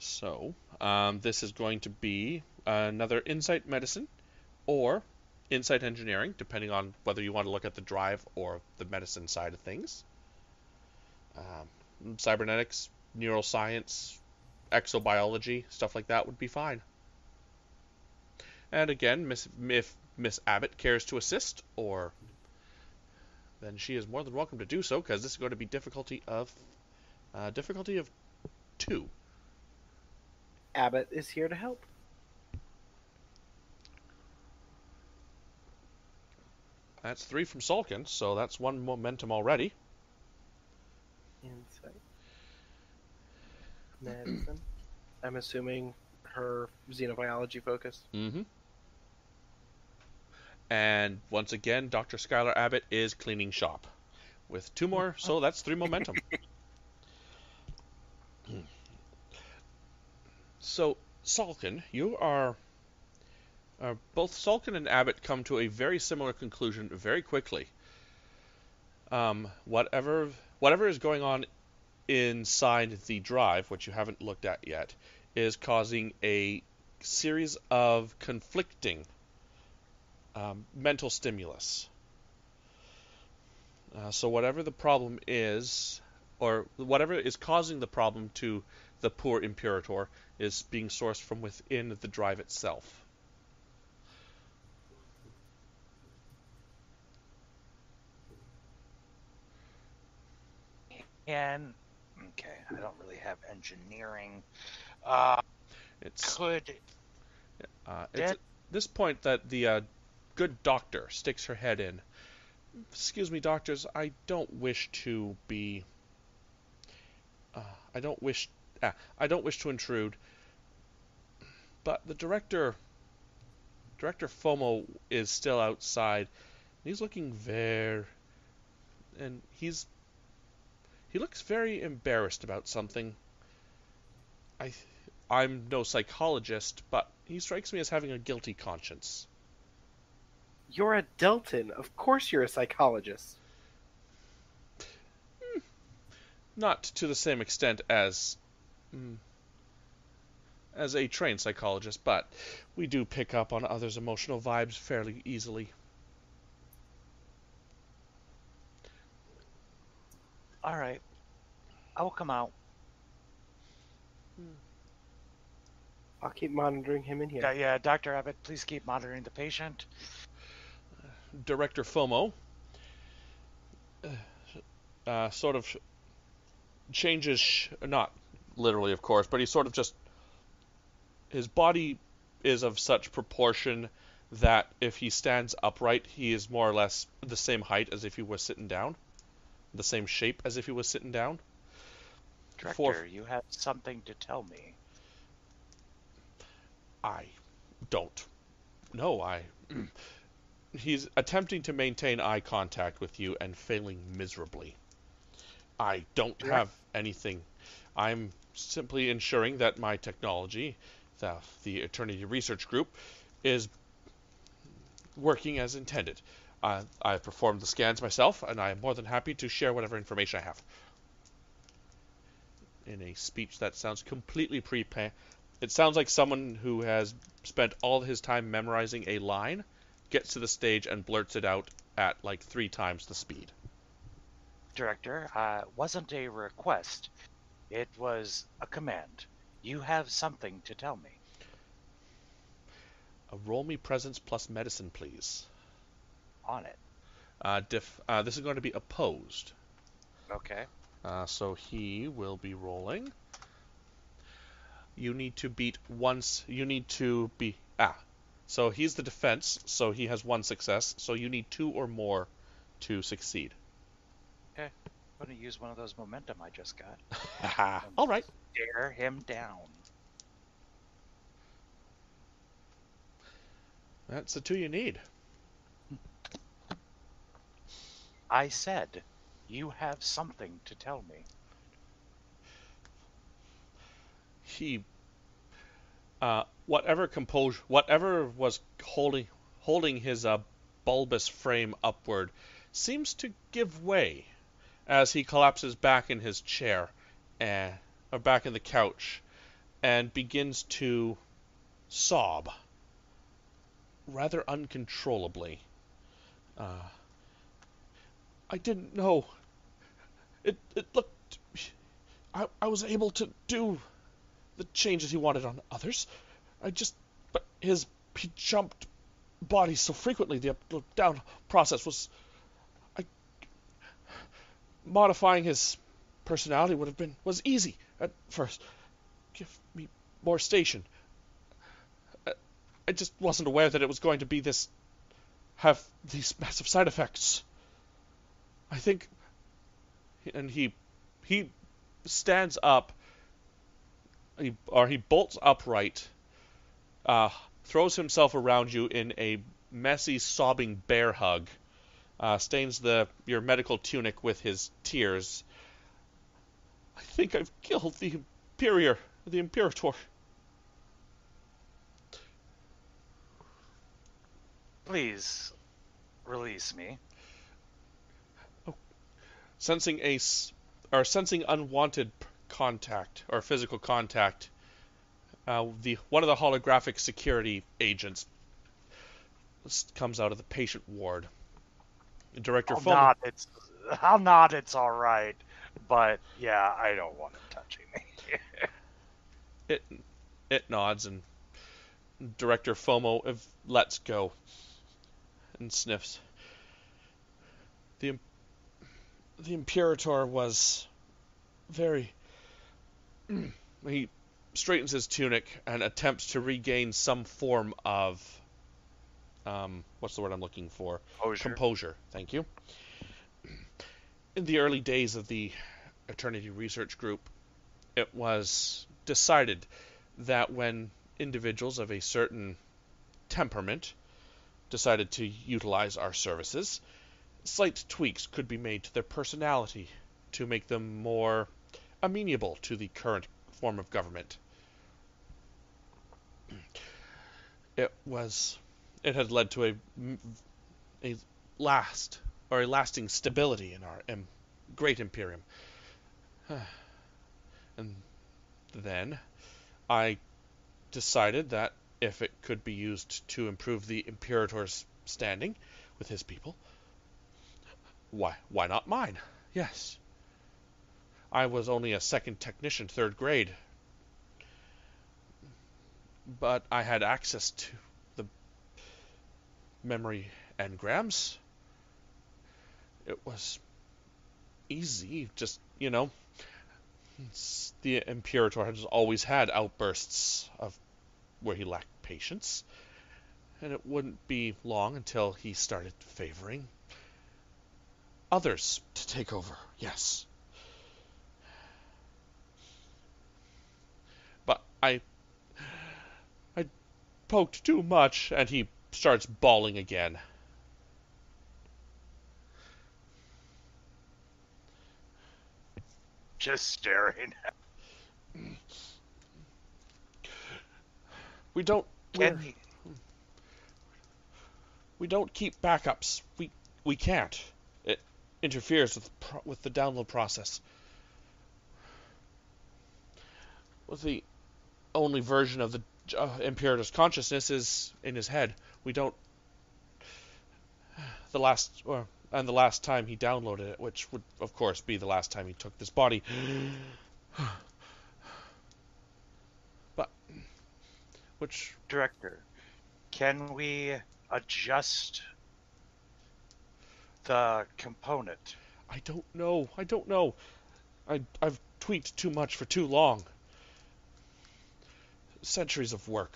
So, um, this is going to be another Insight Medicine or Insight Engineering, depending on whether you want to look at the drive or the medicine side of things. Um, cybernetics, neuroscience... exobiology, stuff like that would be fine. And again, Miss, if Miss Abbott cares to assist, or then she is more than welcome to do so, because this is going to be difficulty of uh, difficulty of two. Abbott is here to help. That's three from Sulkin, so that's one momentum already. Insight. Medicine. I'm assuming her xenobiology focus. Mm-hmm. And once again, Doctor Skylar Abbott is cleaning shop with two more, so that's three momentum. So, Sulkin, you are... Uh, both Sulkin and Abbott come to a very similar conclusion very quickly. Um, whatever, whatever is going on inside the drive, which you haven't looked at yet, is causing a series of conflicting um, mental stimulus. Uh, so whatever the problem is, or whatever is causing the problem to the poor Imperator, is being sourced from within the drive itself. And okay, I don't really have engineering. Uh, it's could uh, it's that... at this point that the uh, good doctor sticks her head in. Excuse me, doctors. I don't wish to be. Uh, I don't wish. Ah, I don't wish to intrude. But the director, Director Fomo, is still outside. He's looking very, and he's. He looks very embarrassed about something. I, I'm no psychologist, but he strikes me as having a guilty conscience. You're a Delton. Of course you're a psychologist. Mm. Not to the same extent as... Mm, as a trained psychologist, but we do pick up on others' emotional vibes fairly easily. All right, I will come out. I'll keep monitoring him in here. Yeah, yeah, Doctor Abbott, please keep monitoring the patient. Uh, Director Fomo uh, uh, sort of changes, sh not literally, of course, but he sort of just... His body is of such proportion that if he stands upright, he is more or less the same height as if he was sitting down. The same shape as if he was sitting down. Director, For... you have something to tell me. I don't. No, I... He's attempting to maintain eye contact with you and failing miserably. I don't Direct... have anything. I'm simply ensuring that my technology, the, the Eternity Research Group, is working as intended. Uh, I've performed the scans myself, and I am more than happy to share whatever information I have. In a speech that sounds completely pre-planned. It sounds like someone who has spent all his time memorizing a line, gets to the stage and blurts it out at like three times the speed. Director, uh, wasn't a request. It was a command. You have something to tell me. Uh, roll me presence plus medicine, please. On it. Uh, diff, uh, this is going to be opposed. Okay. Uh, so he will be rolling. You need to beat once. You need to be ah. So he's the defense. So he has one success. So you need two or more to succeed. Okay. I'm going to use one of those momentum I just got. All right. Stare him down. That's the two you need. I said, you have something to tell me. He, uh, whatever composure, whatever was holding holding his uh, bulbous frame upward, seems to give way as he collapses back in his chair, eh, or back in the couch, and begins to sob rather uncontrollably. Uh, I didn't know. It it looked... I, I was able to do the changes he wanted on others. I just... But his... He jumped bodies so frequently, the up-down process was... I... Modifying his personality would have been... Was easy at first. Give me more station. I, I just wasn't aware that it was going to be this... Have these massive side effects. I think, and he he stands up, he, or he bolts upright, uh, throws himself around you in a messy, sobbing bear hug, uh, stains the your medical tunic with his tears. I think I've killed the Imperior, the Imperator. Please release me. Sensing a, or sensing unwanted contact or physical contact, uh, the one of the holographic security agents comes out of the patient ward. Director Fomo. I'll nod, it's, I'll nod, it's all right, but yeah, I don't want him touching me. it it nods, and Director Fomo ev- lets go and sniffs. The The Imperator was very... He straightens his tunic and attempts to regain some form of... Um, what's the word I'm looking for? Composure. Composure. Thank you. In the early days of the Eternity Research Group, it was decided that when individuals of a certain temperament decided to utilize our services... Slight tweaks could be made to their personality to make them more amenable to the current form of government. It was, it had led to a, a last or a lasting stability in our um, great Imperium. And then I decided that if it could be used to improve the Imperator's standing with his people, Why, why not mine? Yes. I was only a second technician, third grade. But I had access to the memory engrams. It was easy, just, you know. The Imperator has always had outbursts of where he lacked patience. And it wouldn't be long until he started favoring others to take over, yes. But I... I poked too much, and he starts bawling again. Just staring. We don't... He... We don't keep backups. We, we can't. Interferes with pro- with the download process. Well, the only version of the uh, Imperator's consciousness is in his head. We don't... the last, or, and the last time he downloaded it, which would, of course, be the last time he took this body. But, which... Director, can we adjust the component? I don't know. I don't know. I, I've tweaked too much for too long. Centuries of work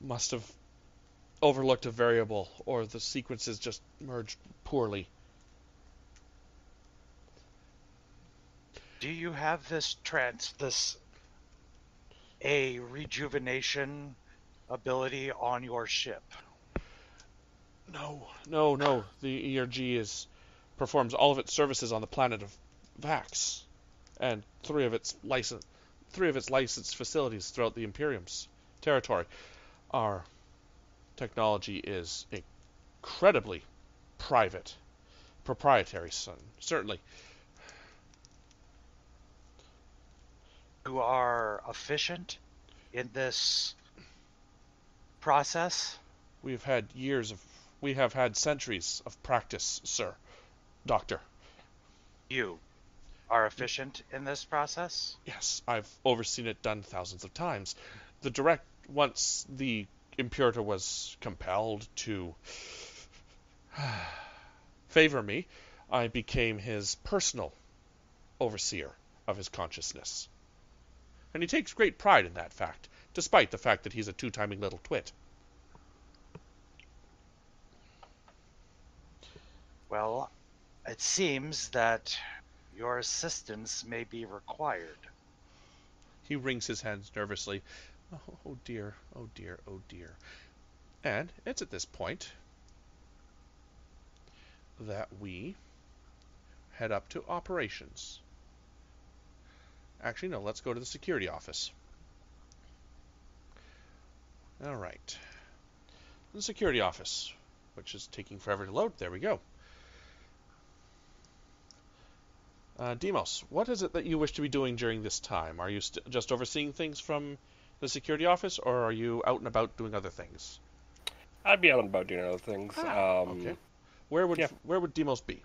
must have overlooked a variable, or the sequences just merged poorly. Do you have this trans, this a rejuvenation ability on your ship? No, no, no. The E R G is performs all of its services on the planet of Vax, and three of its license, three of its licensed facilities throughout the Imperium's territory. Our technology is incredibly private, proprietary, son, certainly. You are efficient in this process? We've had years of, we have had centuries of practice, sir, Doctor. You are efficient in this process? Yes, I've overseen it done thousands of times. The direct, once the Imperator was compelled to favor me, I became his personal overseer of his consciousness. And he takes great pride in that fact, despite the fact that he's a two-timing little twit. Well, it seems that your assistance may be required. He wrings his hands nervously. Oh dear, oh dear, oh dear. And it's at this point that we head up to operations. Actually, no, let's go to the security office. All right. The security office, which is taking forever to load. There we go. Uh, Deimos, what is it that you wish to be doing during this time? Are you st just overseeing things from the security office, or are you out and about doing other things? I'd be out and about doing other things. Ah, um, okay. Where would yeah. where would Deimos be?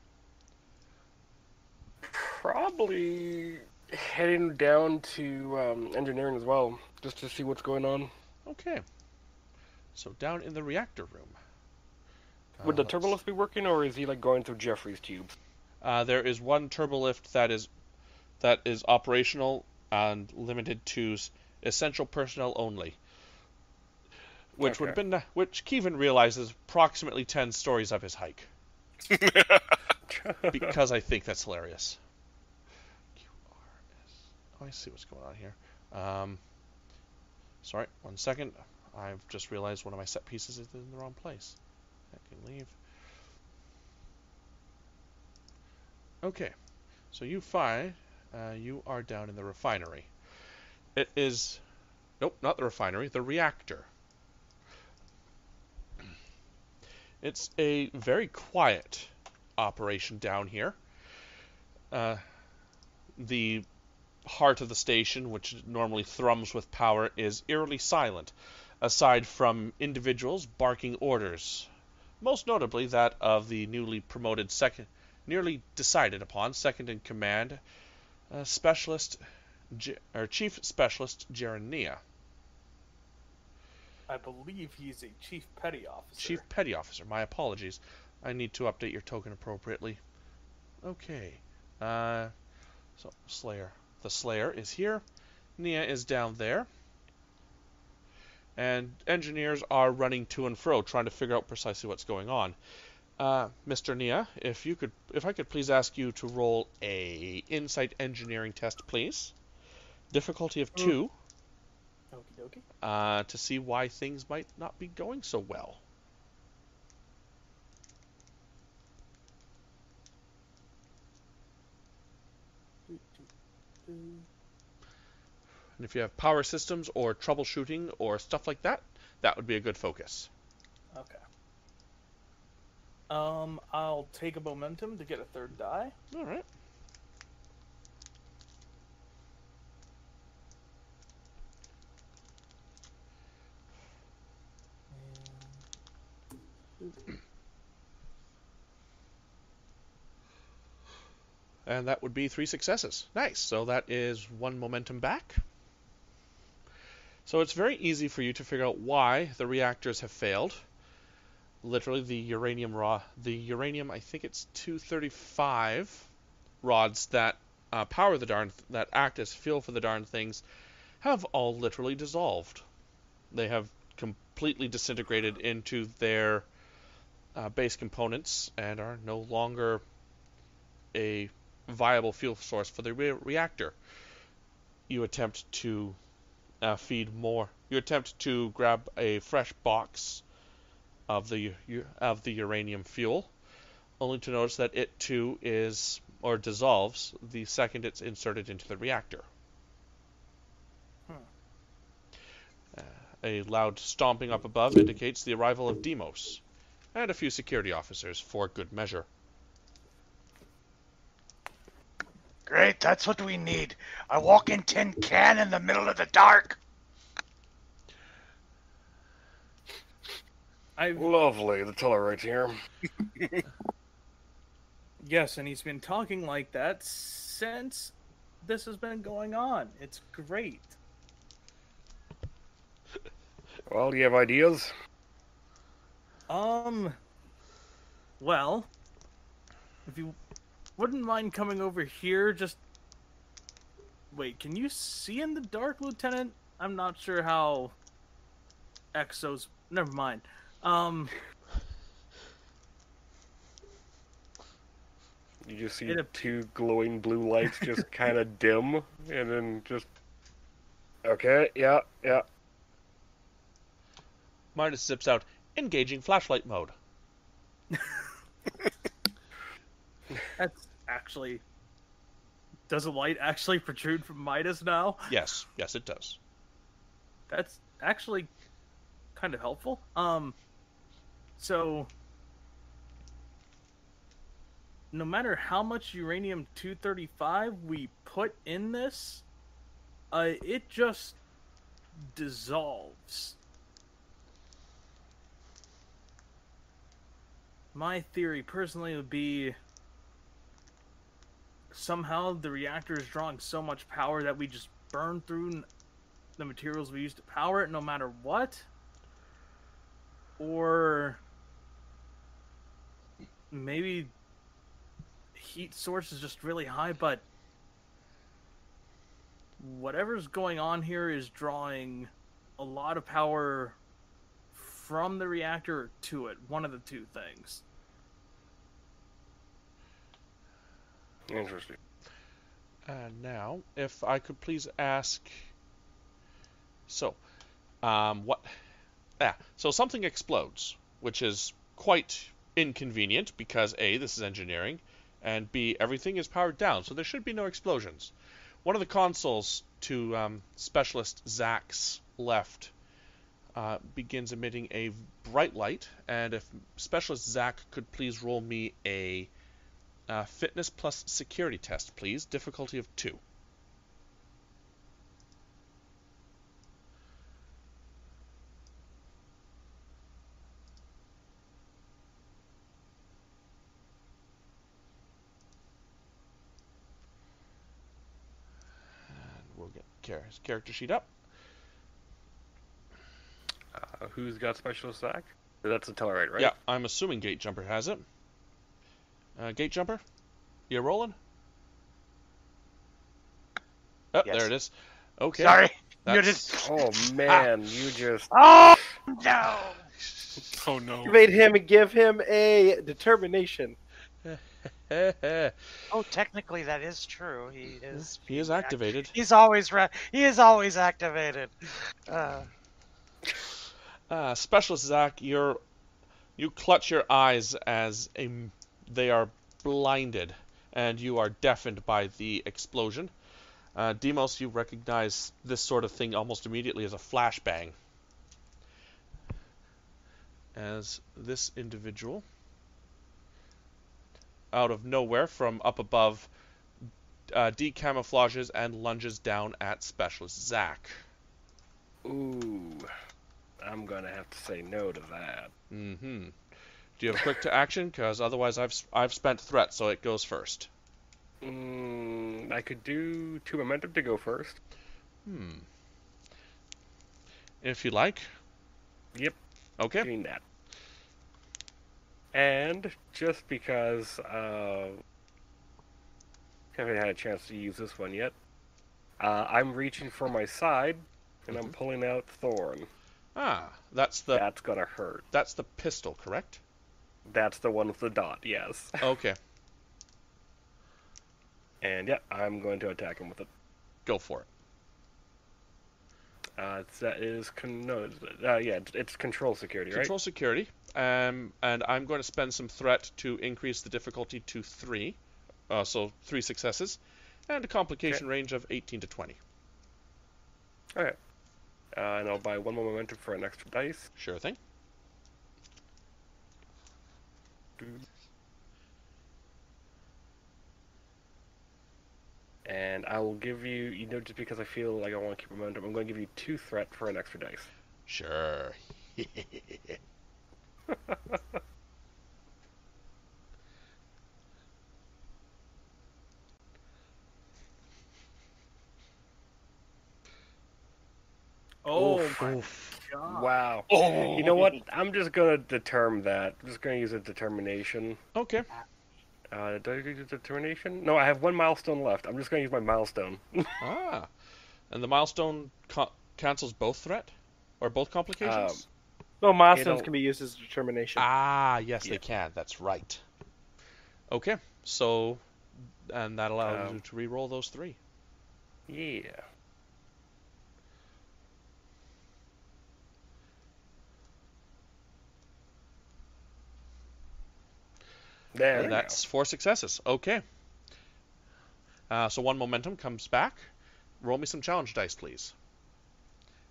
Probably heading down to um, engineering as well, just to see what's going on. Okay. So down in the reactor room. Would uh, the turbolift be working, or is he like going through Jeffrey's tubes? Uh, there is one turbolift that is that is operational and limited to essential personnel only, which okay. would have been which Keevan realizes approximately ten stories up his hike, because I think that's hilarious. Q R S. Oh, I see what's going on here. Um, sorry, one second. I've just realized one of my set pieces is in the wrong place. I can leave. Okay, so you find uh, you are down in the refinery. It is... Nope, not the refinery. The reactor. It's a very quiet operation down here. Uh, the heart of the station, which normally thrums with power, is eerily silent, aside from individuals barking orders. Most notably that of the newly promoted second... nearly decided upon second-in-command uh, specialist... G or Chief Specialist Nia. I believe he's a Chief Petty Officer. Chief Petty Officer. My apologies. I need to update your token appropriately. Okay. Uh, so, Slayer. The Slayer is here. Nia is down there. And engineers are running to and fro, trying to figure out precisely what's going on. Uh, Mister Nia, if you could, if I could please ask you to roll a insight engineering test, please. Difficulty of two. Mm. Okie dokie. Uh, to see why things might not be going so well. And if you have power systems or troubleshooting or stuff like that, that would be a good focus. Okay. Um, I'll take a momentum to get a third die. All right. And that would be three successes. Nice. So that is one momentum back. So it's very easy for you to figure out why the reactors have failed. Literally, the uranium raw, the uranium, I think it's two thirty-five rods that uh, power the darn, th that act as fuel for the darn things, have all literally dissolved. They have completely disintegrated into their uh, base components and are no longer a viable fuel source for the re reactor. You attempt to uh, feed more. You attempt to grab a fresh box of the of the uranium fuel, only to notice that it too is or dissolves the second it's inserted into the reactor. Hmm. Uh, a loud stomping up above indicates the arrival of Deimos and a few security officers for good measure. Great, that's what we need. A walking tin can in the middle of the dark. I've... Lovely, the Tellarite here. Yes, and he's been talking like that since this has been going on. It's great. Well, do you have ideas? Um, well, if you wouldn't mind coming over here, just... Wait, can you see in the dark, Lieutenant? I'm not sure how Exos... Never mind. Um, you just see two glowing blue lights just kind of dim, and then just... Okay, yeah, yeah. Midas zips out, engaging flashlight mode. That's actually... Does a light actually protrude from Midas now? Yes, yes it does. That's actually kind of helpful. Um... So, no matter how much uranium two thirty-five we put in this, uh, it just dissolves. My theory, personally, would be somehow the reactor is drawing so much power that we just burn through the materials we use to power it no matter what. Or... Maybe heat source is just really high, but whatever's going on here is drawing a lot of power from the reactor to it. One of the two things. Interesting. Uh, now, if I could please ask... So, um, what... Ah, so something explodes, which is quite... inconvenient, because A, this is engineering, and B, everything is powered down, so there should be no explosions. One of the consoles to um, Specialist Zach's left uh, begins emitting a bright light, and if Specialist Zach could please roll me a uh, fitness plus security test, please. Difficulty of two. His character sheet up. Uh, who's got Specialist Zach? That's a Tellarite, right? Yeah, I'm assuming Gate Jumper has it. Uh, Gate Jumper, you rolling? Oh, yes. There it is. Okay. Sorry, that's... you just. Oh man, ah. you just. Oh no! Oh no! You made him give him a determination. Oh, technically that is true. He is. He is activated. He's always re he is always activated. Uh. Uh, Specialist Zach, you're you clutch your eyes as a they are blinded and you are deafened by the explosion. Uh, Deimos, you recognize this sort of thing almost immediately as a flashbang. As this individual, out of nowhere from up above, uh, decamouflages and lunges down at Specialist Zach. Ooh, I'm gonna have to say no to that. Mm-hmm. Do you have quick to action? Because otherwise, I've I've spent threat, so it goes first. Mm, I could do two momentum to go first. Hmm. If you like. Yep. Okay. Doing that. And just because uh, haven't had a chance to use this one yet, uh, I'm reaching for my side, and mm-hmm. I'm pulling out Thorn. Ah, that's the... That's gonna hurt. That's the pistol, correct? That's the one with the dot, yes. Okay. And yeah, I'm going to attack him with it. Go for it. Uh, that is con no, uh, yeah, it's control security, right? Control security, um, and I'm going to spend some threat to increase the difficulty to three, uh, so three successes, and a complication okay. range of eighteen to twenty. Okay, uh, and I'll buy one more momentum for an extra dice. Sure thing. And I will give you, you know, just because I feel like I want to keep momentum, I'm going to give you two threat for an extra dice. Sure. Oh, oof, my oof. God. Wow. Oh. You know what? I'm just going to determine that. I'm just going to use a determination. Okay. Uh, determination? No, I have one milestone left. I'm just going to use my milestone. Ah, and the milestone ca cancels both threat or both complications. Um, no, milestones can be used as determination. Ah, yes, yeah. They can. That's right. Okay, so and that allows um, you to re-roll those three. Yeah. There and that's go. Four successes. Okay. Uh, so one momentum comes back. Roll me some challenge dice, please.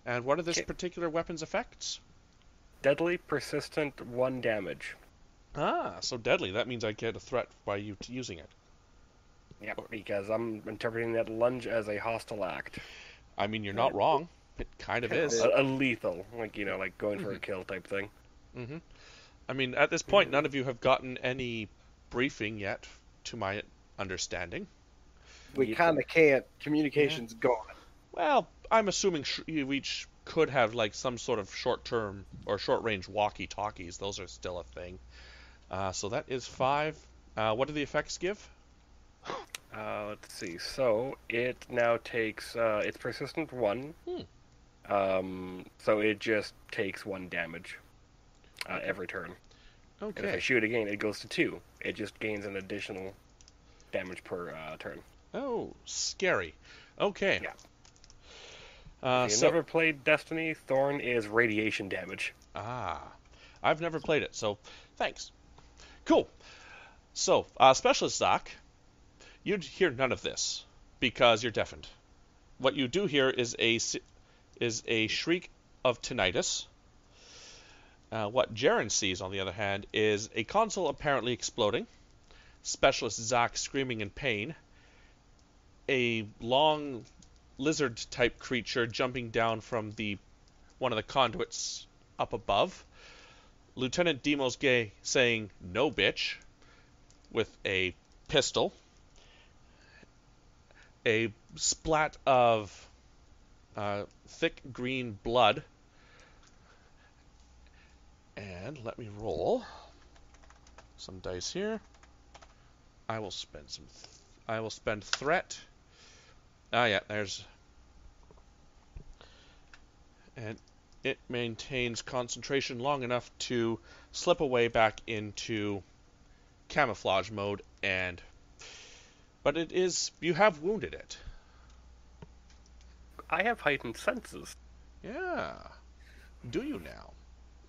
And what are this Kay. particular weapon's effects? Deadly, persistent, one damage. Ah, so deadly. That means I get a threat by you to using it. Yeah, because I'm interpreting that lunge as a hostile act. I mean, you're not wrong. It kind of is. A, a lethal, like, you know, like going mm-hmm. for a kill type thing. Mm-hmm. I mean, at this point, none of you have gotten any briefing yet, to my understanding. We kind of can't. Communication's yeah. gone. Well, I'm assuming sh you each could have, like, some sort of short-term or short-range walkie-talkies. Those are still a thing. Uh, so that is five. Uh, what do the effects give? Uh, let's see. So it now takes... Uh, it's persistent one. Hmm. Um, so it just takes one damage. Uh, every turn. Okay. And if I shoot again, it goes to two. It just gains an additional damage per uh, turn. Oh, scary. Okay. Yeah. Uh, if you so... never played Destiny, Thorn is radiation damage. Ah. I've never played it, so thanks. Cool. So, uh, Specialist Zach, you'd hear none of this because you're deafened. What you do hear is a, is a shriek of tinnitus. Uh, what Jaren sees, on the other hand, is a console apparently exploding, Specialist Zach screaming in pain, a long lizard-type creature jumping down from the one of the conduits up above, Lieutenant Deimos Gay saying, "No, bitch," with a pistol, a splat of uh, thick green blood. And let me roll some dice here. I will spend some. Th I will spend threat. Ah, yeah, there's. And it maintains concentration long enough to slip away back into camouflage mode, and. But it is. You have wounded it. I have heightened senses. Yeah. Do you now?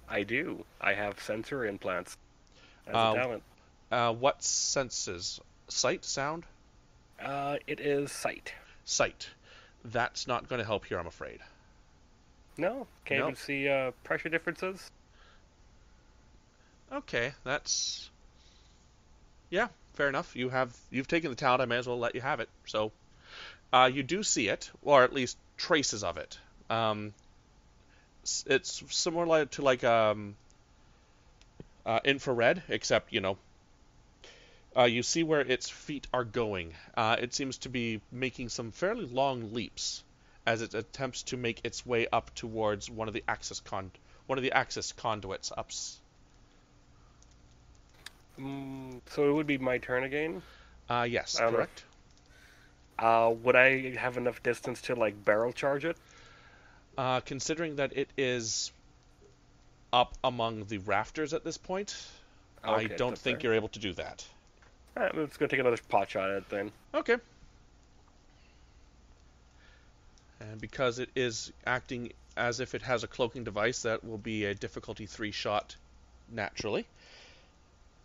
I do. I have sensor implants as uh, a talent. Uh, what senses? Sight? Sound? Uh, it is sight. Sight. That's not going to help here, I'm afraid. No? Can't nope. even see uh, pressure differences? Okay, that's... Yeah, fair enough. You have, you've taken the talent, I may as well let you have it. So, uh, you do see it, or at least traces of it. Um... It's similar like, to like um, uh, infrared, except, you know, Uh, you see where its feet are going. Uh, it seems to be making some fairly long leaps as it attempts to make its way up towards one of the access con one of the access conduits ups. Mm, so it would be my turn again? Uh, yes, um, correct. Uh, would I have enough distance to, like, barrel charge it? Uh, considering that it is up among the rafters at this point, okay, I don't think fair. You're able to do that. All right, let's go take another pot shot at it then. Okay. And because it is acting as if it has a cloaking device, that will be a difficulty three shot naturally.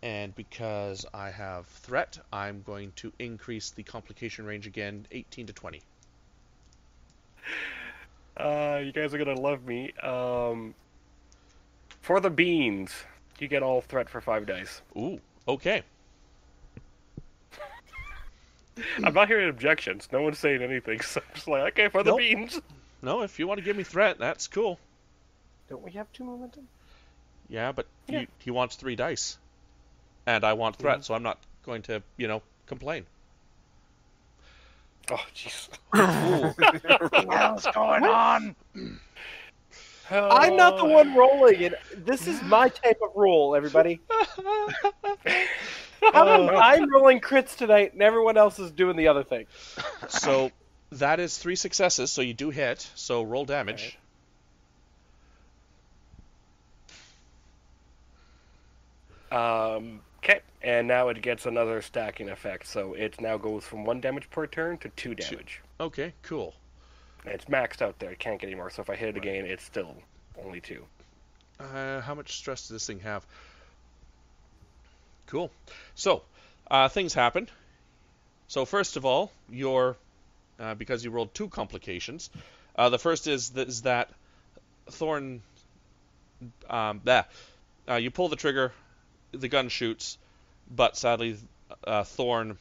And because I have threat, I'm going to increase the complication range again, eighteen to twenty. Uh, you guys are going to love me. Um, for the beans, you get all threat for five dice. Ooh, okay. I'm not hearing objections. No one's saying anything, so I'm just like, okay, for the nope. beans. No, if you want to give me threat, that's cool. Don't we have two momentum? Yeah, but yeah. He, he wants three dice. And I want threat, yeah. So I'm not going to, you know, complain. Oh, jeez. What's going on? Oh. I'm not the one rolling it. This is my type of roll, everybody. Um, I'm rolling crits tonight, and everyone else is doing the other thing. So that is three successes, so you do hit. So roll damage. Right. Um, okay, and now it gets another stacking effect, so it now goes from one damage per turn to two damage. Two. Okay, cool. And it's maxed out there, it can't get any more, so if I hit it right. again, it's still only two. Uh, how much stress does this thing have? Cool. So, uh, things happen. So first of all, your, uh, because you rolled two complications, uh, the first is, th is that Thorn, um, bleh, uh, you pull the trigger, the gun shoots, but sadly uh, Thorn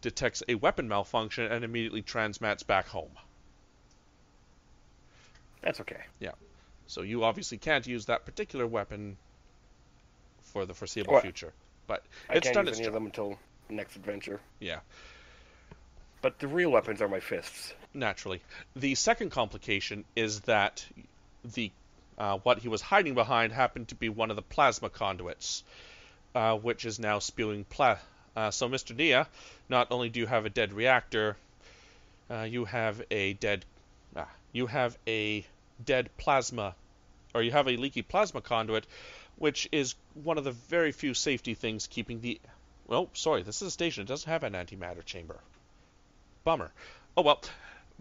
detects a weapon malfunction and immediately transmats back home. That's okay. Yeah. So you obviously can't use that particular weapon for the foreseeable well, future. But I it's can't done use its any job. Of them until next adventure. Yeah. But the real weapons are my fists. Naturally. The second complication is that the Uh, what he was hiding behind happened to be one of the plasma conduits, uh, which is now spewing plasma. Uh, so, Mister Nia, not only do you have a dead reactor, uh, you have a dead, uh, you have a dead plasma, or you have a leaky plasma conduit, which is one of the very few safety things keeping the. Oh, sorry, this is a station. It doesn't have an antimatter chamber. Bummer. Oh well,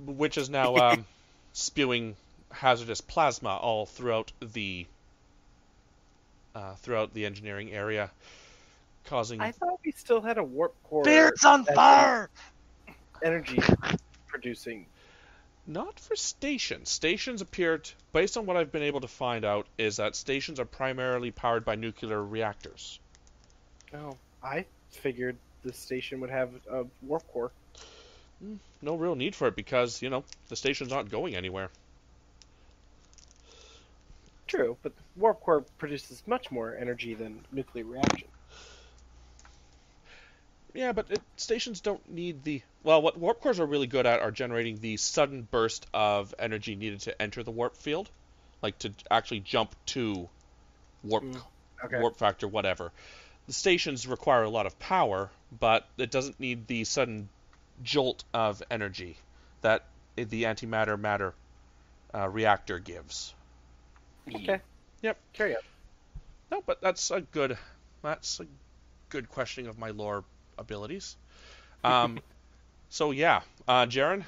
which is now um, spewing hazardous plasma all throughout the uh, throughout the engineering area, causing. I thought we still had a warp core. Beards on fire. Energy producing. Not for stations. Stations appeared, based on what I've been able to find out, is that stations are primarily powered by nuclear reactors. Oh, I figured the station would have a warp core. No real need for it because you know the station's not going anywhere. True, but warp core produces much more energy than nuclear reaction. Yeah, but it, stations don't need the... Well, what warp cores are really good at are generating the sudden burst of energy needed to enter the warp field. Like, to actually jump to warp, mm, okay. warp factor, whatever. The stations require a lot of power, but it doesn't need the sudden jolt of energy that the antimatter-matter uh, reactor gives. Okay. Yep. Carry on. No, but that's a good, that's a good questioning of my lore abilities. Um, so yeah, uh, Jaren,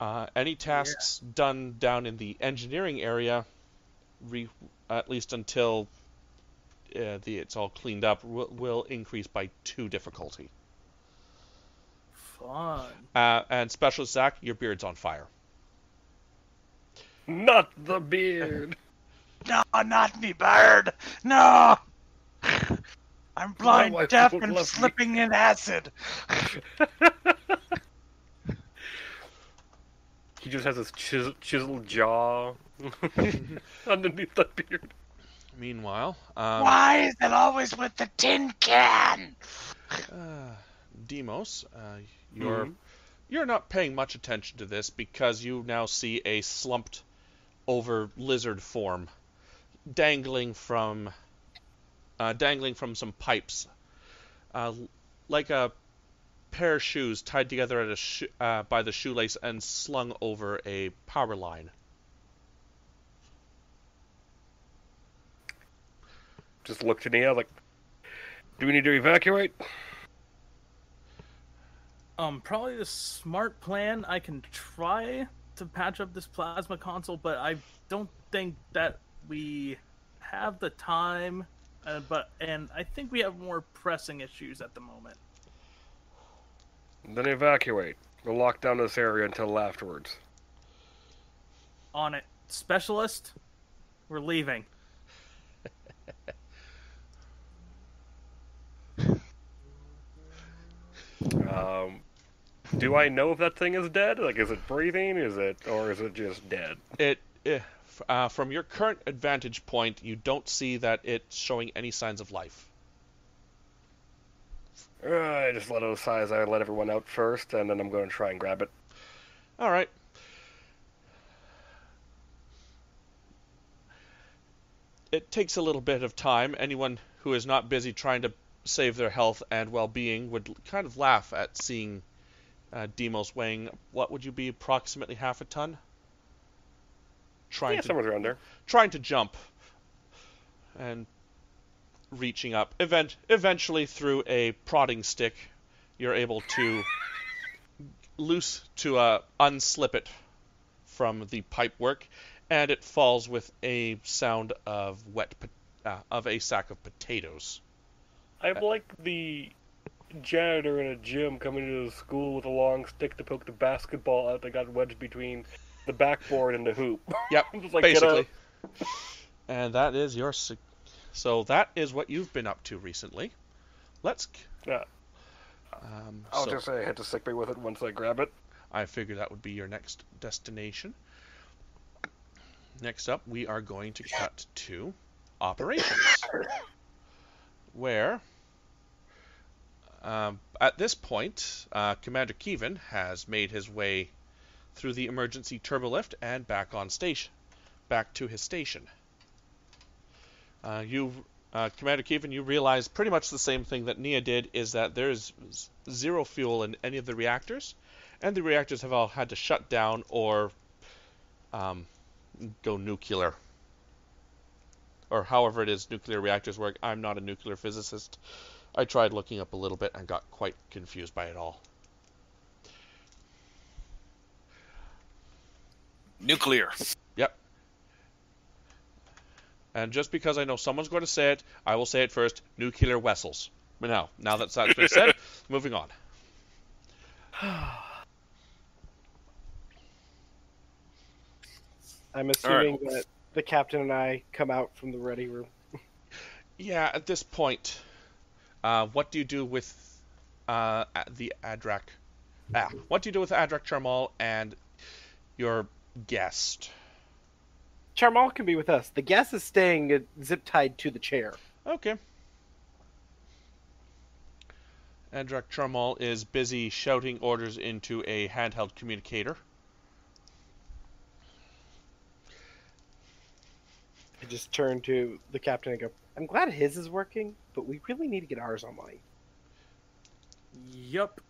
uh, any tasks yeah. done down in the engineering area, re at least until uh, the it's all cleaned up, will, will increase by two difficulty. Fun. Uh, and Specialist Zach, your beard's on fire. Not the beard. No, not me, beard. No. I'm blind, deaf, and slipping me. in acid. He just has his chis chiseled jaw underneath the beard. Meanwhile, um, why is it always with the tin can? uh, Deimos, uh, you're mm-hmm. you're not paying much attention to this because you now see a slumped over lizard form dangling from uh, dangling from some pipes, uh, like a pair of shoes tied together at a sh- uh, by the shoelace and slung over a power line. Just look to Nia like, do we need to evacuate? Um, probably the smart plan. I can try to patch up this plasma console, but I don't think that we have the time. Uh, but and I think we have more pressing issues at the moment. Then evacuate. We'll lock down this area until afterwards. On it, specialist. We're leaving. Um, do I know if that thing is dead? Like, is it breathing? Is it, or is it just dead? It, if, uh, from your current vantage point, you don't see that it's showing any signs of life. Uh, I just let those size. I let everyone out first, and then I'm going to try and grab it. All right. It takes a little bit of time. Anyone who is not busy trying to save their health and well-being would kind of laugh at seeing uh, Deimos weighing, what would you be, approximately half a ton? Trying yeah, to, somewhere around there. Trying to jump and reaching up. Event, eventually, through a prodding stick, you're able to loose to uh, unslip it from the pipework, and it falls with a sound of wet po- uh, of a sack of potatoes. I'm like the janitor in a gym coming into the school with a long stick to poke the basketball out that got wedged between the backboard and the hoop. Yep, like, basically. And that is your... So that is what you've been up to recently. Let's... Yeah. Um, I'll so... just say I had to sick me with it once I grab it. I figure that would be your next destination. Next up, we are going to cut to operations. Where... Um, at this point, uh, Commander Keevan has made his way through the emergency turbolift and back on station, back to his station. Uh, you, uh, Commander Keevan, you realize pretty much the same thing that Nia did, is that there is zero fuel in any of the reactors, and the reactors have all had to shut down or um, go nuclear. Or however it is nuclear reactors work. I'm not a nuclear physicist. I tried looking up a little bit and got quite confused by it all. Nuclear. Yep. And just because I know someone's going to say it, I will say it first. Nuclear vessels. But now, now that that's been said, moving on. I'm assuming right. that the captain and I come out from the ready room. Yeah, at this point... Uh, what do you do with uh, the Adrak? Ah, what do you do with Adrak Charmal and your guest? Charmal can be with us. The guest is staying zip tied to the chair. Okay. Adrak Charmal is busy shouting orders into a handheld communicator. I just turn to the captain and go, I'm glad his is working, but we really need to get ours online. Yup.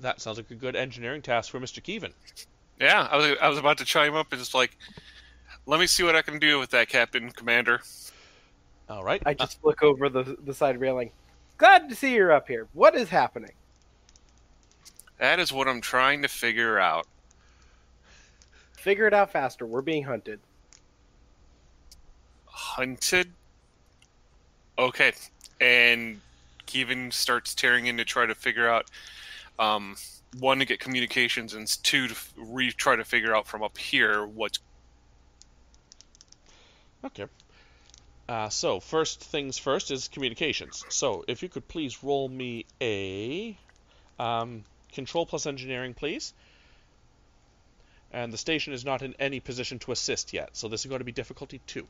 That sounds like a good engineering task for Mister Keevan. Yeah, I was I was about to chime up and just like, let me see what I can do with that, Captain Commander. All right. I just uh, look over the the side railing. Glad to see you're up here. What is happening? That is what I'm trying to figure out. Figure it out faster. We're being hunted. Hunted? Okay, and Keevan starts tearing in to try to figure out, um, one, to get communications, and two, to re- try to figure out from up here what's... Okay. Uh, so, first things first is communications. So, if you could please roll me a um, control plus engineering, please. and the station is not in any position to assist yet, so this is going to be difficulty two.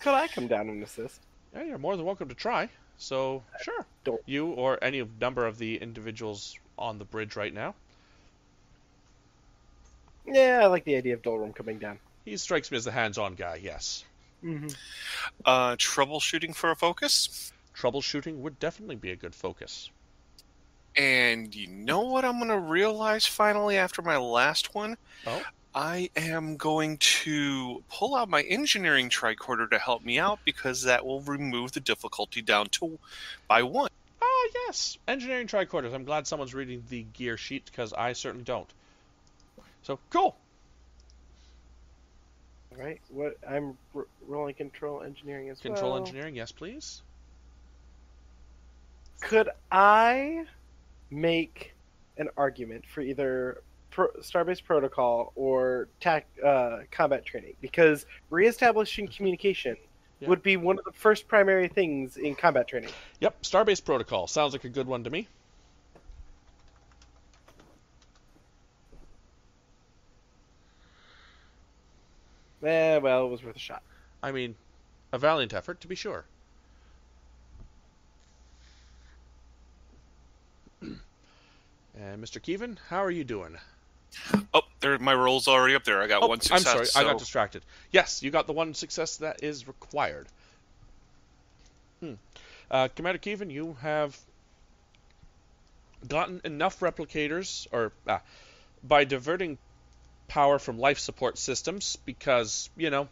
Could I come down and assist? Yeah, you're more than welcome to try. So, sure. Don't. You or any number of the individuals on the bridge right now. Yeah, I like the idea of Dorum coming down. He strikes me as the hands-on guy, yes. Mm-hmm. Uh, troubleshooting for a focus? Troubleshooting would definitely be a good focus. And you know what I'm going to realize finally after my last one? Oh? I am going to pull out my engineering tricorder to help me out, because that will remove the difficulty down to by one. Oh, yes. Engineering tricorders. I'm glad someone's reading the gear sheet, because I certainly don't. So, cool. All right. What, I'm r rolling control engineering as well. Control engineering. Yes, please. Could I make an argument for either Pro, Starbase Protocol or tac, uh, combat training, because reestablishing communication yeah. would be one of the first primary things in combat training. Yep, Starbase Protocol sounds like a good one to me. Eh, well, it was worth a shot. I mean, a valiant effort, to be sure. And Mister Keevan, how are you doing? Oh, there, my roll's already up there. I got oh, one success. I'm sorry, so... I got distracted. Yes, you got the one success that is required. Hmm. Uh, Commander Keevan, you have gotten enough replicators, or uh, by diverting power from life support systems, because, you know,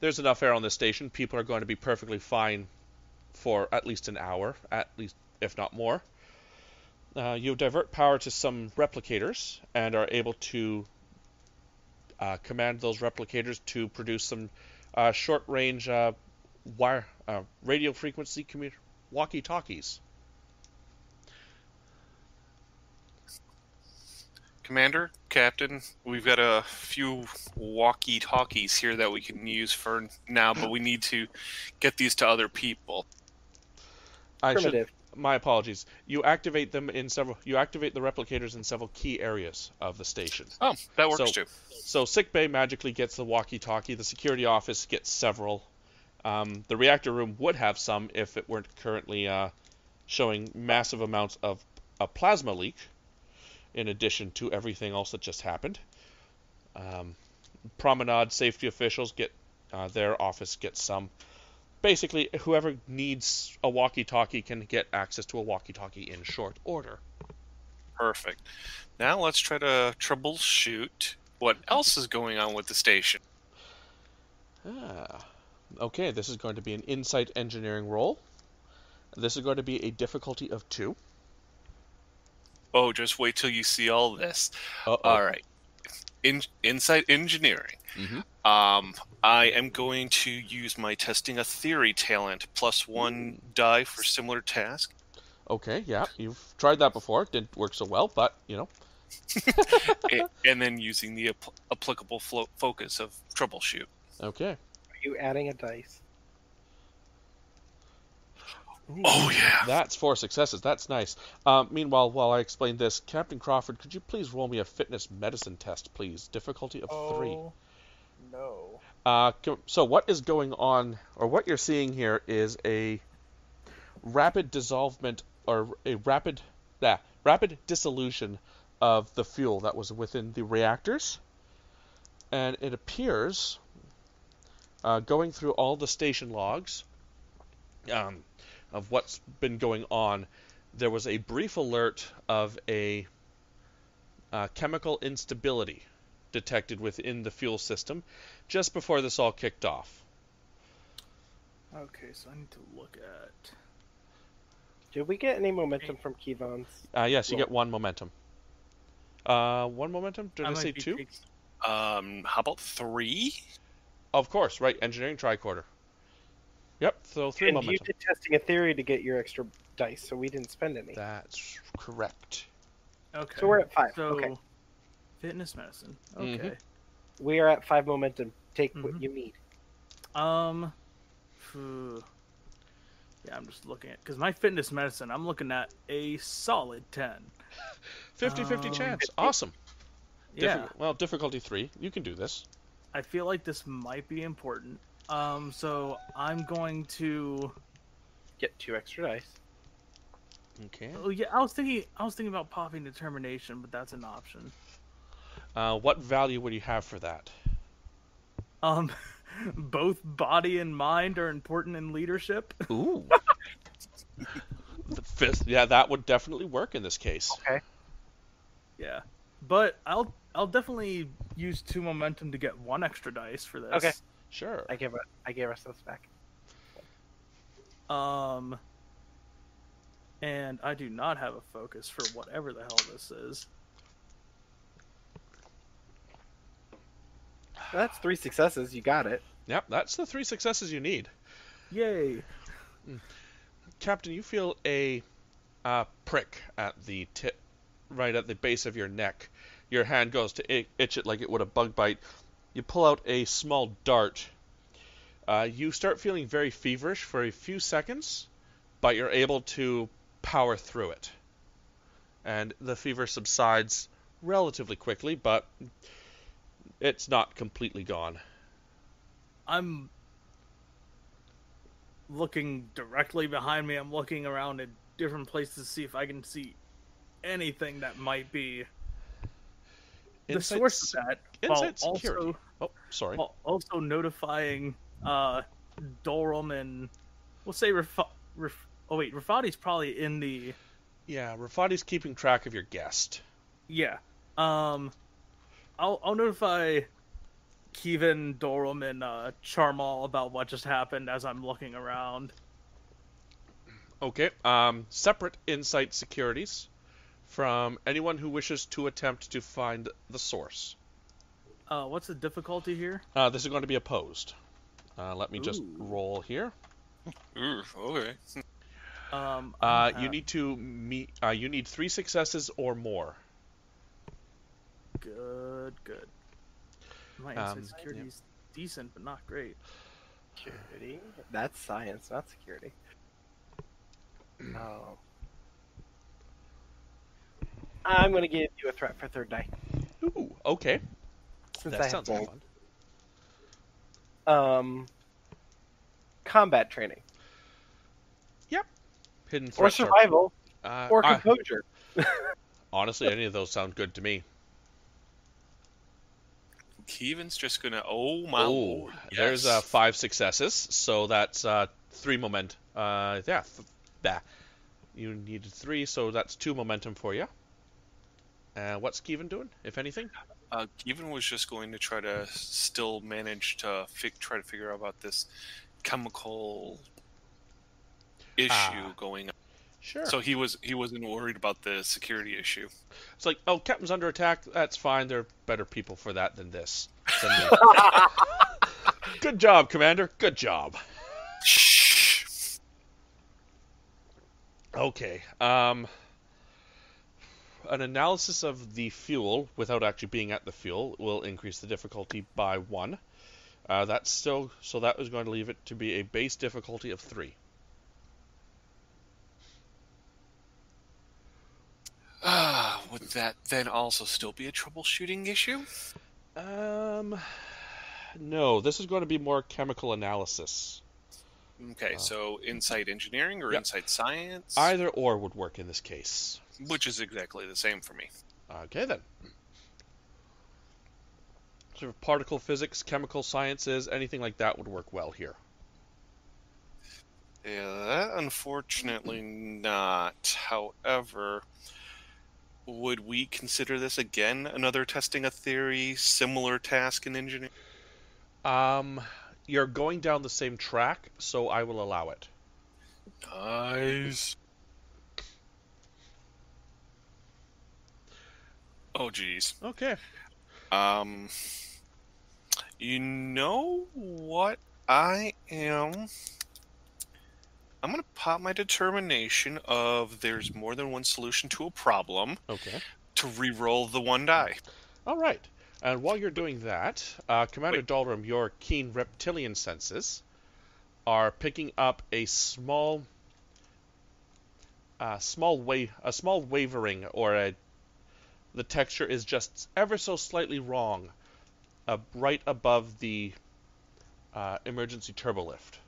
there's enough air on this station. People are going to be perfectly fine for at least an hour, at least, if not more. Uh, you divert power to some replicators and are able to uh, command those replicators to produce some uh, short-range uh, wire, uh, radio frequency walkie-talkies. Commander, Captain, we've got a few walkie-talkies here that we can use for now, but we need to get these to other people. I Primitive. Should... My apologies. You activate them in several. You activate the replicators in several key areas of the station. Oh, that works so, too. So sickbay magically gets the walkie-talkie. The security office gets several. Um, the reactor room would have some if it weren't currently uh, showing massive amounts of a plasma leak, in addition to everything else that just happened. Um, promenade safety officials get uh, their office gets some. Basically, whoever needs a walkie-talkie can get access to a walkie-talkie in short order. Perfect. Now let's try to troubleshoot what else is going on with the station. Ah. Okay, this is going to be an insight engineering role. This is going to be a difficulty of two. Oh, just wait till you see all this. Uh-oh. All right. In insight engineering. Mm-hmm. Um, I am going to use my testing a theory talent plus one die for similar task. Okay, yeah, you've tried that before. It didn't work so well, but you know. and, and then using the apl applicable flo focus of troubleshoot. Okay. Are you adding a dice? Ooh, oh yeah. That's four successes. That's nice. Um, meanwhile, while I explain this, Captain Crawford, could you please roll me a fitness medicine test, please? Difficulty of oh, three. No. Uh, so what is going on, or what you're seeing here, is a rapid dissolvement, or a rapid, ah, rapid dissolution of the fuel that was within the reactors, and it appears, uh, going through all the station logs. Um. Of what's been going on, there was a brief alert of a uh, chemical instability detected within the fuel system just before this all kicked off. Okay, so I need to look at... Did we get any momentum from Keevan's? Uh, yes, you well, get one momentum. Uh, one momentum? Did I, I say two? Big... Um, how about three? Of course, right, engineering tricorder. Yep, so three and momentum. You did testing a theory to get your extra dice, so we didn't spend any. That's correct. Okay. So we're at five. So, okay. Fitness medicine. Okay. Mm-hmm. We are at five momentum. Take mm-hmm. what you need. Um, Yeah, I'm just looking at, because my fitness medicine, I'm looking at a solid ten. fifty fifty um, chance. Awesome. Yeah. Diffi well, difficulty three. You can do this. I feel like this might be important. Um, so I'm going to get two extra dice. Okay. Oh yeah, I was thinking. I was thinking about popping determination, but that's an option. Uh, what value would you have for that? Um, both body and mind are important in leadership. Ooh. The fifth. Yeah, that would definitely work in this case. Okay. Yeah, but I'll I'll definitely use two momentum to get one extra dice for this. Okay. Sure. I give I gave us this back. Um. And I do not have a focus for whatever the hell this is. That's three successes. You got it. Yep, that's the three successes you need. Yay. Captain, you feel a uh, prick at the tip, right at the base of your neck. Your hand goes to itch it like it would a bug bite. You pull out a small dart. Uh, you start feeling very feverish for a few seconds, but you're able to power through it, and the fever subsides relatively quickly, but it's not completely gone. I'm looking directly behind me. I'm looking around at different places to see if I can see anything that might be the Insight source of that, while also, oh, sorry. while also notifying uh, Dorum and, we'll say, Rafa Raf oh wait, Rafati's probably in the... Yeah, Rafati's keeping track of your guest. Yeah. Um, I'll, I'll notify Keevan, Dorum, and uh, Charmal about what just happened as I'm looking around. Okay. Um, separate insight securities from anyone who wishes to attempt to find the source. Uh, what's the difficulty here? Uh, this is going to be opposed. Uh, let me Ooh. just roll here. Ooh, okay. Um, uh, you need to meet. Uh, you need three successes or more. Good, good. My um, inside security is yeah. decent, but not great. Security? That's science, not security. Oh. I'm gonna give you a threat for third die. Ooh, okay. Since that I sounds have fun. Um, combat training. Or survival, uh, or composure. I, honestly, any of those sound good to me. Keevan's just gonna. Oh my! Oh, yes. There's uh, five successes, so that's uh, three moment. Uh, yeah, th you needed three, so that's two momentum for you. Uh, what's Keevan doing, if anything? Uh, Keevan was just going to try to still manage to fi try to figure out about this chemical issue ah, going on. Sure. So he was he wasn't worried about the security issue. It's like, oh, Captain's under attack. That's fine. There are better people for that than this. Than me. Good job, Commander. Good job. Okay. Um, an analysis of the fuel without actually being at the fuel will increase the difficulty by one. Uh, that's still so that was going to leave it to be a base difficulty of three. Uh, would that then also still be a troubleshooting issue? Um, no, this is going to be more chemical analysis. Okay, uh, so insight engineering or yep. insight science? Either or would work in this case. Which is exactly the same for me. Okay, then. Sort of particle physics, chemical sciences, anything like that would work well here. Yeah, that unfortunately not. However... would we consider this, again, another testing a theory, similar task in engineering? Um, you're going down the same track, so I will allow it. Nice. Oh, geez. Okay. Um, you know what I am... I'm going to pop my determination of there's more than one solution to a problem okay. to re-roll the one die. All right. And while you're doing that, uh, Commander Dorum, your keen reptilian senses are picking up a small uh, small wa a small wavering, or a, the texture is just ever so slightly wrong, uh, right above the uh, emergency turbo lift.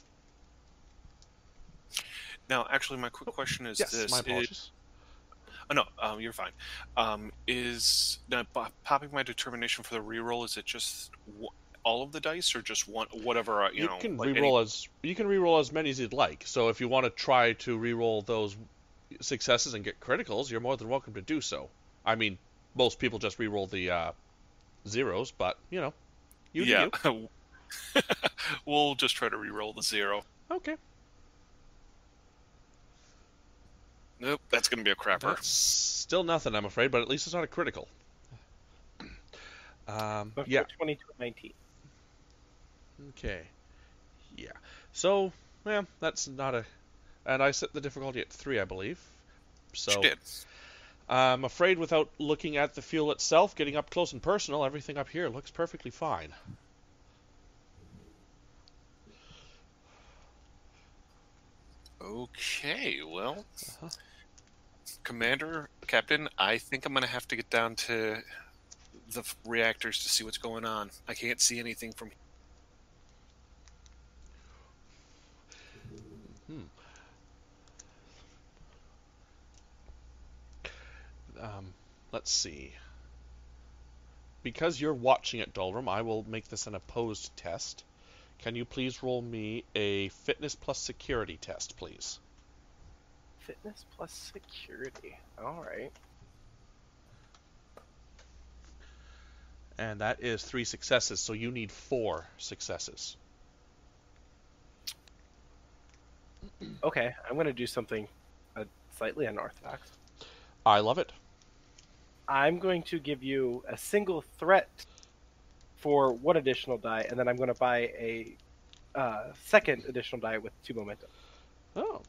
Now, actually, my quick question is yes, this. My apologies. It, oh, no, um, you're fine. Um, is now, popping my determination for the reroll, is it just all of the dice or just one, whatever, you, you know? Can like reroll any... as, you can reroll as many as you'd like. So if you want to try to reroll those successes and get criticals, you're more than welcome to do so. I mean, most people just reroll the uh, zeros, but, you know, you yeah. do you. We'll just try to reroll the zero. Okay. Nope, that's going to be a crapper. That's still nothing, I'm afraid, but at least it's not a critical. Um, yeah. twenty-two nineteen. Okay. Yeah. So, yeah, that's not a... And I set the difficulty at three, I believe. So, she did. I'm afraid without looking at the fuel itself, getting up close and personal, everything up here looks perfectly fine. Okay, well... Uh-huh. Commander, Captain, I think I'm going to have to get down to the reactors to see what's going on. I can't see anything from here. Hmm. Um, let's see. Because you're watching at Dorum, I will make this an opposed test. Can you please roll me a fitness plus security test, please? Fitness plus security. All right. And that is three successes, so you need four successes. Okay, I'm going to do something uh, slightly unorthodox. I love it. I'm going to give you a single threat for one additional die, and then I'm going to buy a uh, second additional die with two momentum. Oh.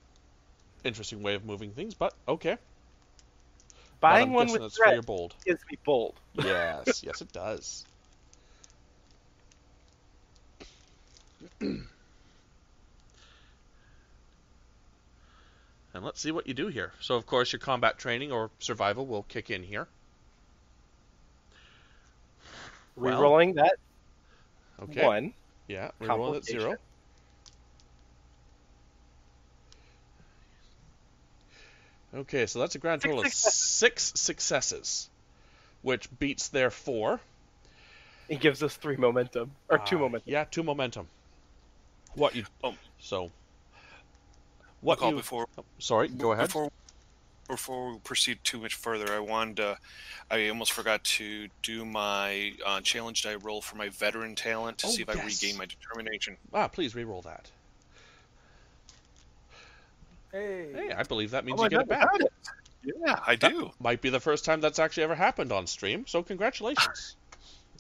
Interesting way of moving things, but okay. Buying one with threat gives me bold. Yes, yes it does. And let's see what you do here. So of course your combat training or survival will kick in here. Rerolling well, that okay. one. Yeah, rerolling that zero. Okay, so that's a grand total of six successes, which beats their four. It gives us three momentum, or uh, two momentum. Yeah, two momentum. What you? Oh, so what you? Before, oh, sorry, go ahead. Before, before we proceed too much further, I wanted to, I almost forgot to do my uh, challenge die roll for my veteran talent to oh, see if yes. I regain my determination. Ah, please re-roll that. Hey. hey, I believe that means oh, you I get it back. It. Yeah, I that do. Might be the first time that's actually ever happened on stream, so congratulations.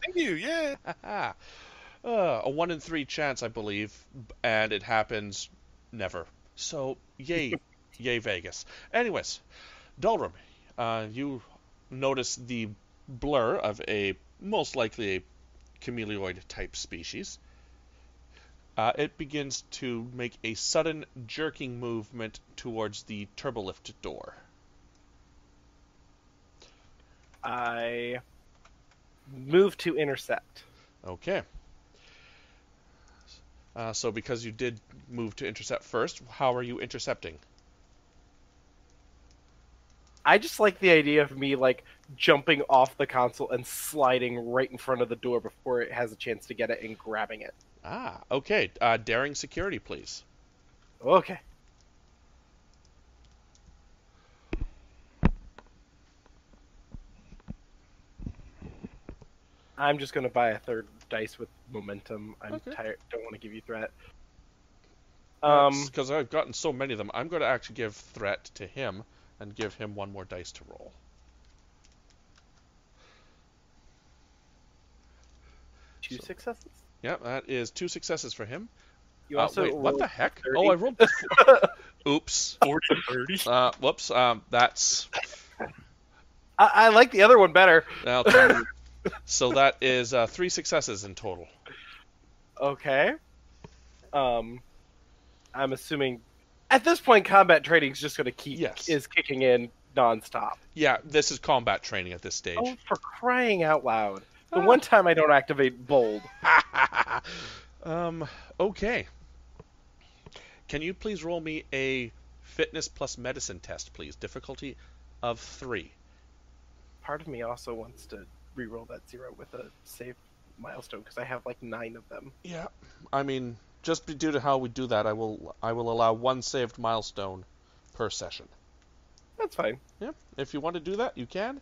Thank you, yeah. uh, a one in three chance, I believe, and it happens never. So, yay, yay Vegas. Anyways, Dorum, uh, you notice the blur of a, most likely a chameleoid-type species. Uh, it begins to make a sudden jerking movement towards the turbolift door. I move to intercept. Okay. Uh, so because you did move to intercept first, how are you intercepting? I just like the idea of me, like, jumping off the console and sliding right in front of the door before it has a chance to get it and grabbing it. Ah, okay. Uh, daring security, please. Okay. I'm just going to buy a third dice with momentum. I'm okay. tired. Don't want to give you threat. Um, because I've gotten so many of them. I'm going to actually give threat to him and give him one more dice to roll. Two so. successes? Yeah, that is two successes for him. You also uh, wait, what the heck? thirty. Oh, I rolled... Oops. forty to thirty. Uh, whoops, um, that's... I, I like the other one better. So that is uh, three successes in total. Okay. Um, I'm assuming at this point, combat training is just going to keep yes. is kicking in nonstop. Yeah, this is combat training at this stage. Oh, for crying out loud! The ah. one time I don't activate bold. um. Okay. Can you please roll me a fitness plus medicine test, please? Difficulty of three. Part of me also wants to reroll that zero with a save milestone because I have like nine of them. Yeah, I mean, just due to how we do that, I will I will allow one saved milestone per session. That's fine. Yeah, if you want to do that, you can.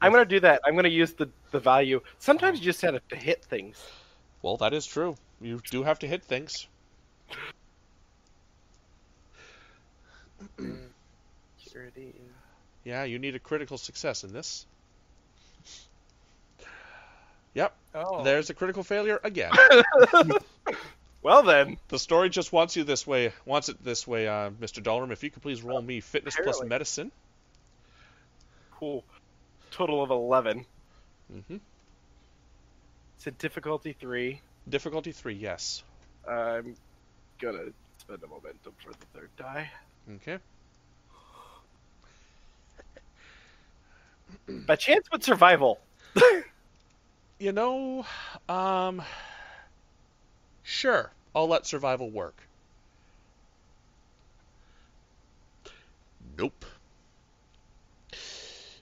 I'm gonna do that. I'm gonna use the the value. Sometimes you just have to hit things. Well, that is true. You do have to hit things. Security. Yeah, you need a critical success in this. Yep. Oh. There's a critical failure again. Well then, the story just wants you this way. Wants it this way, uh, Mister Dorum. If you could please roll oh, me fitness apparently. plus medicine. Cool. Total of eleven. Mm-hmm. It's a difficulty three. Difficulty three, yes. I'm gonna spend a momentum for the third die. Okay. By chance with survival. You know, um, sure, I'll let survival work. Nope.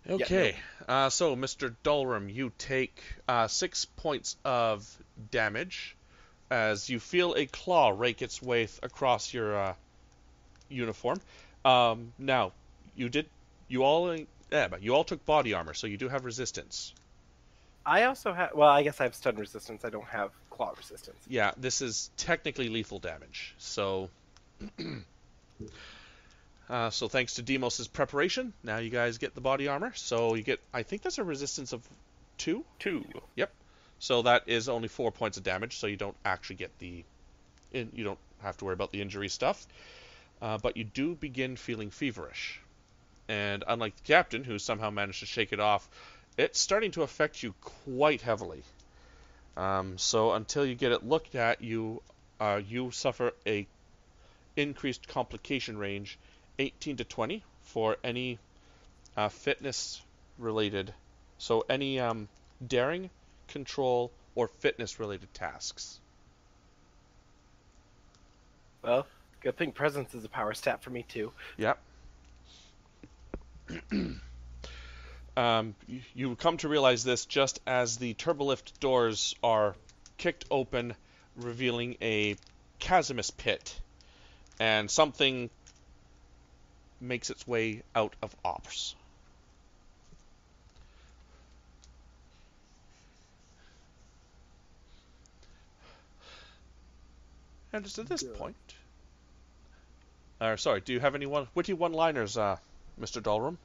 Okay, yeah, nope. Uh, so Mister Dorum, you take uh, six points of damage as you feel a claw rake its way th across your uh, uniform. Um, now, you did, you all. Yeah, but you all took body armor, so you do have resistance. I also have... Well, I guess I have stun resistance. I don't have claw resistance. Yeah, this is technically lethal damage. So, uh, so thanks to Deimos' preparation, now you guys get the body armor. So you get... I think that's a resistance of two? Two. Yep. So that is only four points of damage, so you don't actually get the... You don't have to worry about the injury stuff. Uh, but you do begin feeling feverish. And unlike the captain, who somehow managed to shake it off, it's starting to affect you quite heavily. Um, so until you get it looked at, you uh, you suffer a increased complication range, eighteen to twenty, for any uh, fitness-related. So any um, daring, control, or fitness-related tasks. Well, good thing presence is a power stat for me too. Yep. um, you, you come to realize this just as the turbolift doors are kicked open, revealing a chasmous pit, and something makes its way out of ops. And it's at this Good. point. Uh, sorry, do you have any one, witty one-liners, uh, Mister Dorum?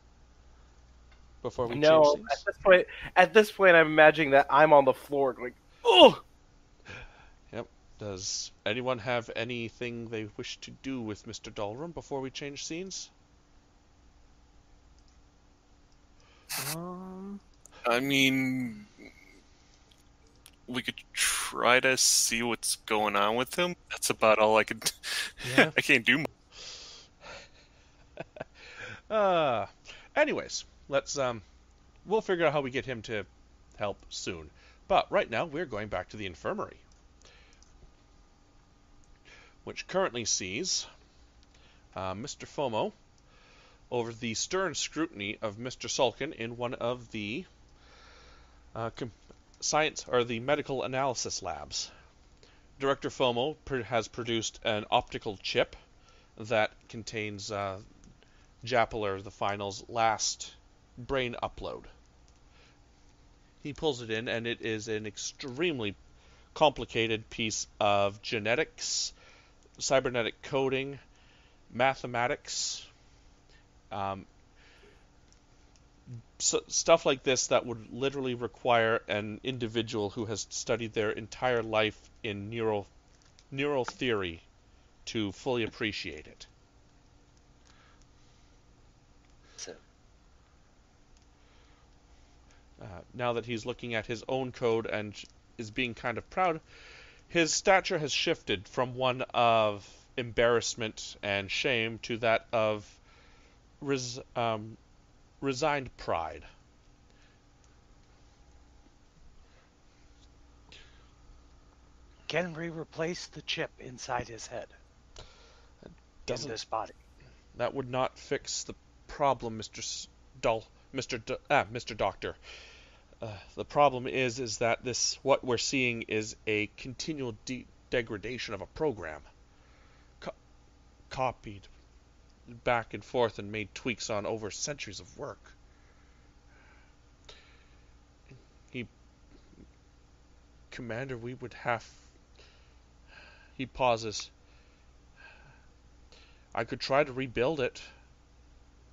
Before we no, change things? at this point, at this point, I'm imagining that I'm on the floor going, oh! Yep. Does anyone have anything they wish to do with Mister Dorum before we change scenes? Um, I mean, we could try to see what's going on with him. That's about all I could... Yeah. I can't do much. Uh, anyways, let's, um, we'll figure out how we get him to help soon. But right now, we're going back to the infirmary, which currently sees uh, Mister Fomo over the stern scrutiny of Mister Sulkin in one of the uh, com science or the medical analysis labs. Director Fomo pr has produced an optical chip that contains, uh, Japalar, the final's last brain upload. He pulls it in, and it is an extremely complicated piece of genetics, cybernetic coding, mathematics, um, so stuff like this that would literally require an individual who has studied their entire life in neural, neural theory to fully appreciate it. Uh, now that he's looking at his own code and is being kind of proud, his stature has shifted from one of embarrassment and shame to that of res um, resigned pride. Can we replace the chip inside his head? In this body. That would not fix the problem, Mister Dull, Mister D ah, Mister Doctor. Uh, the problem is, is that this what we're seeing is a continual de degradation of a program, Co copied back and forth and made tweaks on over centuries of work. He, Commander, we would have. He pauses. I could try to rebuild it,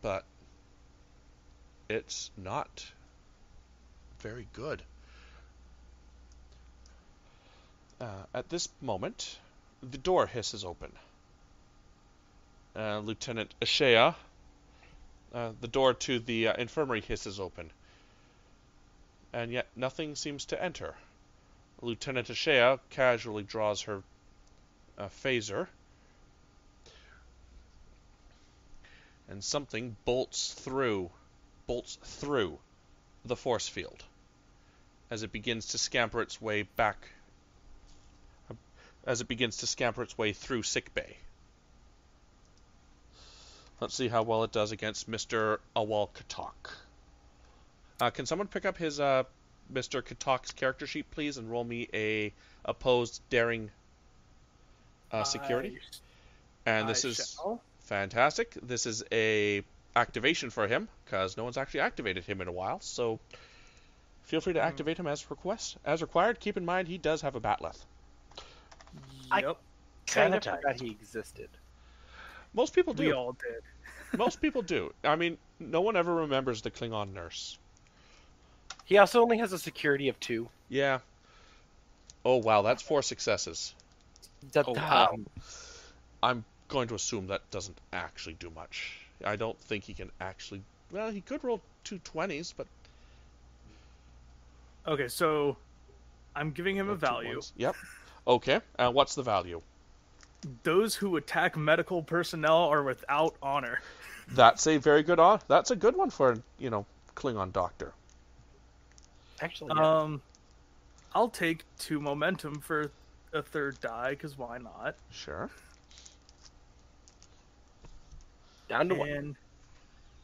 but it's not very good. Uh, at this moment, the door hisses open. Uh, Lieutenant Ashea, uh, the door to the uh, infirmary hisses open, and yet nothing seems to enter. Lieutenant Ashea casually draws her uh, phaser, and something bolts through, bolts through the force field as it begins to scamper its way back, as it begins to scamper its way through sickbay. Let's see how well it does against Mister Awal Katak. Uh, can someone pick up his uh, Mister Katak's character sheet, please, and roll me a opposed daring uh, security? I, and this I is... Shall. Fantastic. This is a activation for him, because no one's actually activated him in a while, so feel free to activate him as request as required. Keep in mind he does have a Batleth. Yep. I kind of forgot he existed. Most people do. We all did. Most people do. I mean, no one ever remembers the Klingon nurse. He also only has a security of two. Yeah. Oh wow, that's four successes. Da -da. Oh, wow. I'm going to assume that doesn't actually do much. I don't think he can actually... Well, he could roll two twenties, but... Okay, so I'm giving him oh, a value. Yep. Okay, uh, what's the value? Those who attack medical personnel are without honor. That's a very good honor. That's a good one for, you know, Klingon doctor. Actually, yeah. Um, I'll take two momentum for a third die, because why not? Sure. Down to and one.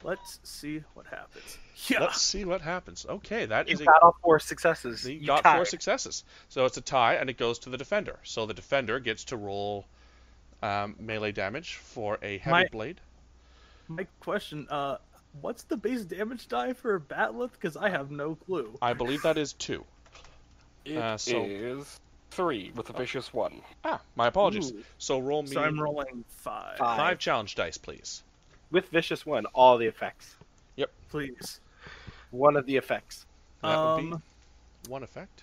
Let's see what happens. Yeah. Let's see what happens. Okay, that you is. You got a, all four successes. You, you got tie. four successes. So it's a tie, and it goes to the defender. So the defender gets to roll um, melee damage for a heavy my, blade. My question: uh, what's the base damage die for Batleth? Because I have no clue. I believe that is two. It uh, so... is three with a vicious oh. one. Ah, my apologies. Ooh. So roll me. So I'm rolling five. Five, five challenge dice, please. With Vicious One, all the effects. Yep. Please. One of the effects. That um, would be one effect.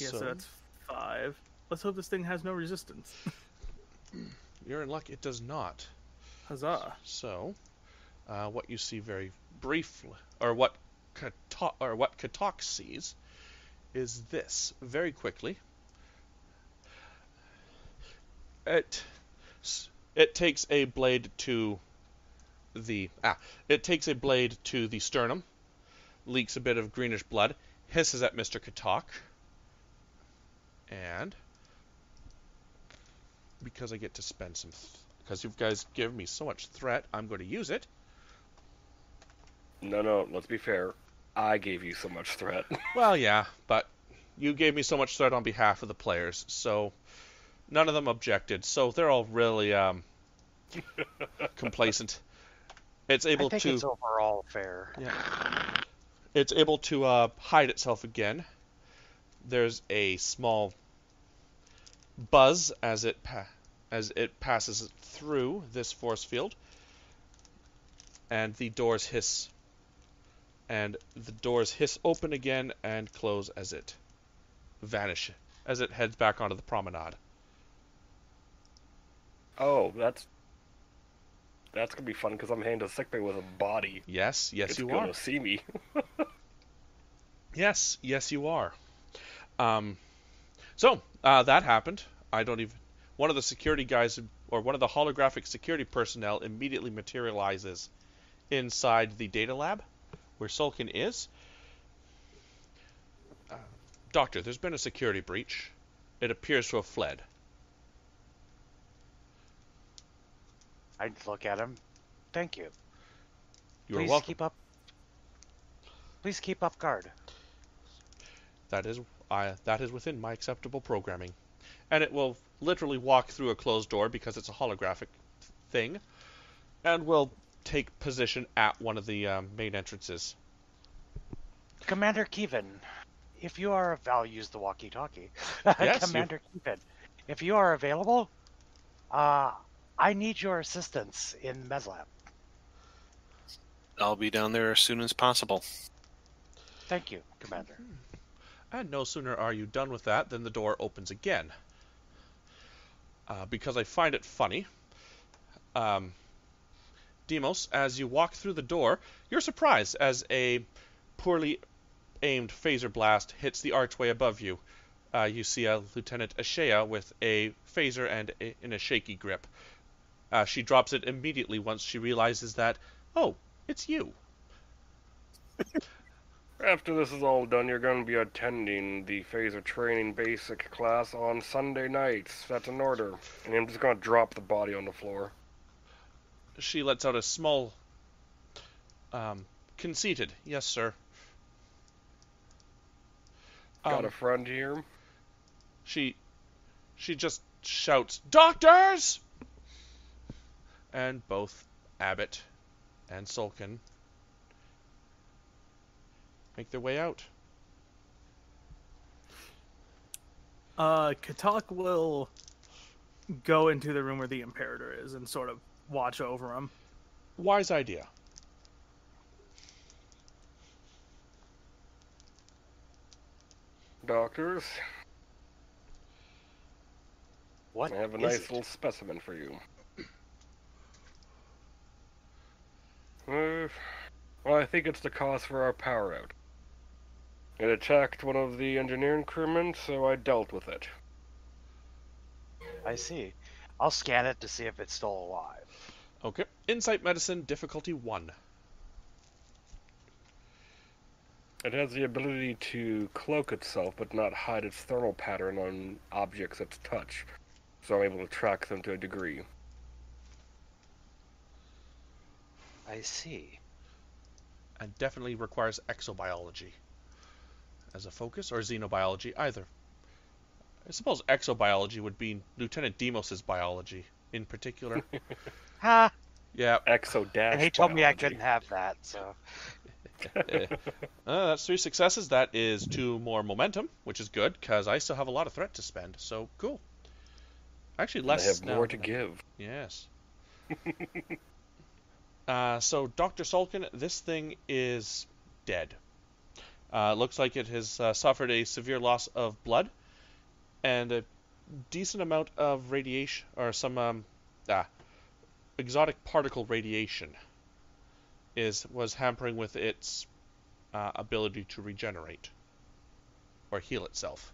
Yeah, so... so that's five. Let's hope this thing has no resistance. You're in luck. It does not. Huzzah. So, uh, what you see very briefly, or what Katak, or what Katak sees, is this. Very quickly. It, it takes a blade to... The ah, it takes a blade to the sternum, leaks a bit of greenish blood, hisses at Mister Katak, and because I get to spend some, because you guys give me so much threat, I'm going to use it. No, no, let's be fair. I gave you so much threat. Well, yeah, but you gave me so much threat on behalf of the players, so none of them objected. So they're all really um, complacent. It's able I think to. It's overall fair. Yeah. It's able to uh, hide itself again. There's a small buzz as it pa as it passes through this force field, and the doors hiss. And the doors hiss open again and close as it vanishes as it heads back onto the promenade. Oh, that's. That's gonna be fun because I'm heading to sickbay with a body. Yes, yes, it's you gonna are. It's gonna see me. Yes, yes, you are. Um, so uh, that happened. I don't even. One of the security guys or one of the holographic security personnel immediately materializes inside the data lab where Sulkin is. Uh, Doctor, there's been a security breach. It appears to have fled. I'd look at him. Thank you. You're welcome. Please keep up. Please keep up guard. That is, I, that is within my acceptable programming. And it will literally walk through a closed door because it's a holographic thing. And will take position at one of the um, main entrances. Commander Keevan, if you are... Val used the walkie-talkie. Yes, Commander Keevan, if you are available, uh, I need your assistance in MedLab. I'll be down there as soon as possible. Thank you, Commander. And no sooner are you done with that than the door opens again. Uh, because I find it funny. Um, Deimos, as you walk through the door, you're surprised as a poorly aimed phaser blast hits the archway above you. Uh, you see a Lieutenant Ashea with a phaser and a, in a shaky grip. Uh, she drops it immediately once she realizes that, oh, it's you. After this is all done, you're going to be attending the phaser training basic class on Sunday nights. That's an order. And I'm just going to drop the body on the floor. She lets out a small... Um, conceited. Yes, sir. Got um, a friend here. She... She just shouts, "Doctors!" And both Abbott and Sulkin make their way out. Uh, Katak will go into the room where the Imperator is and sort of watch over him. Wise idea. Doctors. What? I have a nice it? little specimen for you. Uh, well, I think it's the cause for our power out. It attacked one of the engineering crewmen, so I dealt with it. I see. I'll scan it to see if it's still alive. Okay. Insight medicine, difficulty one. It has the ability to cloak itself, but not hide its thermal pattern on objects that touch. So I'm able to track them to a degree. I see. And definitely requires exobiology as a focus, or xenobiology, either. I suppose exobiology would be Lieutenant Deimos' biology in particular. Ha! Yeah. Exo dash. And he told biology. me I couldn't have that, so. uh, that's three successes. That is two more momentum, which is good, because I still have a lot of threat to spend, so cool. Actually, less. I have more now, to give. Yes. Uh, so, Doctor Sulkin, this thing is dead. Uh, looks like it has uh, suffered a severe loss of blood and a decent amount of radiation, or some um, ah, exotic particle radiation is was hampering with its uh, ability to regenerate or heal itself.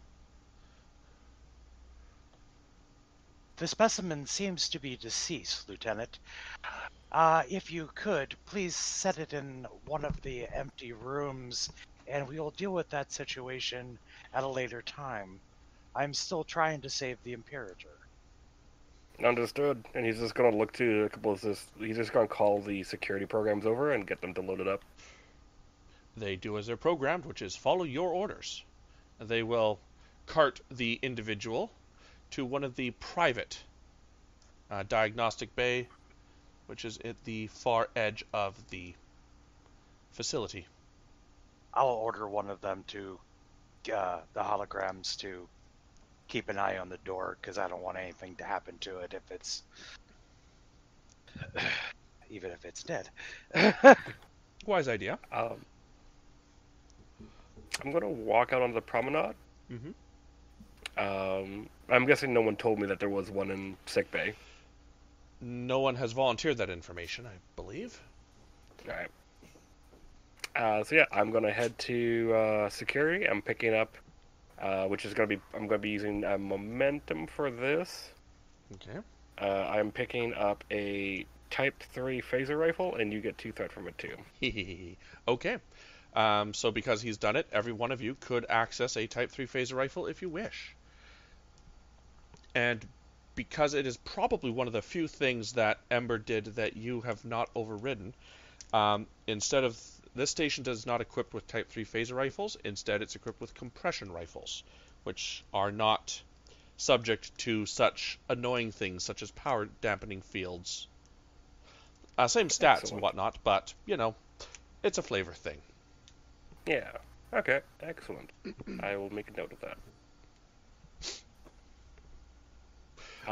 The specimen seems to be deceased, Lieutenant. Uh, if you could, please set it in one of the empty rooms, and we will deal with that situation at a later time. I'm still trying to save the Imperator. Understood. And he's just going to look to a couple of this. He's just going to call the security programs over and get them to load it up. They do as they're programmed, which is follow your orders. They will cart the individual to one of the private uh, diagnostic bay, which is at the far edge of the facility. I'll order one of them to, uh, the holograms to keep an eye on the door, because I don't want anything to happen to it if it's, even if it's dead. Wise idea. Um, I'm going to walk out onto the promenade. Mm-hmm. Um, I'm guessing no one told me that there was one in sickbay. No one has volunteered that information, I believe. All right. Uh, so yeah, I'm gonna head to uh, security. I'm picking up, uh, which is gonna be I'm gonna be using uh, momentum for this. Okay. Uh, I'm picking up a Type three phaser rifle, and you get two threat from it, too. Okay. Um, so because he's done it, every one of you could access a Type three phaser rifle if you wish. And because it is probably one of the few things that Ember did that you have not overridden, um, instead of... Th this station is not equipped with Type three phaser rifles. Instead, it's equipped with compression rifles, which are not subject to such annoying things such as power dampening fields. Uh, same stats excellent. And whatnot, but, you know, it's a flavor thing. Yeah. Okay. Excellent. I will make a note of that.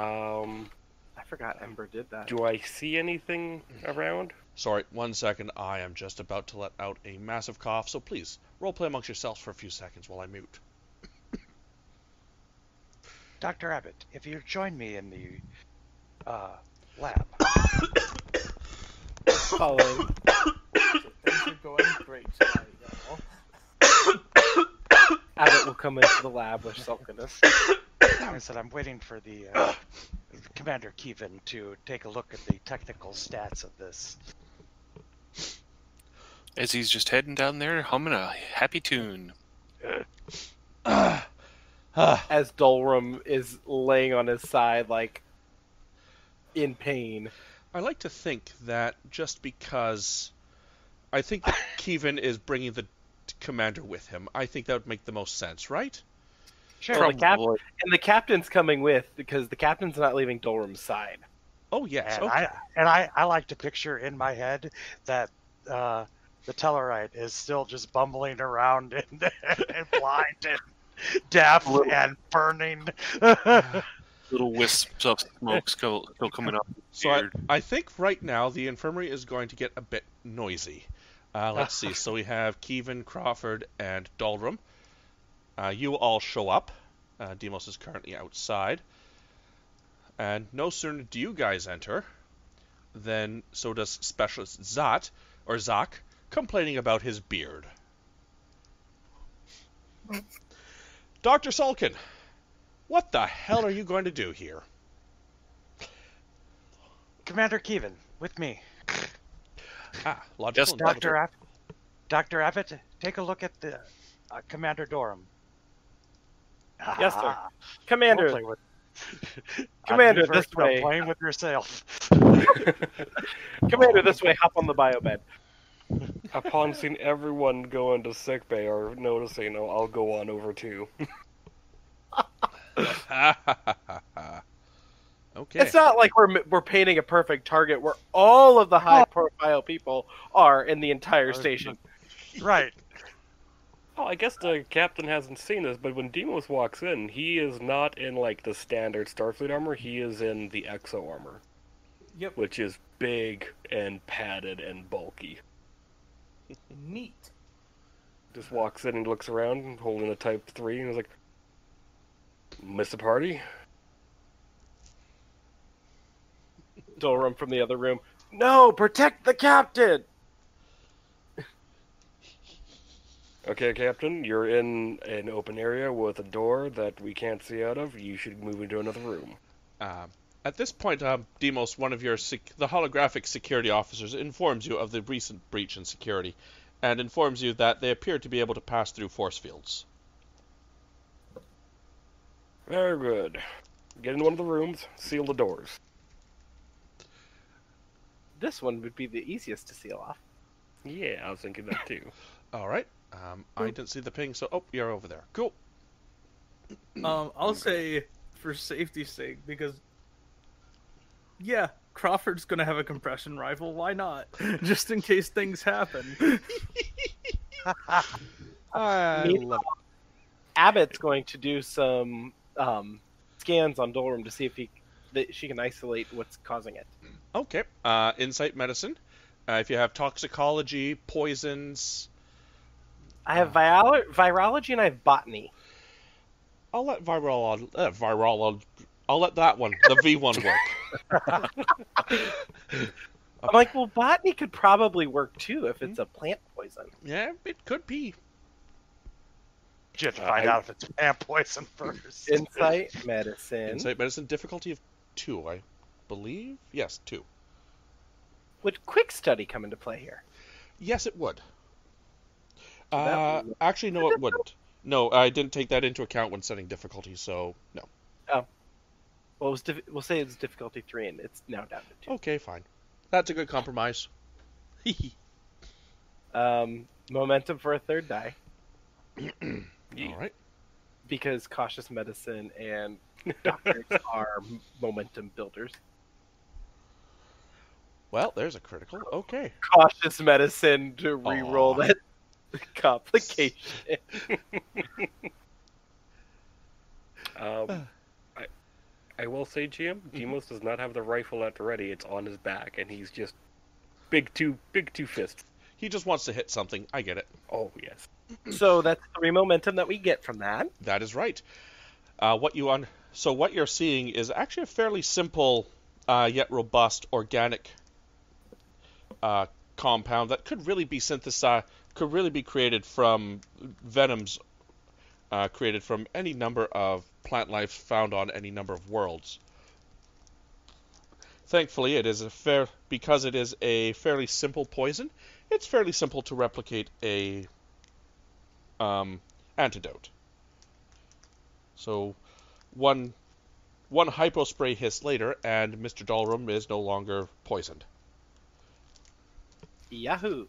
Um, I forgot Ember did that. Do I see anything around? Sorry, one second. I am just about to let out a massive cough, so please, roleplay amongst yourselves for a few seconds while I mute. Doctor Abbott, if you join me in the uh, lab... Following. Things are going great tonight, y'all. Abbott will come into the lab with sulkiness. I said I'm waiting for the uh, Commander Keevan to take a look at the technical stats of this. As he's just heading down there, humming a happy tune. Uh, uh, As Dorum is laying on his side, like, in pain. I like to think that just because I think that Keevan is bringing the commander with him, I think that would make the most sense, right? Sure. Well, the cap and the captain's coming with, because the captain's not leaving Dolrum's side. Oh, yes. And, okay. I, and I, I like to picture in my head that uh, the Tellarite is still just bumbling around and, and blind and deaf little, and burning. Little wisps of smoke still, still coming up. So I, I think right now the infirmary is going to get a bit noisy. Uh, let's see. So we have Keevan, Crawford, and Dorum. Uh, you all show up. Uh, Deimos is currently outside. And no sooner do you guys enter, than so does Specialist Zat, or Zach, complaining about his beard. Doctor Sulkin, what the hell are you going to do here? Commander Keevan, with me. Ah, logical. Doctor Abbott, Doctor Abbott, take a look at the uh, Commander Dorum. Yes, sir. Commander. Don't play with... Commander, this way. Don't playing with yourself. Commander, this way. Hop on the bio bed. Upon seeing everyone go into sickbay or noticing, oh, I'll go on over too. Okay. It's not like we're we're painting a perfect target where all of the high-profile people are in the entire station. Right. Oh, I guess the captain hasn't seen this, but when Deimos walks in, he is not in, like, the standard Starfleet armor. He is in the Exo armor. Yep. Which is big and padded and bulky. Neat. Just walks in and looks around, holding a Type three, and is like, miss a party? Dorum from the other room. No, protect the captain. Okay, Captain, you're in an open area with a door that we can't see out of. You should move into another room. Uh, at this point, uh, Deimos, one of your sec the holographic security officers, informs you of the recent breach in security, and informs you that they appear to be able to pass through force fields. Very good. Get into one of the rooms. Seal the doors. This one would be the easiest to seal off. Yeah, I was thinking that too. All right. Um, I didn't see the ping, so... Oh, you're over there. Cool. Um, I'll say, for safety's sake, because... Yeah, Crawford's going to have a compression rifle. Why not? Just in case things happen. I love it. Abbott's going to do some um, scans on Dorum to see if he that she can isolate what's causing it. Okay. Uh, insight medicine. Uh, if you have toxicology, poisons... I have violo virology and I have botany. I'll let virology... Uh, virolo I'll let that one, the V one, work. I'm like, well, botany could probably work, too, if it's a plant poison. Yeah, it could be. You have to find uh, out if it's plant poison first. Insight medicine. Insight medicine. Difficulty of two, I believe. Yes, two. Would Quick Study come into play here? Yes, it would. So uh, would... Actually, no, it wouldn't. No, I didn't take that into account when setting difficulty, so no. Oh. Well, it was diff we'll say it's difficulty three, and it's now down to two. Okay, fine. That's a good compromise. um, momentum for a third die. All right. Because cautious medicine and doctors are momentum builders. Well, there's a critical. Okay. Cautious medicine to reroll that complication. um, I, I will say, G M, Deimos does not have the rifle at ready. It's on his back, and he's just big two, big two fists. He just wants to hit something. I get it. Oh, yes. So that's three momentum that we get from that. That is right. Uh, what you on? So what you're seeing is actually a fairly simple, uh, yet robust organic. Uh, compound that could really be synthesized, could really be created from venoms uh, created from any number of plant life found on any number of worlds. Thankfully, it is a fair because it is a fairly simple poison. It's fairly simple to replicate a um, antidote. So one one hypospray hiss later, and Mister Dorum is no longer poisoned. Yahoo!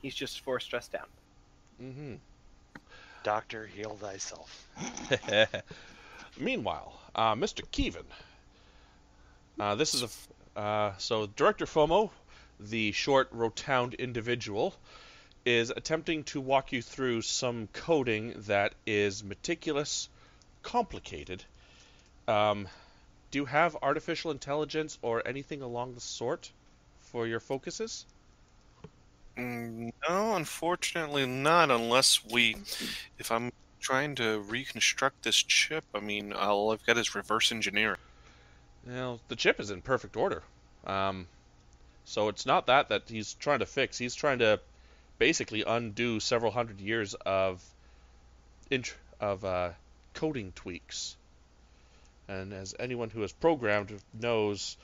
He's just four stress down. Mm-hmm. Doctor, heal thyself. Meanwhile, uh, Mister Keevan. Uh, this is a uh, so Director Fomo, the short, rotund individual, is attempting to walk you through some coding that is meticulous, complicated. Um. Do you have artificial intelligence or anything along the sort for your focuses? No, unfortunately not, unless we... If I'm trying to reconstruct this chip, I mean, all I've got is reverse engineering. Well, the chip is in perfect order. Um, so it's not that that he's trying to fix. He's trying to basically undo several hundred years of, int of uh, coding tweaks. And as anyone who is programmed knows,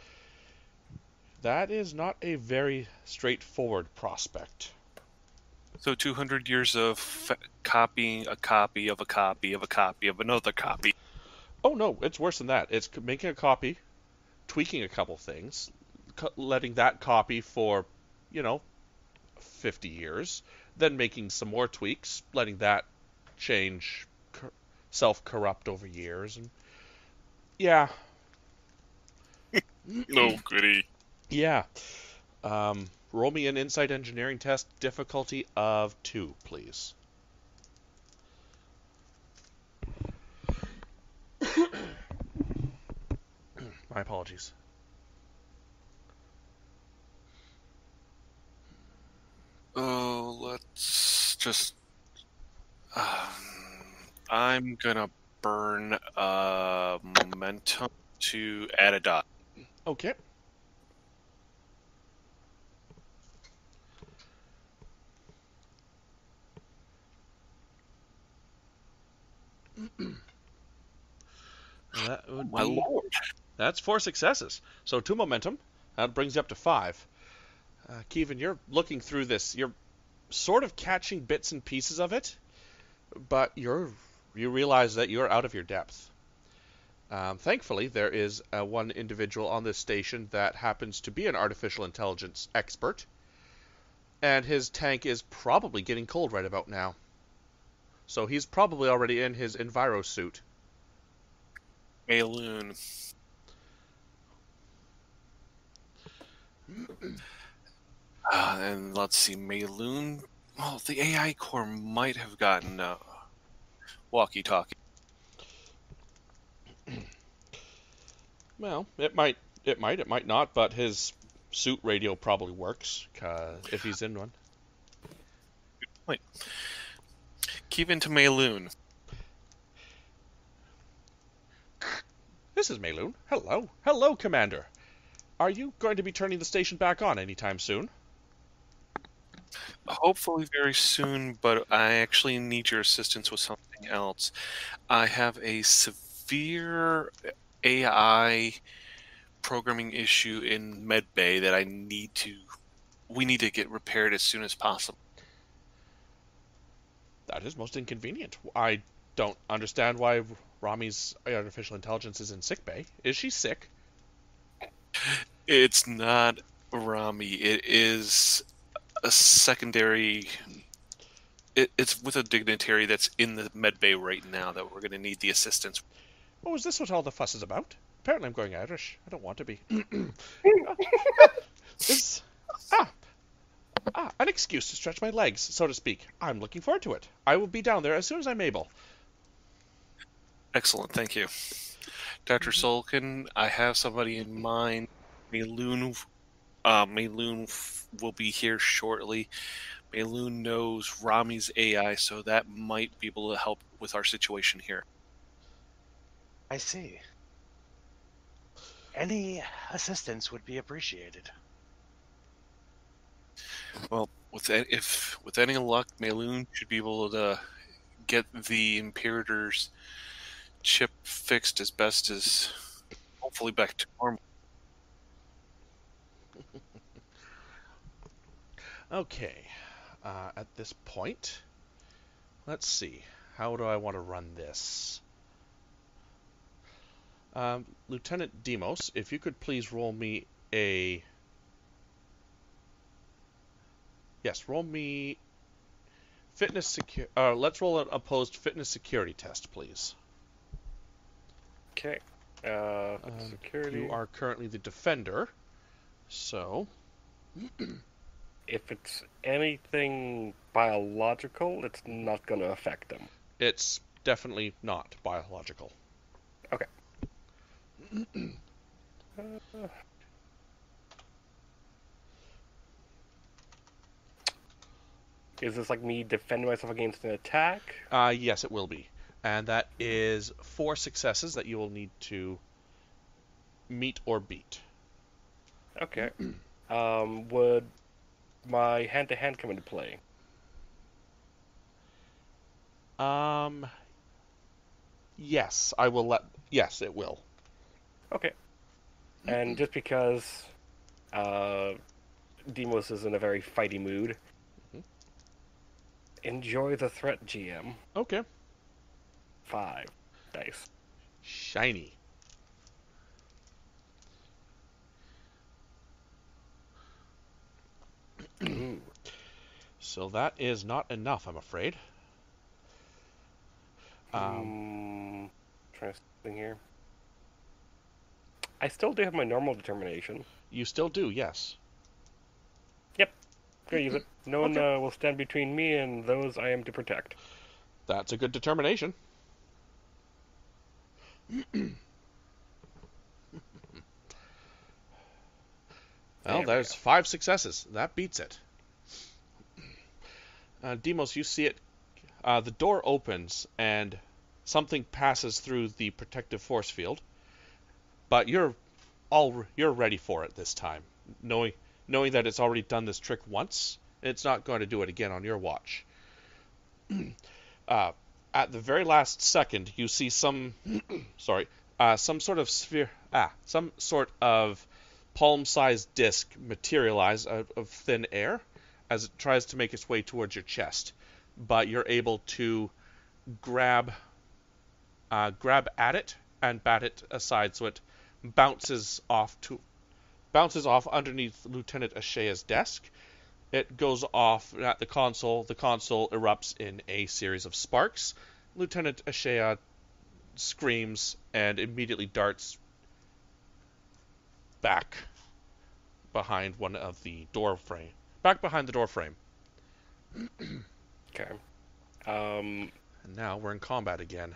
that is not a very straightforward prospect. So two hundred years of copying a copy of a copy of a copy of another copy. Oh no, it's worse than that. It's making a copy, tweaking a couple things, letting that copy for, you know, fifty years, then making some more tweaks, letting that change, self-corrupt over years, and yeah. No goody. Yeah. Um, roll me an insight engineering test, difficulty of two, please. My apologies. Oh, let's just. Um, I'm gonna. Burn uh, momentum to add a dot. Okay. That would My be... Lord. That's four successes. So two momentum. That brings you up to five. Uh, Keevan, you're looking through this. You're sort of catching bits and pieces of it, but you're... You realize that you're out of your depth. Um, thankfully, there is uh, one individual on this station that happens to be an artificial intelligence expert, and his tank is probably getting cold right about now. So he's probably already in his enviro suit. Maloon. Uh, and let's see, Maloon. Well, the A I core might have gotten. Uh... Walkie-talkie. Well, it might, it might, it might not, but his suit radio probably works uh, if he's in one. Good point. Keevan to Maloon. This is Maloon. Hello, hello, Commander. Are you going to be turning the station back on anytime soon? Hopefully very soon, but I actually need your assistance with something else. I have a severe severe A I programming issue in Medbay that I need to, we need to get repaired as soon as possible. That is most inconvenient. I don't understand why Rami's artificial intelligence is in sickbay. Is she sick? It's not Rami. It is a secondary... It, it's with a dignitary that's in the medbay right now that we're going to need the assistance. Oh, is this what all the fuss is about? Apparently I'm going Irish. I don't want to be. This, ah, ah, an excuse to stretch my legs, so to speak. I'm looking forward to it. I will be down there as soon as I'm able. Excellent, thank you. Doctor Sulkin, I have somebody in mind. Maloon, uh, Maloon will be here shortly. Maloon knows Rami's A I, so that might be able to help with our situation here. I see. Any assistance would be appreciated. Well, with if with any luck, Maloon should be able to get the Imperator's chip fixed as best as, hopefully, back to normal. Okay. Uh, at this point, let's see. How do I want to run this? Um, Lieutenant Deimos, if you could please roll me a... Yes, roll me fitness security... Uh, let's roll an opposed fitness security test, please. Okay. Uh, um, security. You are currently the defender, so... If it's anything biological, it's not going to affect them. It's definitely not biological. Okay. uh, is this like me defending myself against an attack? Uh, yes, it will be. And that is four successes that you will need to meet or beat. Okay. um, would... my hand-to-hand come into play? Um. Yes, I will let... Yes, it will. Okay. And just because uh, Deimos is in a very fighty mood, mm-hmm. Enjoy the threat, G M. Okay. Five. Dice. Shiny. So that is not enough, I'm afraid. Um, um trying to think here. I still do have my normal determination. You still do, yes. Yep. Gonna use it. No okay. one uh, will stand between me and those I am to protect. That's a good determination. Well, there there's we five successes. That beats it. Uh, Deimos, you see it. Uh, the door opens and something passes through the protective force field, but you're all you're ready for it this time, knowing knowing that it's already done this trick once. It's not going to do it again on your watch. uh, at the very last second, you see some sorry, uh, some sort of sphere, ah, some sort of palm-sized disc materialize out of thin air as it tries to make its way towards your chest, but you're able to grab uh, grab at it and bat it aside, so it bounces off to bounces off underneath Lieutenant Ashea's desk. It goes off at the console. The console erupts in a series of sparks. Lieutenant Ashea screams and immediately darts back behind one of the door frame. Back behind the door frame. Okay. Um, and now we're in combat again.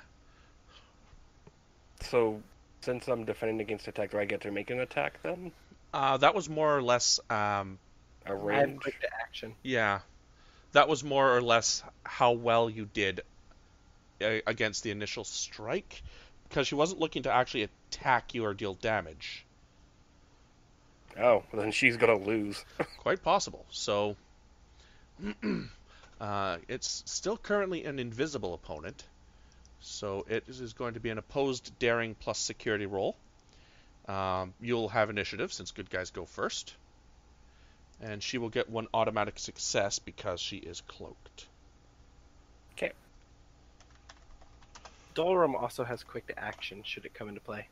So, since I'm defending against attack, do I get to make an attack then? Uh, that was more or less... Um, a range? Like the action. Yeah. That was more or less how well you did uh, against the initial strike, because she wasn't looking to actually attack you or deal damage. Oh, well then she's gonna lose. Quite possible. So, uh, it's still currently an invisible opponent. So it is going to be an opposed daring plus security roll. Um, you'll have initiative since good guys go first. And she will get one automatic success because she is cloaked. Okay. Dorum also has quick to action should it come into play.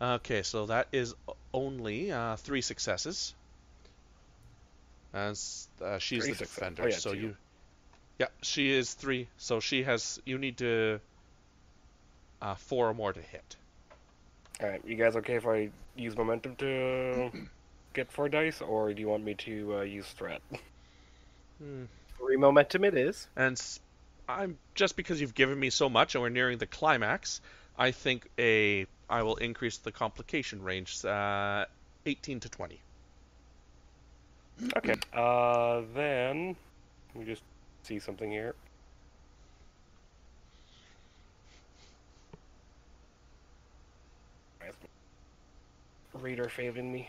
Okay, so that is only uh, three successes. As uh, she's three the defender, oh, yeah, so two. you, yeah, she is three. So she has you need to uh, four or more to hit. All right, you guys okay if I use momentum to get four dice, or do you want me to uh, use threat? Hmm. Three momentum it is. And I'm just because you've given me so much, and we're nearing the climax. I think a I will increase the complication range, uh, eighteen to twenty. Okay. Uh, then let me just see something here. Reader failing me.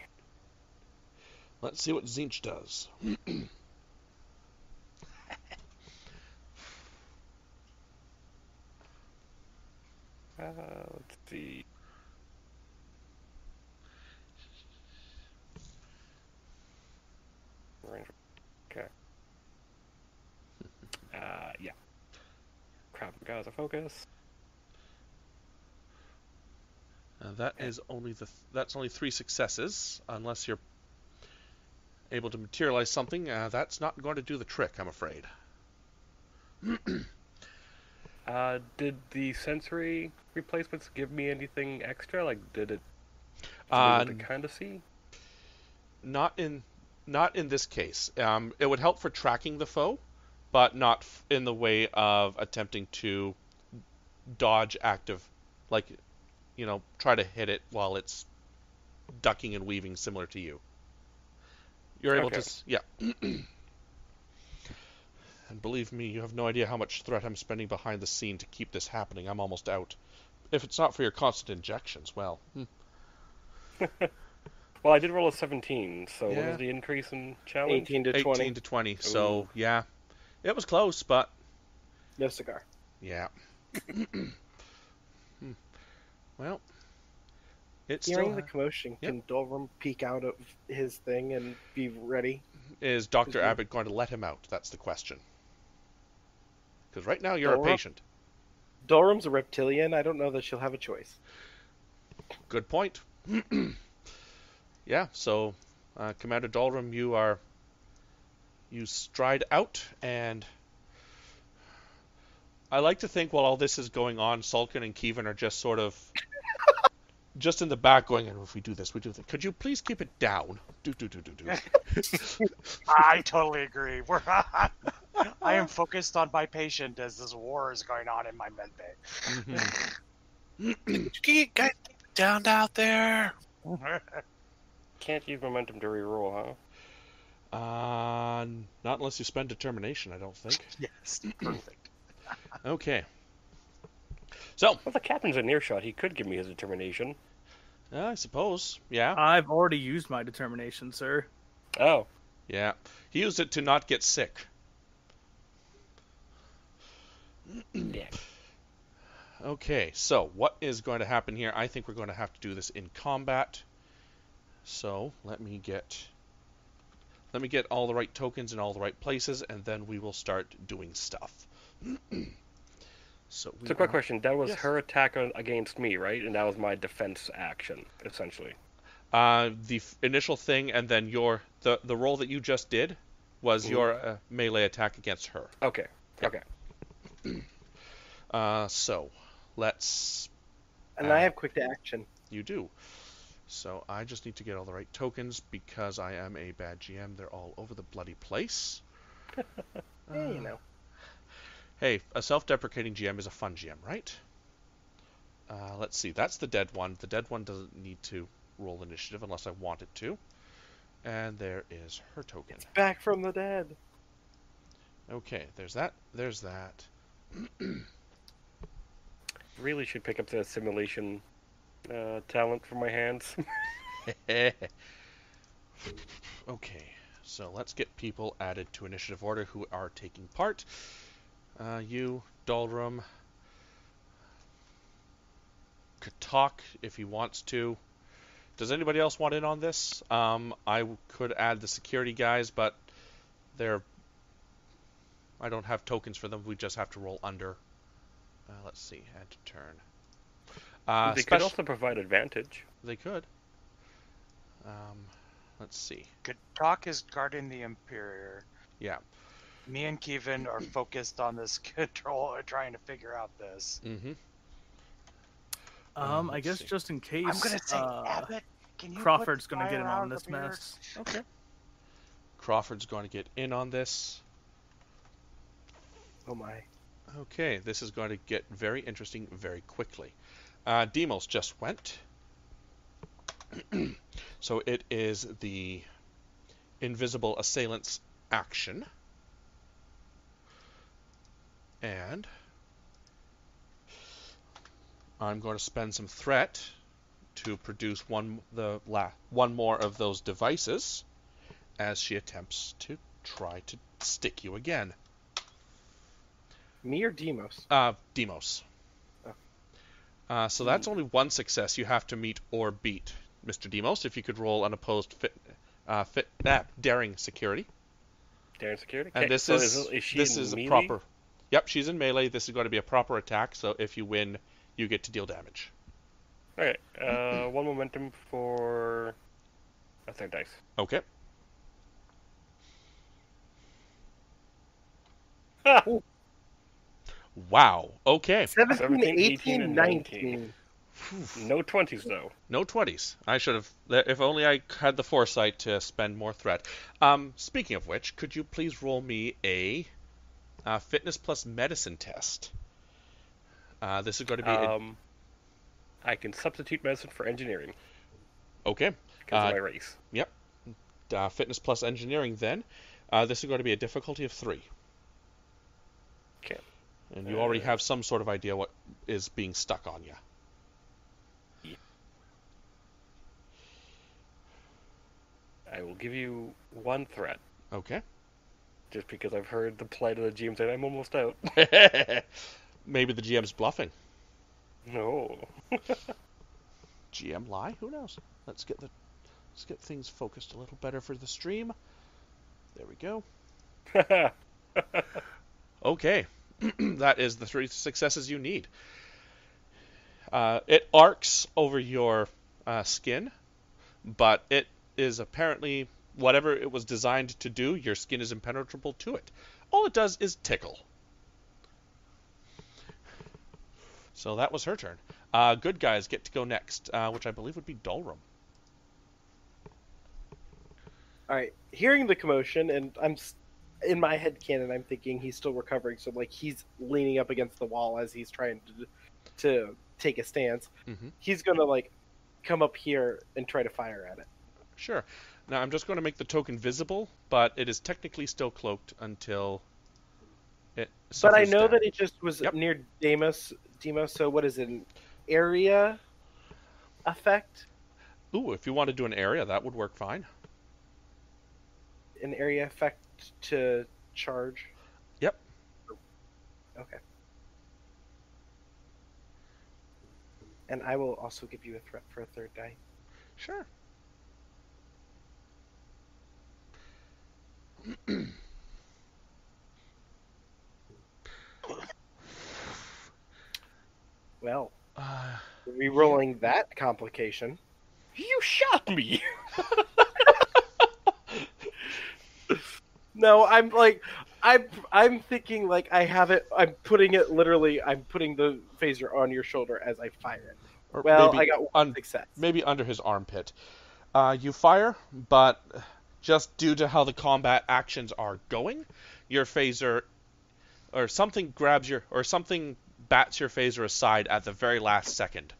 Let's see what Zinch does. uh, let's see. Okay. Uh, yeah. Crap, got out of focus. Uh, that okay. is only the th that's only three successes, unless you're able to materialize something. Uh, that's not going to do the trick, I'm afraid. uh, did the sensory replacements give me anything extra? Like, did it? Uh, did it kind of see? Not in. Not in this case. Um, it would help for tracking the foe, but not f in the way of attempting to dodge active, like, you know, try to hit it while it's ducking and weaving similar to you. You're able okay. to... Yeah. And believe me, you have no idea how much threat I'm spending behind the scene to keep this happening. I'm almost out. If it's not for your constant injections, well... Hmm. Well, I did roll a seventeen, so yeah. What was the increase in challenge? eighteen to twenty. eighteen to twenty, so, ooh. Yeah. It was close, but... No cigar. Yeah. hmm. Well, it's Hearing still... the commotion, yep. Can Dorum peek out of his thing and be ready? Is Doctor Is Abbott he... going to let him out? That's the question. Because right now you're Dorum... a patient. Dorum's a reptilian. I don't know that she'll have a choice. Good point. Yeah, so uh, Commander Dorum, you are you stride out, and I like to think while all this is going on, Sulkin and Keevan are just sort of just in the back going, and if we do this, we do this. Could you please keep it down? Do do do do do. I totally agree. We're I am focused on my patient as this war is going on in my med bay. Mm-hmm. Can you guys keep it down out there? Can't use momentum to reroll, huh? Uh, not unless you spend determination, I don't think. Yes, perfect. Okay. So, well, the captain's in earshot. He could give me his determination. Uh, I suppose. Yeah. I've already used my determination, sir. Oh. Yeah. He used it to not get sick. Yeah. Okay. So, what is going to happen here? I think we're going to have to do this in combat. So let me get let me get all the right tokens in all the right places, and then we will start doing stuff. so we so quick are... question: that was yes. her attack on, against me, right? And that was my defense action, essentially. Uh, the f initial thing, and then your the the roll that you just did was mm-hmm. your uh, melee attack against her. Okay. Okay. uh, so let's. And uh, I have quick to action. You do. So I just need to get all the right tokens because I am a bad G M. They're all over the bloody place. Yeah, uh, you know. Hey, a self-deprecating G M is a fun G M, right? Uh, let's see. That's the dead one. The dead one doesn't need to roll initiative unless I want it to. And there is her token. It's back from the dead. Okay, there's that. There's that. Really should pick up the simulation... Uh, talent for my hands. Okay, so let's get people added to initiative order who are taking part. Uh, you, Dorum, could talk if he wants to. Does anybody else want in on this? Um, I could add the security guys, but they're... I don't have tokens for them. We just have to roll under. Uh, let's see. Add to turn. Uh, they could also provide advantage. They could. Um, let's see. Good talk is guarding the Imperator. Yeah. Me and Keevan are focused on this control, trying to figure out this. Mm-hmm. Um, I guess see. just in case, I'm gonna say, uh, Abbott, can you Crawford's going to get in on this mess. Okay. Crawford's going to get in on this. Oh my. Okay, this is going to get very interesting very quickly. Uh, Deimos just went. So it is the invisible assailant's action. And I'm going to spend some threat to produce one the la, one more of those devices as she attempts to try to stick you again. Me or Deimos? Uh, Deimos. Oh. Uh, so that's only one success you have to meet or beat. Mister Deimos, if you could roll unopposed fit, uh, fit, ah, daring security. Daring security? Okay. And this so is, is, is she this in is melee? A proper... Yep, she's in melee. This is going to be a proper attack, so if you win... you get to deal damage. Okay, uh, one momentum for a third dice. Okay. Ah. Wow, okay. seventeen, eighteen, nineteen. No twenties, though. No twenties. I should have... If only I had the foresight to spend more threat. Um, speaking of which, could you please roll me a, a fitness plus medicine test? Uh, this is going to be... Um, I can substitute medicine for engineering. Okay. Because uh, of my race. Yep. Uh, fitness plus engineering, then. Uh, this is going to be a difficulty of three. Okay. And you uh, already have some sort of idea what is being stuck on you. Yeah. I will give you one threat. Okay. Just because I've heard the plight of the G Ms and I'm almost out. Maybe the G M's bluffing. No. G M lie? Who knows? Let's get the let's get things focused a little better for the stream. There we go. Okay. That is the three successes you need. Uh, it arcs over your uh, skin, but it is apparently whatever it was designed to do, your skin is impenetrable to it. All it does is tickle. So that was her turn. Uh, good guys get to go next, uh, which I believe would be Dorum. Alright, hearing the commotion, and I'm in my head canon, I'm thinking he's still recovering, so like he's leaning up against the wall as he's trying to, to take a stance. Mm-hmm. He's going to like come up here and try to fire at it. Sure. Now I'm just going to make the token visible, but it is technically still cloaked until... It but I know down. that it just was yep. near Deimos, Deimos, so what is it, an area effect? Ooh, if you want to do an area, that would work fine. An area effect to charge? Yep. Okay. And I will also give you a threat for a third die. Sure. Well, uh, re-rolling that complication. You shot me! No, I'm like, I'm, I'm thinking like I have it, I'm putting it literally, I'm putting the phaser on your shoulder as I fire it. Or well, I got one success. Maybe under his armpit. Uh, you fire, but just due to how the combat actions are going, your phaser, or something grabs your, or something... bats your phaser aside at the very last second.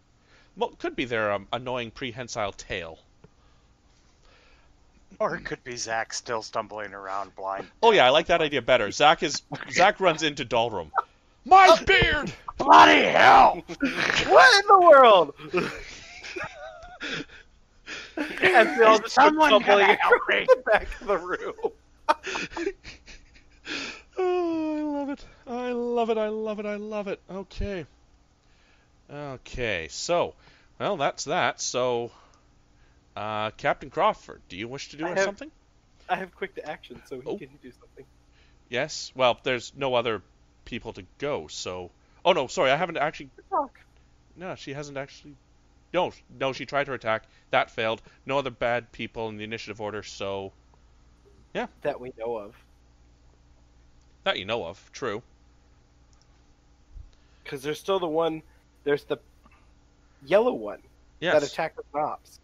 Well, it could be their um, annoying prehensile tail. Or it could be Zach still stumbling around blind. Oh yeah, I like that idea better. Zach is Zach runs into Dorum. My beard! Bloody hell! What in the world? And they all just someone gonna help me? The back of the room. Oh, I love it. I love love it, I love it, I love it. Okay. Okay, so, well, that's that. So, uh, Captain Crawford, do you wish to do I have, something? I have quick to action, so he oh. can do something. Yes, well, there's no other people to go, so... Oh, no, sorry, I haven't actually... Talk. No, she hasn't actually... No, no, she tried her attack. That failed. No other bad people in the initiative order, so... Yeah. That we know of. That you know of, true. Because there's still the one... There's the yellow one yes. that attacked the mobs.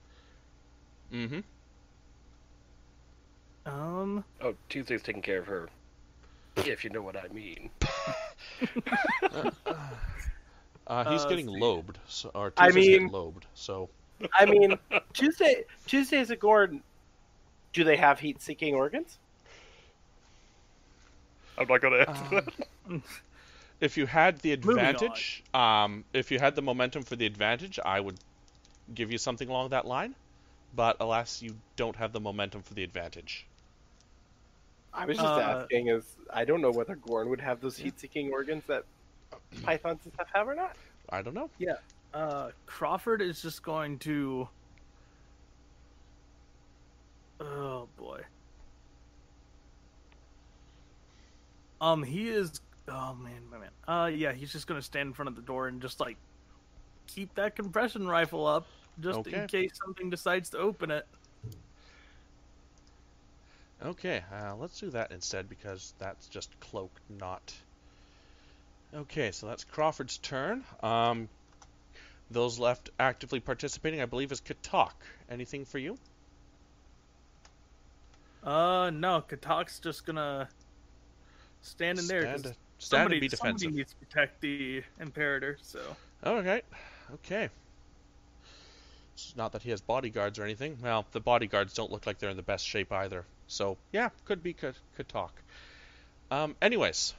Mm-hmm. Um... Oh, Tuesday's taking care of her. If you know what I mean. uh, uh, he's uh, getting lobed, so, or Tuesday's I mean, getting lobed. So I mean, Tuesday, Tuesday's a Gordon. Do they have heat-seeking organs? I'm not gonna answer um, that. If you had the advantage, um, if you had the momentum for the advantage, I would give you something along that line. But alas, you don't have the momentum for the advantage. I was just uh, asking, is I don't know whether Gorn would have those heat-seeking organs that pythons and stuff have or not. I don't know. Yeah. Uh, Crawford is just going to... Oh, boy. Um, he is... Oh, man, my man. Uh, yeah, he's just going to stand in front of the door and just, like, keep that compression rifle up just okay. in case something decides to open it. Okay, uh, let's do that instead, because that's just cloak, not... Okay, so that's Crawford's turn. Um, those left actively participating, I believe, is Katak. Anything for you? Uh, no, Katak's just gonna stand in there. Stand, stand somebody, and be defensive. Somebody needs to protect the Imperator, so... Alright, okay. It's not that he has bodyguards or anything. Well, the bodyguards don't look like they're in the best shape either. So, yeah, could be could, could talk. Um, anyways.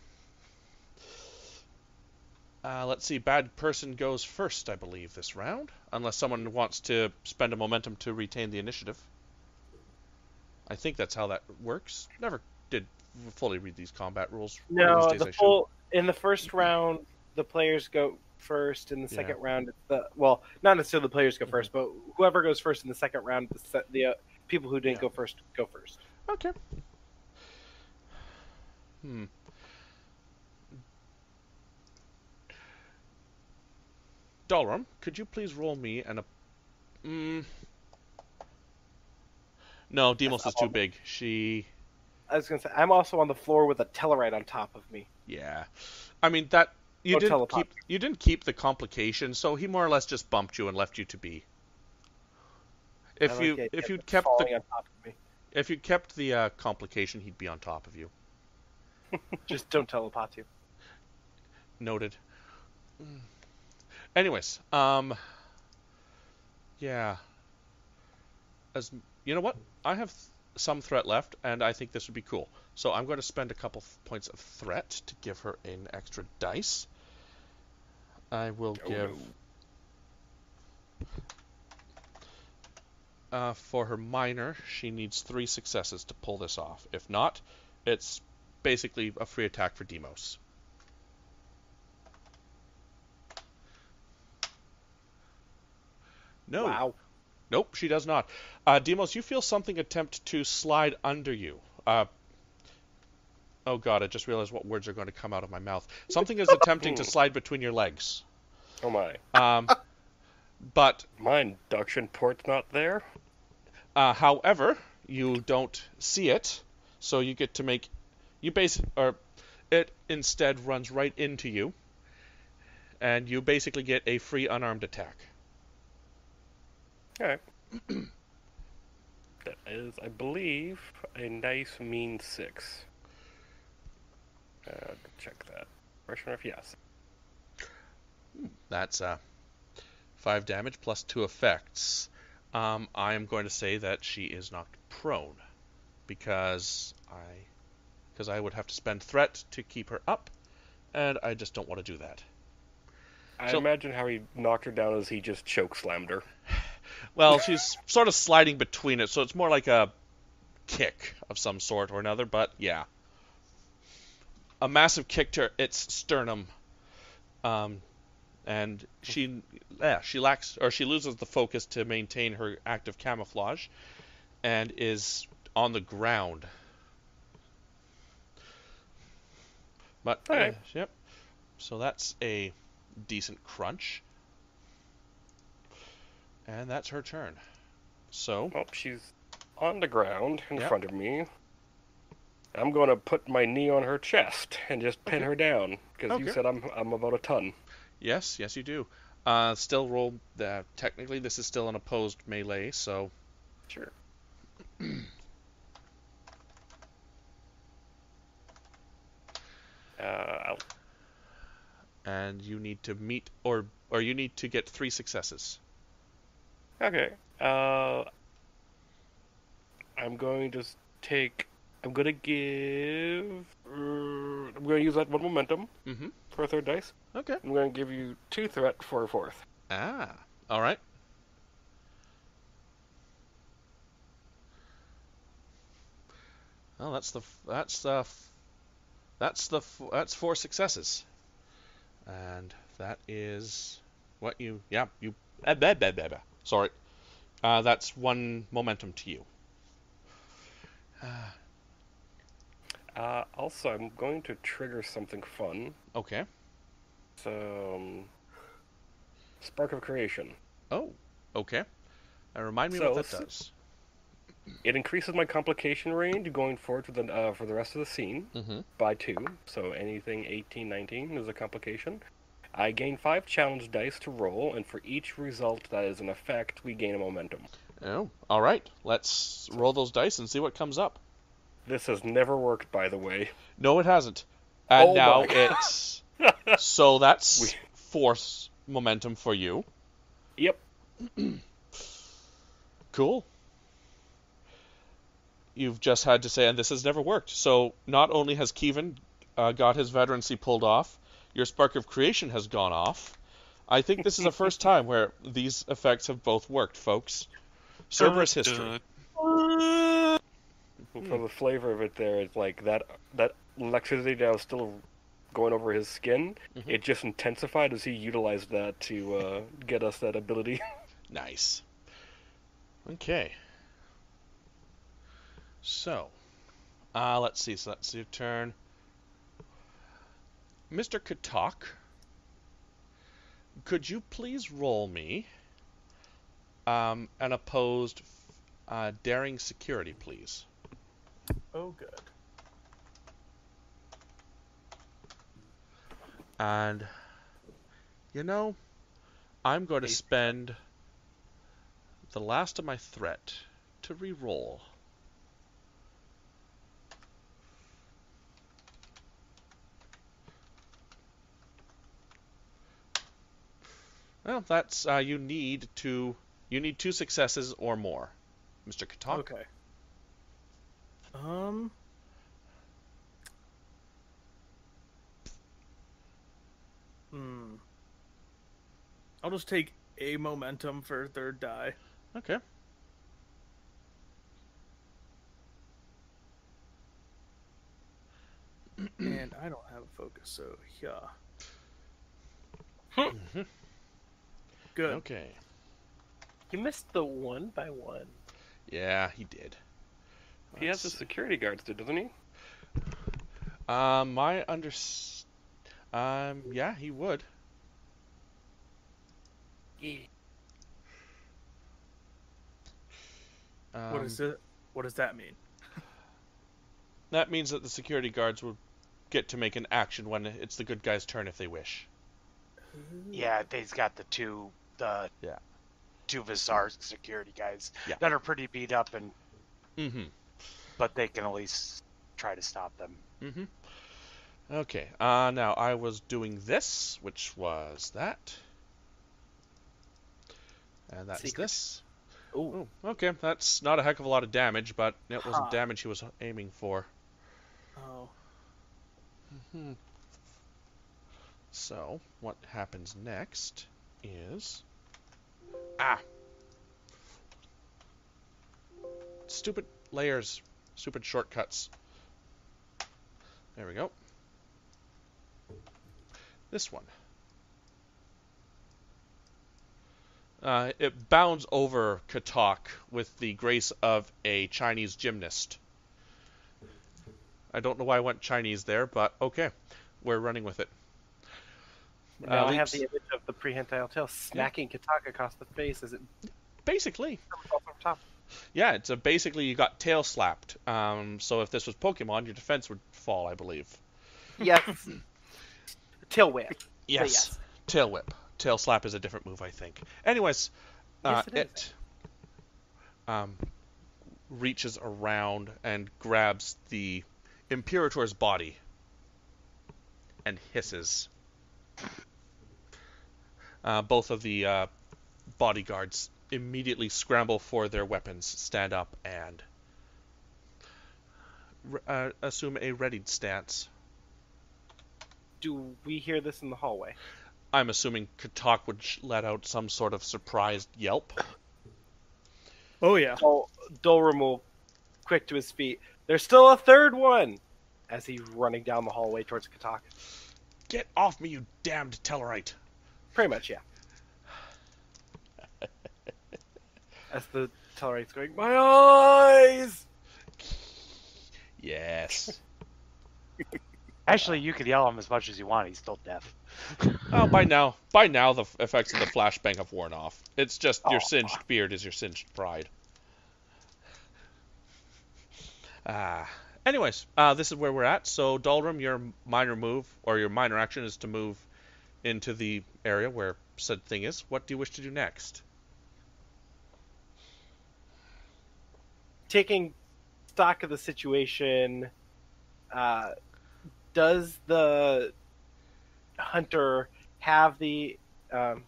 Uh, let's see. Bad person goes first, I believe, this round. Unless someone wants to spend a momentum to retain the initiative. I think that's how that works. Never did fully read these combat rules. No, the full, in the first round, the players go first. In the second yeah. round, it's the, well, not necessarily the players go first, but whoever goes first in the second round, the, set, the uh, people who didn't yeah. go first go first. Okay. Hmm. Dorum, could you please roll me an... Mm. No, Deimos is too big. She... I was going to say, I'm also on the floor with a Tellarite on top of me. Yeah. I mean, that... You, oh, didn't keep, you didn't keep the complication, so he more or less just bumped you and left you to be. If like you if you'd kept the... On top of me. If you kept the uh, complication, he'd be on top of you. Just don't telepath you. Noted. Anyways, um, yeah. As you know, what I have th some threat left, and I think this would be cool. So I'm going to spend a couple th points of threat to give her an extra dice. I will oh, give no. Uh, for her minor, she needs three successes to pull this off. If not, it's basically a free attack for Deimos. No. Wow. Nope, she does not. Uh, Deimos, you feel something attempt to slide under you. Uh, oh, God, I just realized what words are going to come out of my mouth. Something is attempting to slide between your legs. Oh, my. Um... But my induction port's not there. Uh, however, you don't see it, so you get to make you base or it instead runs right into you, and you basically get a free unarmed attack. All right. That is, I believe, a nice mean six. Uh, check that. Freshman of yes. That's uh. Five damage plus two effects. Um, I am going to say that she is knocked prone, because I, because I would have to spend threat to keep her up, and I just don't want to do that. I so, imagine how he knocked her down as he just choke slammed her. Well, she's sort of sliding between it, so it's more like a kick of some sort or another. But yeah. a massive kick to its sternum. Um, and she, yeah, she lacks, or she loses the focus to maintain her active camouflage, and is on the ground. But okay. uh, yep. So that's a decent crunch, and that's her turn. So. Oh, she's on the ground in yep. front of me. I'm going to put my knee on her chest and just pin okay. her down because okay. you said I'm I'm about a ton. Yes, yes you do. Uh, still roll. Uh, technically, this is still an opposed melee, so. Sure. uh, I'll... And you need to meet or or you need to get three successes. Okay. Uh, I'm going to take. I'm going to give... Uh, I'm going to use that one momentum mm-hmm. for a third dice. Okay. I'm going to give you two threat for a fourth. Ah. All right. Well, that's the... That's the... That's the... That's four successes. And that is... What you... Yeah, you... Sorry. Uh, that's one momentum to you. Ah. Uh, Uh, also, I'm going to trigger something fun. Okay. So, um, Spark of Creation. Oh, okay. And remind me so, what that does. It increases my complication range going forward for the, uh, for the rest of the scene mm-hmm. by two. So anything eighteen, nineteen is a complication. I gain five challenge dice to roll, and for each result that is an effect, we gain a momentum. Oh, all right. Let's roll those dice and see what comes up. This has never worked, by the way. No, it hasn't. And oh now it's... So that's we... force momentum for you. Yep. Cool. You've just had to say, and this has never worked. So not only has Keevan uh, got his veterancy pulled off, your Spark of Creation has gone off. I think this is the first time where these effects have both worked, folks. Cerberus history. For the flavor of it there, it's like that that electricity now is still going over his skin. Mm-hmm. It just intensified as he utilized that to uh, get us that ability. Nice. Okay. So, uh, let's see. So that's your turn. Mister Katak, could you please roll me um, an opposed uh, daring security, please? Oh, good. And, you know, I'm going to spend the last of my threat to re-roll. Well, that's, uh, you need to, you need two successes or more, Mister Katak. Okay. Um. Hmm. I'll just take a momentum for a third die. Okay. And I don't have a focus, so yeah. Mm-hmm. Good. Okay. You missed the one by one. Yeah, he did. He has the security guards, too, doesn't he? Um, my under... Um, yeah, he would. Yeah. Um, what is it? What does that mean? That means that the security guards would get to make an action when it's the good guy's turn if they wish. Yeah, they've got the two... The yeah. two V'Tarss security guys yeah. that are pretty beat up and... Mm-hmm. But they can at least try to stop them. Mm-hmm. Okay. Uh, now, I was doing this, which was that. And that's Secret. This. Ooh. Ooh, okay, that's not a heck of a lot of damage, but it wasn't huh. damage he was aiming for. Oh. Mm-hmm. So, what happens next is... Ah! Stupid... Layers, stupid shortcuts. There we go. This one. Uh, it bounds over Katak with the grace of a Chinese gymnast. I don't know why I went Chinese there, but okay. We're running with it. And now uh, I have the image of the prehensile tail smacking yeah. Katak across the face as it... Basically. Top. Yeah, it's a basically you got tail slapped. Um, so if this was Pokemon, your defense would fall, I believe. Yes. Tail whip. Yes. yes. Tail whip. Tail slap is a different move, I think. Anyways, yes, uh, it, it um, reaches around and grabs the Imperator's body and hisses. Uh, both of the uh, bodyguards immediately scramble for their weapons, stand up, and re- uh, assume a readied stance. Do we hear this in the hallway? I'm assuming Katak would let out some sort of surprised yelp. Oh, yeah. So, Dorum will quick to his feet. There's still a third one! As he's running down the hallway towards Katak. Get off me, you damned Tellarite! Pretty much, yeah. As the Tellarite's going, my eyes! Yes. Actually, you could yell him as much as you want. He's still deaf. Oh, by now, by now the effects of the flashbang have worn off. It's just your oh, singed fuck. beard is your singed pride. Ah. Uh, anyways, uh, this is where we're at. So, Dorum, your minor move or your minor action is to move into the area where said thing is. What do you wish to do next? Taking stock of the situation. Uh. Does the hunter have the um,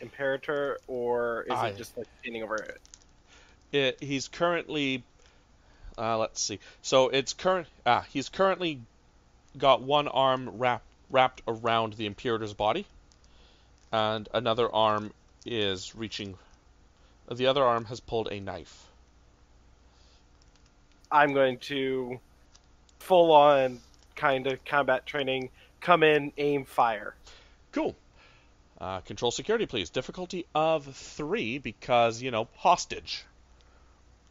Imperator, or is I, it just like standing over it? it he's currently, uh, let's see. So it's current. Ah, he's currently got one arm wrapped wrapped around the Imperator's body, and another arm is reaching. The other arm has pulled a knife. I'm going to. Full-on kind of combat training. Come in, aim, fire. Cool. Uh, control security, please. Difficulty of three because, you know, hostage.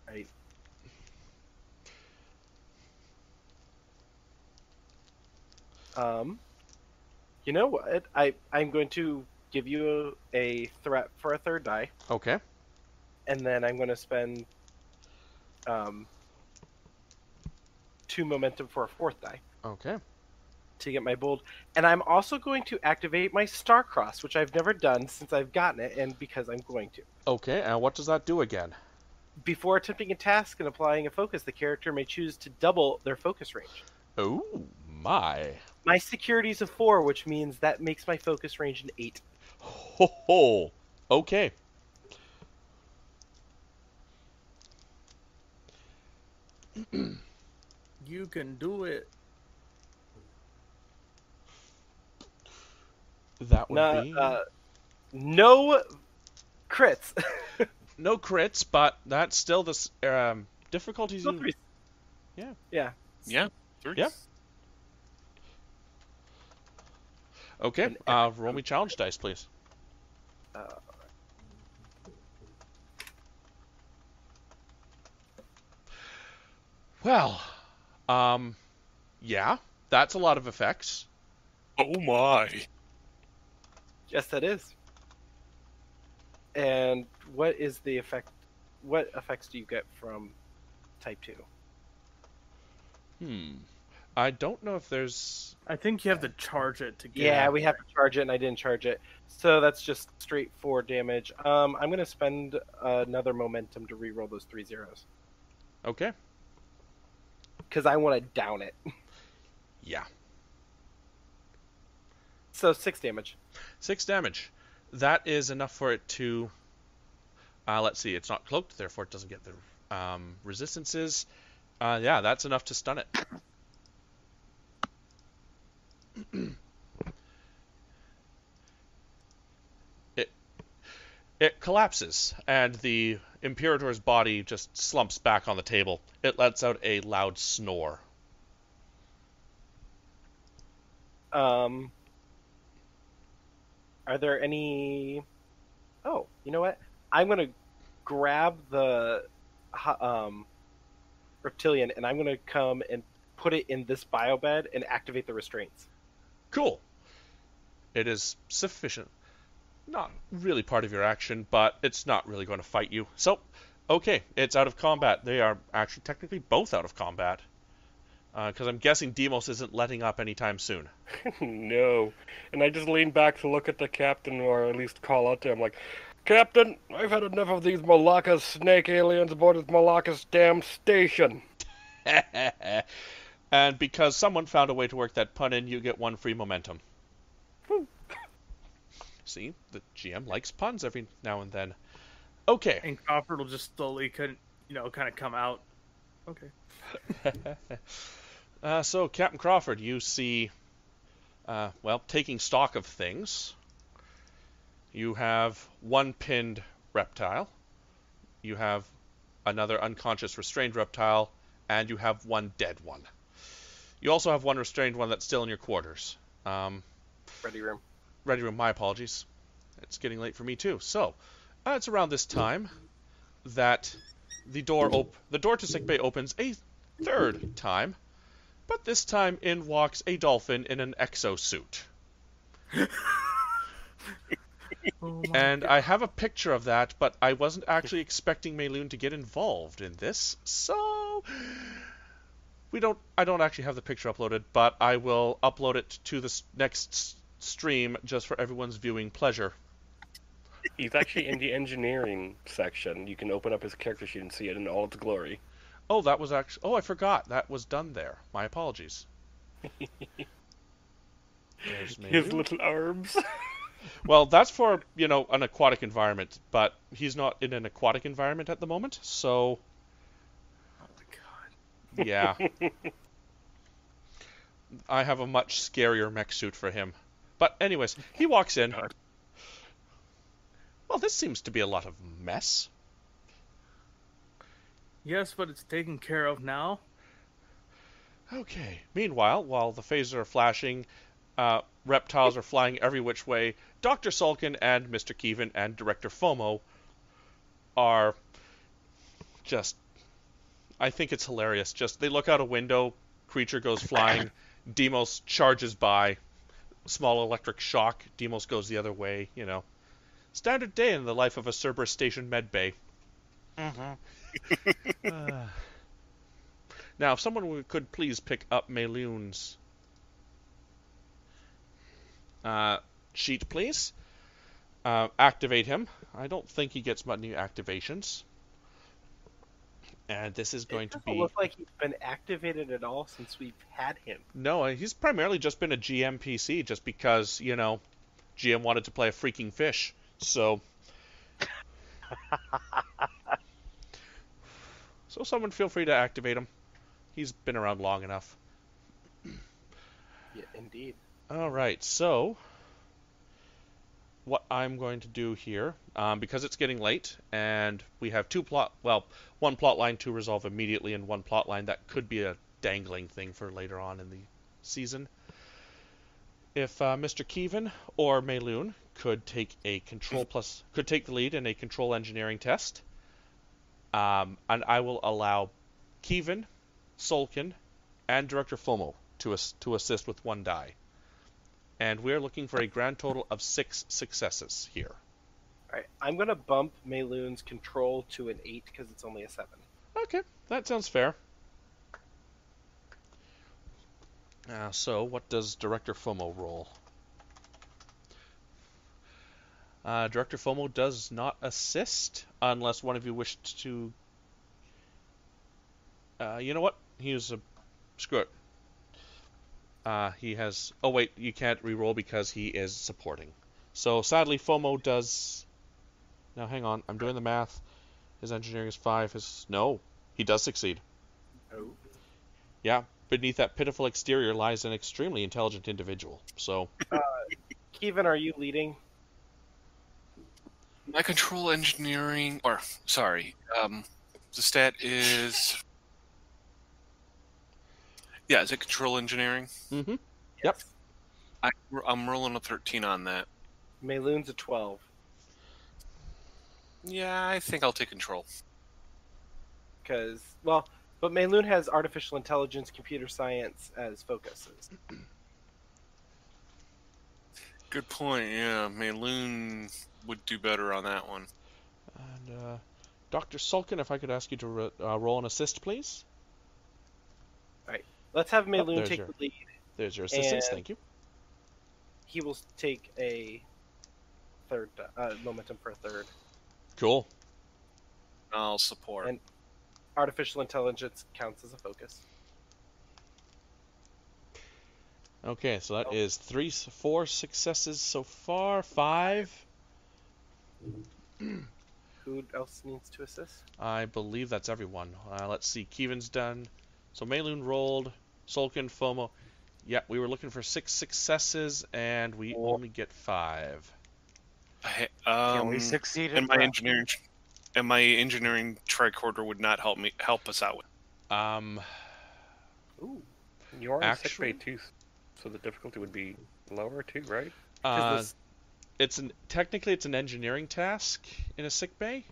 Right. Um, you know what? I, I'm going to give you a, a threat for a third die. Okay. And then I'm going to spend... Um... two momentum for a fourth die. Okay. To get my bold. And I'm also going to activate my Starcross, which I've never done since I've gotten it, and because I'm going to. Okay, and what does that do again? Before attempting a task and applying a focus, the character may choose to double their focus range. Oh, my. My security is a four, which means that makes my focus range an eight. Ho, ho. Okay. You can do it. That would no, be... Uh, no crits. No crits, but that's still the um, difficulties... Still in... Yeah. Yeah. Yeah. Three. Yeah. Okay. Uh, roll me challenge dice, please. Uh, well... Um, yeah, that's a lot of effects. Oh my. Yes, that is. And what is the effect? What effects do you get from type two? Hmm. I don't know if there's... I think you have to charge it to get... Yeah, we have to charge it, and I didn't charge it. So that's just straight four damage. Um, I'm going to spend another momentum to reroll those three zeros. Okay. Because I want to down it. Yeah. So six damage. Six damage. That is enough for it to... Uh, let's see. It's not cloaked, therefore it doesn't get the um, resistances. Uh, yeah, that's enough to stun it. it. It collapses, and the... Imperator's body just slumps back on the table. It lets out a loud snore. Um, are there any... Oh, you know what? I'm going to grab the um, reptilian, and I'm going to come and put it in this biobed and activate the restraints. Cool. It is sufficient. Not really part of your action, but it's not really going to fight you. So, okay, it's out of combat. They are actually technically both out of combat. Because uh, I'm guessing Deimos isn't letting up anytime soon. No. And I just lean back to look at the captain, or at least call out to him, like, Captain, I've had enough of these Malacca's snake aliens aboard this Malacca's damn station. And because someone found a way to work that pun in, you get one free momentum. See, the G M likes puns every now and then. Okay. And Crawford will just slowly, couldn't, you know, kind of come out. Okay. Uh, so, Captain Crawford, you see, uh, well, taking stock of things, you have one pinned reptile, you have another unconscious restrained reptile, and you have one dead one. You also have one restrained one that's still in your quarters. Um, ready room. Ready room, my apologies. It's getting late for me too. So, uh, it's around this time that the door op the door to sickbay opens a third time, but this time in walks a dolphin in an exo suit. Oh, and I have a picture of that, but I wasn't actually expecting Maloon to get involved in this, so we don't. I don't actually have the picture uploaded, but I will upload it to the next stream just for everyone's viewing pleasure. He's actually in the engineering section. You can open up his character sheet and see it in all its glory. Oh, that was actually... Oh, I forgot. That was done there. My apologies. His little arms. Well, that's for, you know, an aquatic environment, but he's not in an aquatic environment at the moment, so... Oh, my God. Yeah. I have a much scarier mech suit for him. But anyways, he walks in... Well, this seems to be a lot of mess. Yes, but it's taken care of now. Okay. Meanwhile, while the phasers are flashing, uh, reptiles are flying every which way, Doctor Sulkin and Mister Keevan and Director Fomo are just... I think it's hilarious. Just, they look out a window, creature goes flying, Deimos charges by, small electric shock, Deimos goes the other way, you know. Standard day in the life of a Cerberus Station medbay. Mm-hmm. uh. Now, if someone could please pick up Maloon's uh, sheet, please. Uh, activate him. I don't think he gets much new activations. And this is going to be... It doesn't look like he's been activated at all since we've had him. No, he's primarily just been a G M P C just because, you know, G M wanted to play a freaking fish. So, so someone feel free to activate him. He's been around long enough. Yeah, indeed. All right, so what I'm going to do here, um, because it's getting late, and we have two plot, well, one plot line to resolve immediately, and one plot line that could be a dangling thing for later on in the season. If uh, Mister Keevan or Maloon could take a control plus, could take the lead in a control engineering test, um, and I will allow Keevan, Sulkin, and Director Fomo to as to assist with one die, and we're looking for a grand total of six successes here. All right, I'm gonna bump Maloon's control to an eight because it's only a seven. Okay, that sounds fair. Uh, so, what does Director Fomo roll? Uh, Director Fomo does not assist unless one of you wished to... Uh, you know what? He's a... Screw it. Uh, he has... Oh, wait. You can't reroll because he is supporting. So, sadly, Fomo does... Now, hang on. I'm doing the math. His engineering is five. His... No. He does succeed. Oh. Yeah. Beneath that pitiful exterior lies an extremely intelligent individual. So, uh, Keevan, are you leading? My control engineering, or sorry, um, the stat is, yeah, is it control engineering? Mm-hmm. Yes. Yep. I, I'm rolling a thirteen on that. Maloon's a twelve. Yeah, I think I'll take control. Because, well, but Maloon has artificial intelligence, computer science as focuses. Good point, yeah. Maloon would do better on that one. And, uh, Doctor Sulkin, if I could ask you to re uh, roll an assist, please. All right. Let's have Maloon oh, take your, the lead. There's your assistance, thank you. He will take a third, uh, momentum for a third. Cool. I'll support. And artificial intelligence counts as a focus. Okay, so that oh. is three, four successes so far. Five. Who else needs to assist? I believe that's everyone. Uh, let's see. Keevan's done. So Maloon rolled. Sulkin, Fomo. Yeah, we were looking for six successes, and we oh. only get five. I, um, Can we succeed? And my that? engineering, and my engineering tricorder would not help me help us out with. Um. Ooh. You are actually two. So the difficulty would be lower too, right? Uh, this... It's an technically it's an engineering task in a sick bay,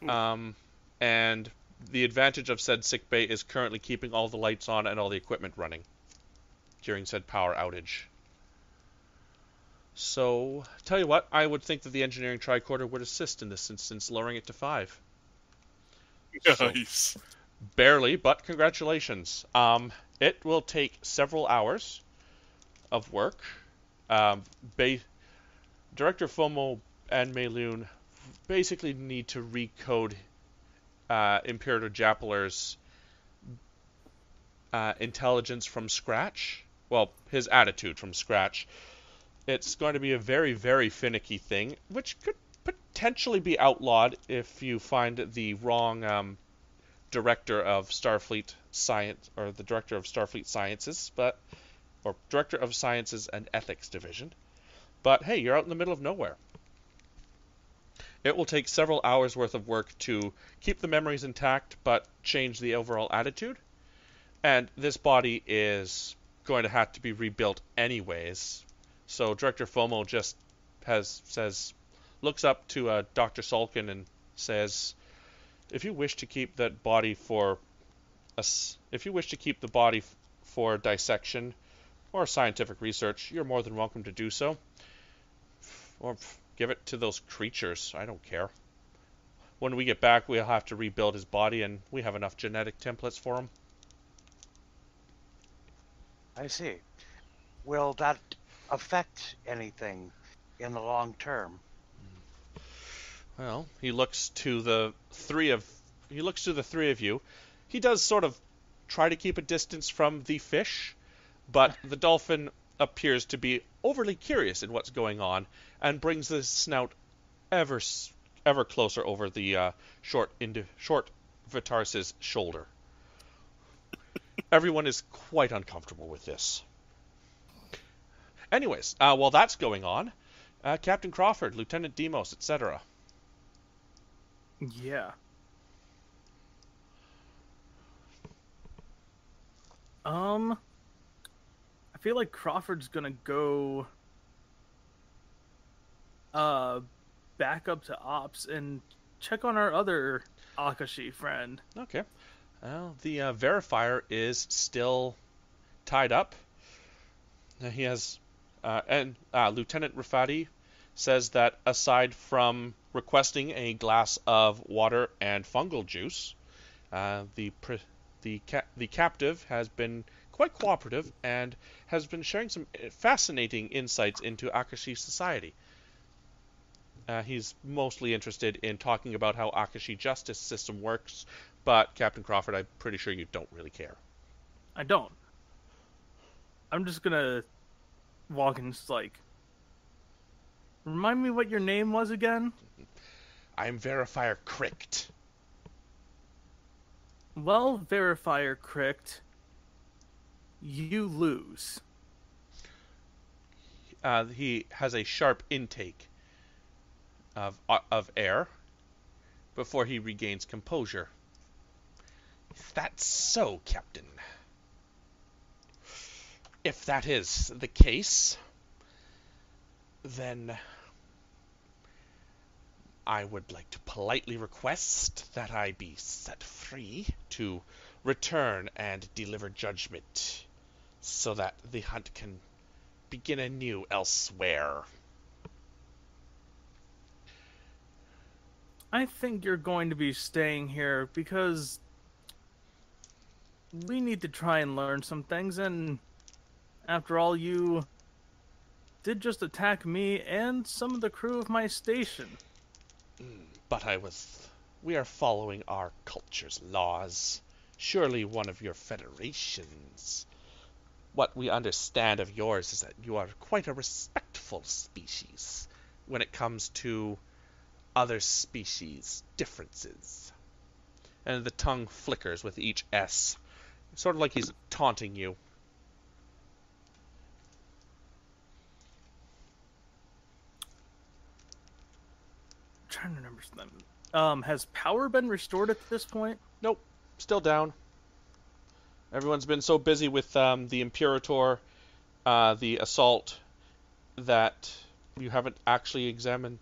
hmm. um, and the advantage of said sick bay is currently keeping all the lights on and all the equipment running during said power outage. So, tell you what, I would think that the engineering tricorder would assist in this instance, lowering it to five. Nice. So, barely, but congratulations. Um, it will take several hours of work. Um, Director Fomo and Maloon basically need to recode uh, Imperator Japalar's uh, intelligence from scratch. Well, his attitude from scratch. It's going to be a very, very finicky thing, which could potentially be outlawed if you find the wrong um, director of Starfleet Science, or the director of Starfleet Sciences, but... or Director of Sciences and Ethics Division. But hey, you're out in the middle of nowhere. It will take several hours worth of work to keep the memories intact, but change the overall attitude. And this body is going to have to be rebuilt anyways. So Director Fomo just has says, looks up to uh, Doctor Sulkin and says, "If you wish to keep that body for, a, if you wish to keep the body f for dissection." or scientific research, you're more than welcome to do so. Or give it to those creatures. I don't care. When we get back, we'll have to rebuild his body, and we have enough genetic templates for him. I see. Will that affect anything in the long term? Well, he looks to the three of he looks to the three of you. He does sort of try to keep a distance from the fish. But the dolphin appears to be overly curious in what's going on and brings the snout ever ever closer over the uh, short into short V'Tarss's shoulder. Everyone is quite uncomfortable with this. Anyways, uh, while that's going on, uh, Captain Crawford, Lieutenant Deimos, et cetera. Yeah. Um... I feel like Crawford's gonna go uh, back up to Ops and check on our other Akashi friend. Okay. Well, the uh, verifier is still tied up. He has, uh, and uh, Lieutenant Rafati says that aside from requesting a glass of water and fungal juice, uh, the pre the ca the captive has been quite cooperative and has been sharing some fascinating insights into Akashi society. Uh, he's mostly interested in talking about how Akashi justice system works, but Captain Crawford, I'm pretty sure you don't really care. I don't. I'm just gonna walk and just like, remind me what your name was again? I'm Verifier Cricht. Well, Verifier Cricht, you lose. Uh, he has a sharp intake of of air before he regains composure. If that's so, Captain. If that is the case, then I would like to politely request that I be set free to return and deliver judgment so that the hunt can begin anew elsewhere. I think you're going to be staying here because we need to try and learn some things, and after all, you did just attack me and some of the crew of my station. But I was... We are following our culture's laws. Surely one of your federations. What we understand of yours is that you are quite a respectful species when it comes to other species differences. And the tongue flickers with each S. Sort of like he's taunting you. I'm trying to remember something. Um, has power been restored at this point? Nope. Still down. Everyone's been so busy with um, the Imperator, uh, the assault, that you haven't actually examined,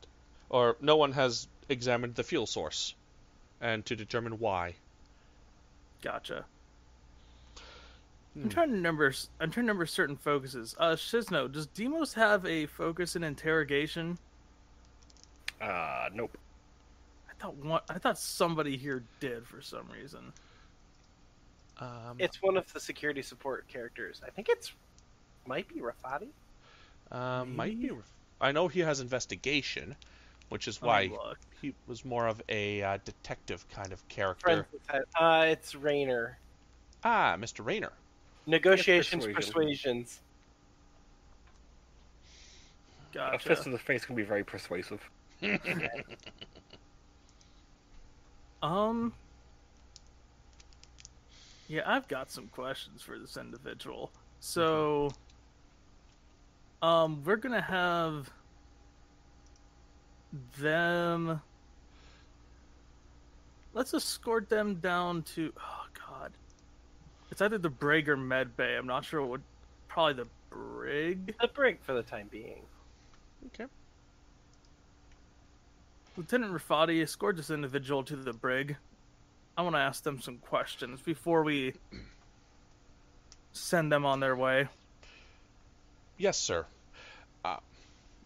or no one has examined the fuel source and to determine why. Gotcha. I'm trying to remember. I'm trying to remember certain focuses. Uh, Shizno, does Deimos have a focus in interrogation? Uh, nope. I thought one. I thought somebody here did for some reason. Um, it's one of the security support characters. I think it's might be Rafati. Uh, might be. I know he has investigation, which is why he was more of a uh, detective kind of character. Uh, it's Rainer. Ah, Mister Rainer. Negotiations, persuasion. persuasions. Gotcha. A fist in the face can be very persuasive. um. Yeah, I've got some questions for this individual. So, mm-hmm. um, we're gonna have them. Let's escort them down to. Oh God. It's either the brig or med bay. I'm not sure what would... Probably the brig. The brig for the time being. Okay. Lieutenant Rafati escorted this individual to the brig. I want to ask them some questions before we send them on their way. Yes, sir. Uh,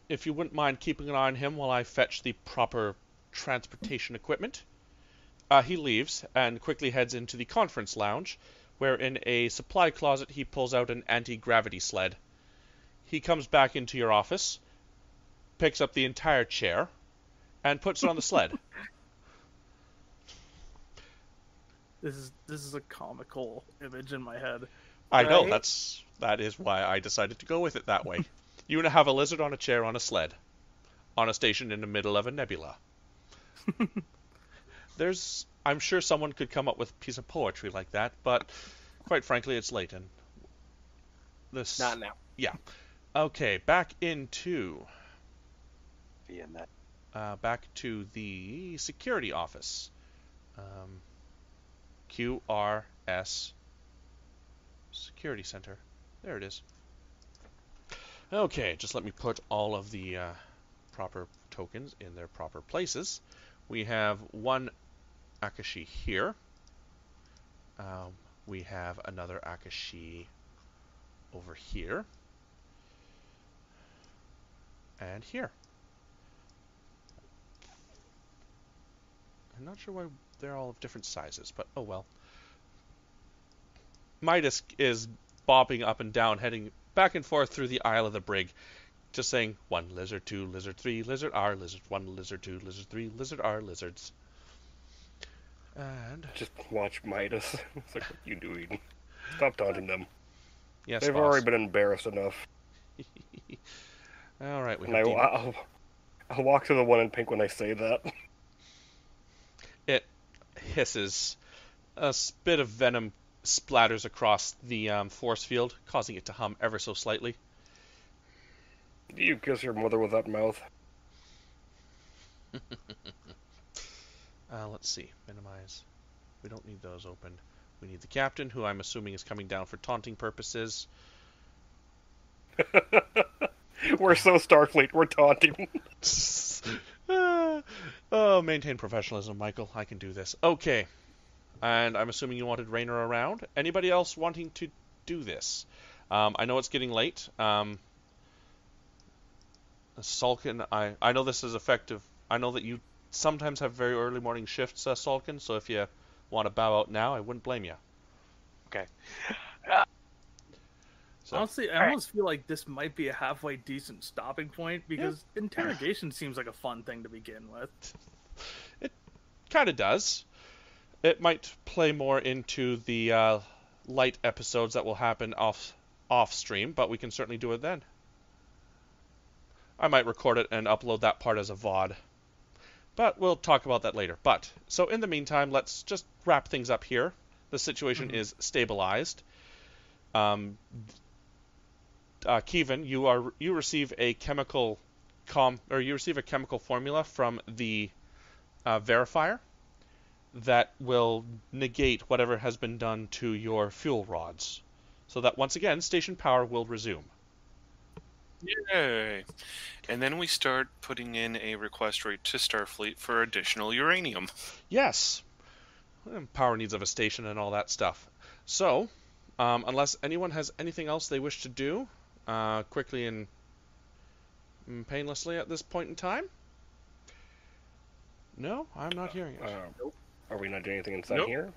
if you wouldn't mind keeping an eye on him while I fetch the proper transportation equipment. Uh, he leaves and quickly heads into the conference lounge, where in a supply closet he pulls out an anti-gravity sled. He comes back into your office, picks up the entire chair, and puts it on the sled. This is this is a comical image in my head. I right? know, that's that is why I decided to go with it that way. You want to have a lizard on a chair on a sled, on a station in the middle of a nebula. There's... I'm sure someone could come up with a piece of poetry like that, but quite frankly, it's late and this... Not now. Yeah. Okay, back into... Vietnam. Uh, back to the security office. Um, Q R S Security Center. There it is. Okay, just let me put all of the uh, proper tokens in their proper places. We have one Akashi here. Um, we have another Akashi over here. And here. I'm not sure why they're all of different sizes, but oh well. Midas is bopping up and down, heading back and forth through the aisle of the brig, just saying, one lizard, two lizard, three lizard, R lizard, one lizard, two lizard, three lizard, R lizards. And just watch Midas. It's like, what are you doing? Stop taunting them. Yes, they've boss. already been embarrassed enough. All right, we and have I, I'll, I'll walk to the one in pink when I say that. It hisses. A spit of venom splatters across the um, force field, causing it to hum ever so slightly. Do you kiss your mother with that mouth? Uh, let's see. Minimize. We don't need those open. We need the captain, who I'm assuming is coming down for taunting purposes. We're so Starfleet, we're taunting. Oh, maintain professionalism, Michael. I can do this. Okay. And I'm assuming you wanted Rainer around. Anybody else wanting to do this? Um, I know it's getting late. Um, Sulkin, I, I know this is effective. I know that you sometimes have very early morning shifts, uh, Sulkin, so if you want to bow out now, I wouldn't blame you. Okay. Uh, so. Honestly, I almost right. feel like this might be a halfway decent stopping point, because yeah. interrogation seems like a fun thing to begin with. It kind of does. It might play more into the uh, light episodes that will happen off off stream, but we can certainly do it then. I might record it and upload that part as a V O D. But we'll talk about that later. But, so in the meantime, let's just wrap things up here. The situation mm-hmm. is stabilized. Um, uh, Keevan, you are you receive a chemical com or you receive a chemical formula from the uh, verifier that will negate whatever has been done to your fuel rods, so that once again station power will resume. Yay! And then we start putting in a request rate to Starfleet for additional uranium. Yes, power needs of a station and all that stuff. So, um, unless anyone has anything else they wish to do, uh, quickly and painlessly at this point in time. No, I'm not uh, hearing it. Uh, nope. Are we not doing anything inside nope. here?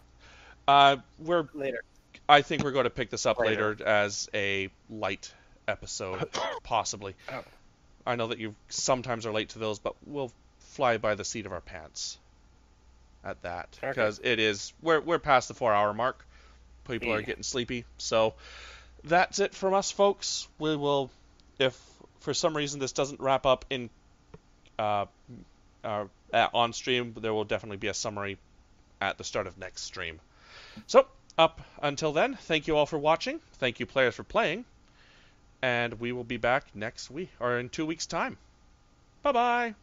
Uh, we're later. I think we're going to pick this up later, later as a light episode, possibly. Oh. I know that you sometimes are late to those, but we'll fly by the seat of our pants at that, because okay. it is we're we're past the four-hour mark. People yeah. are getting sleepy, so that's it from us, folks. We will, if for some reason this doesn't wrap up in uh, uh, on stream, there will definitely be a summary at the start of next stream. So, up until then, thank you all for watching. Thank you, players, for playing. And we will be back next week, or in two weeks' time. Bye-bye.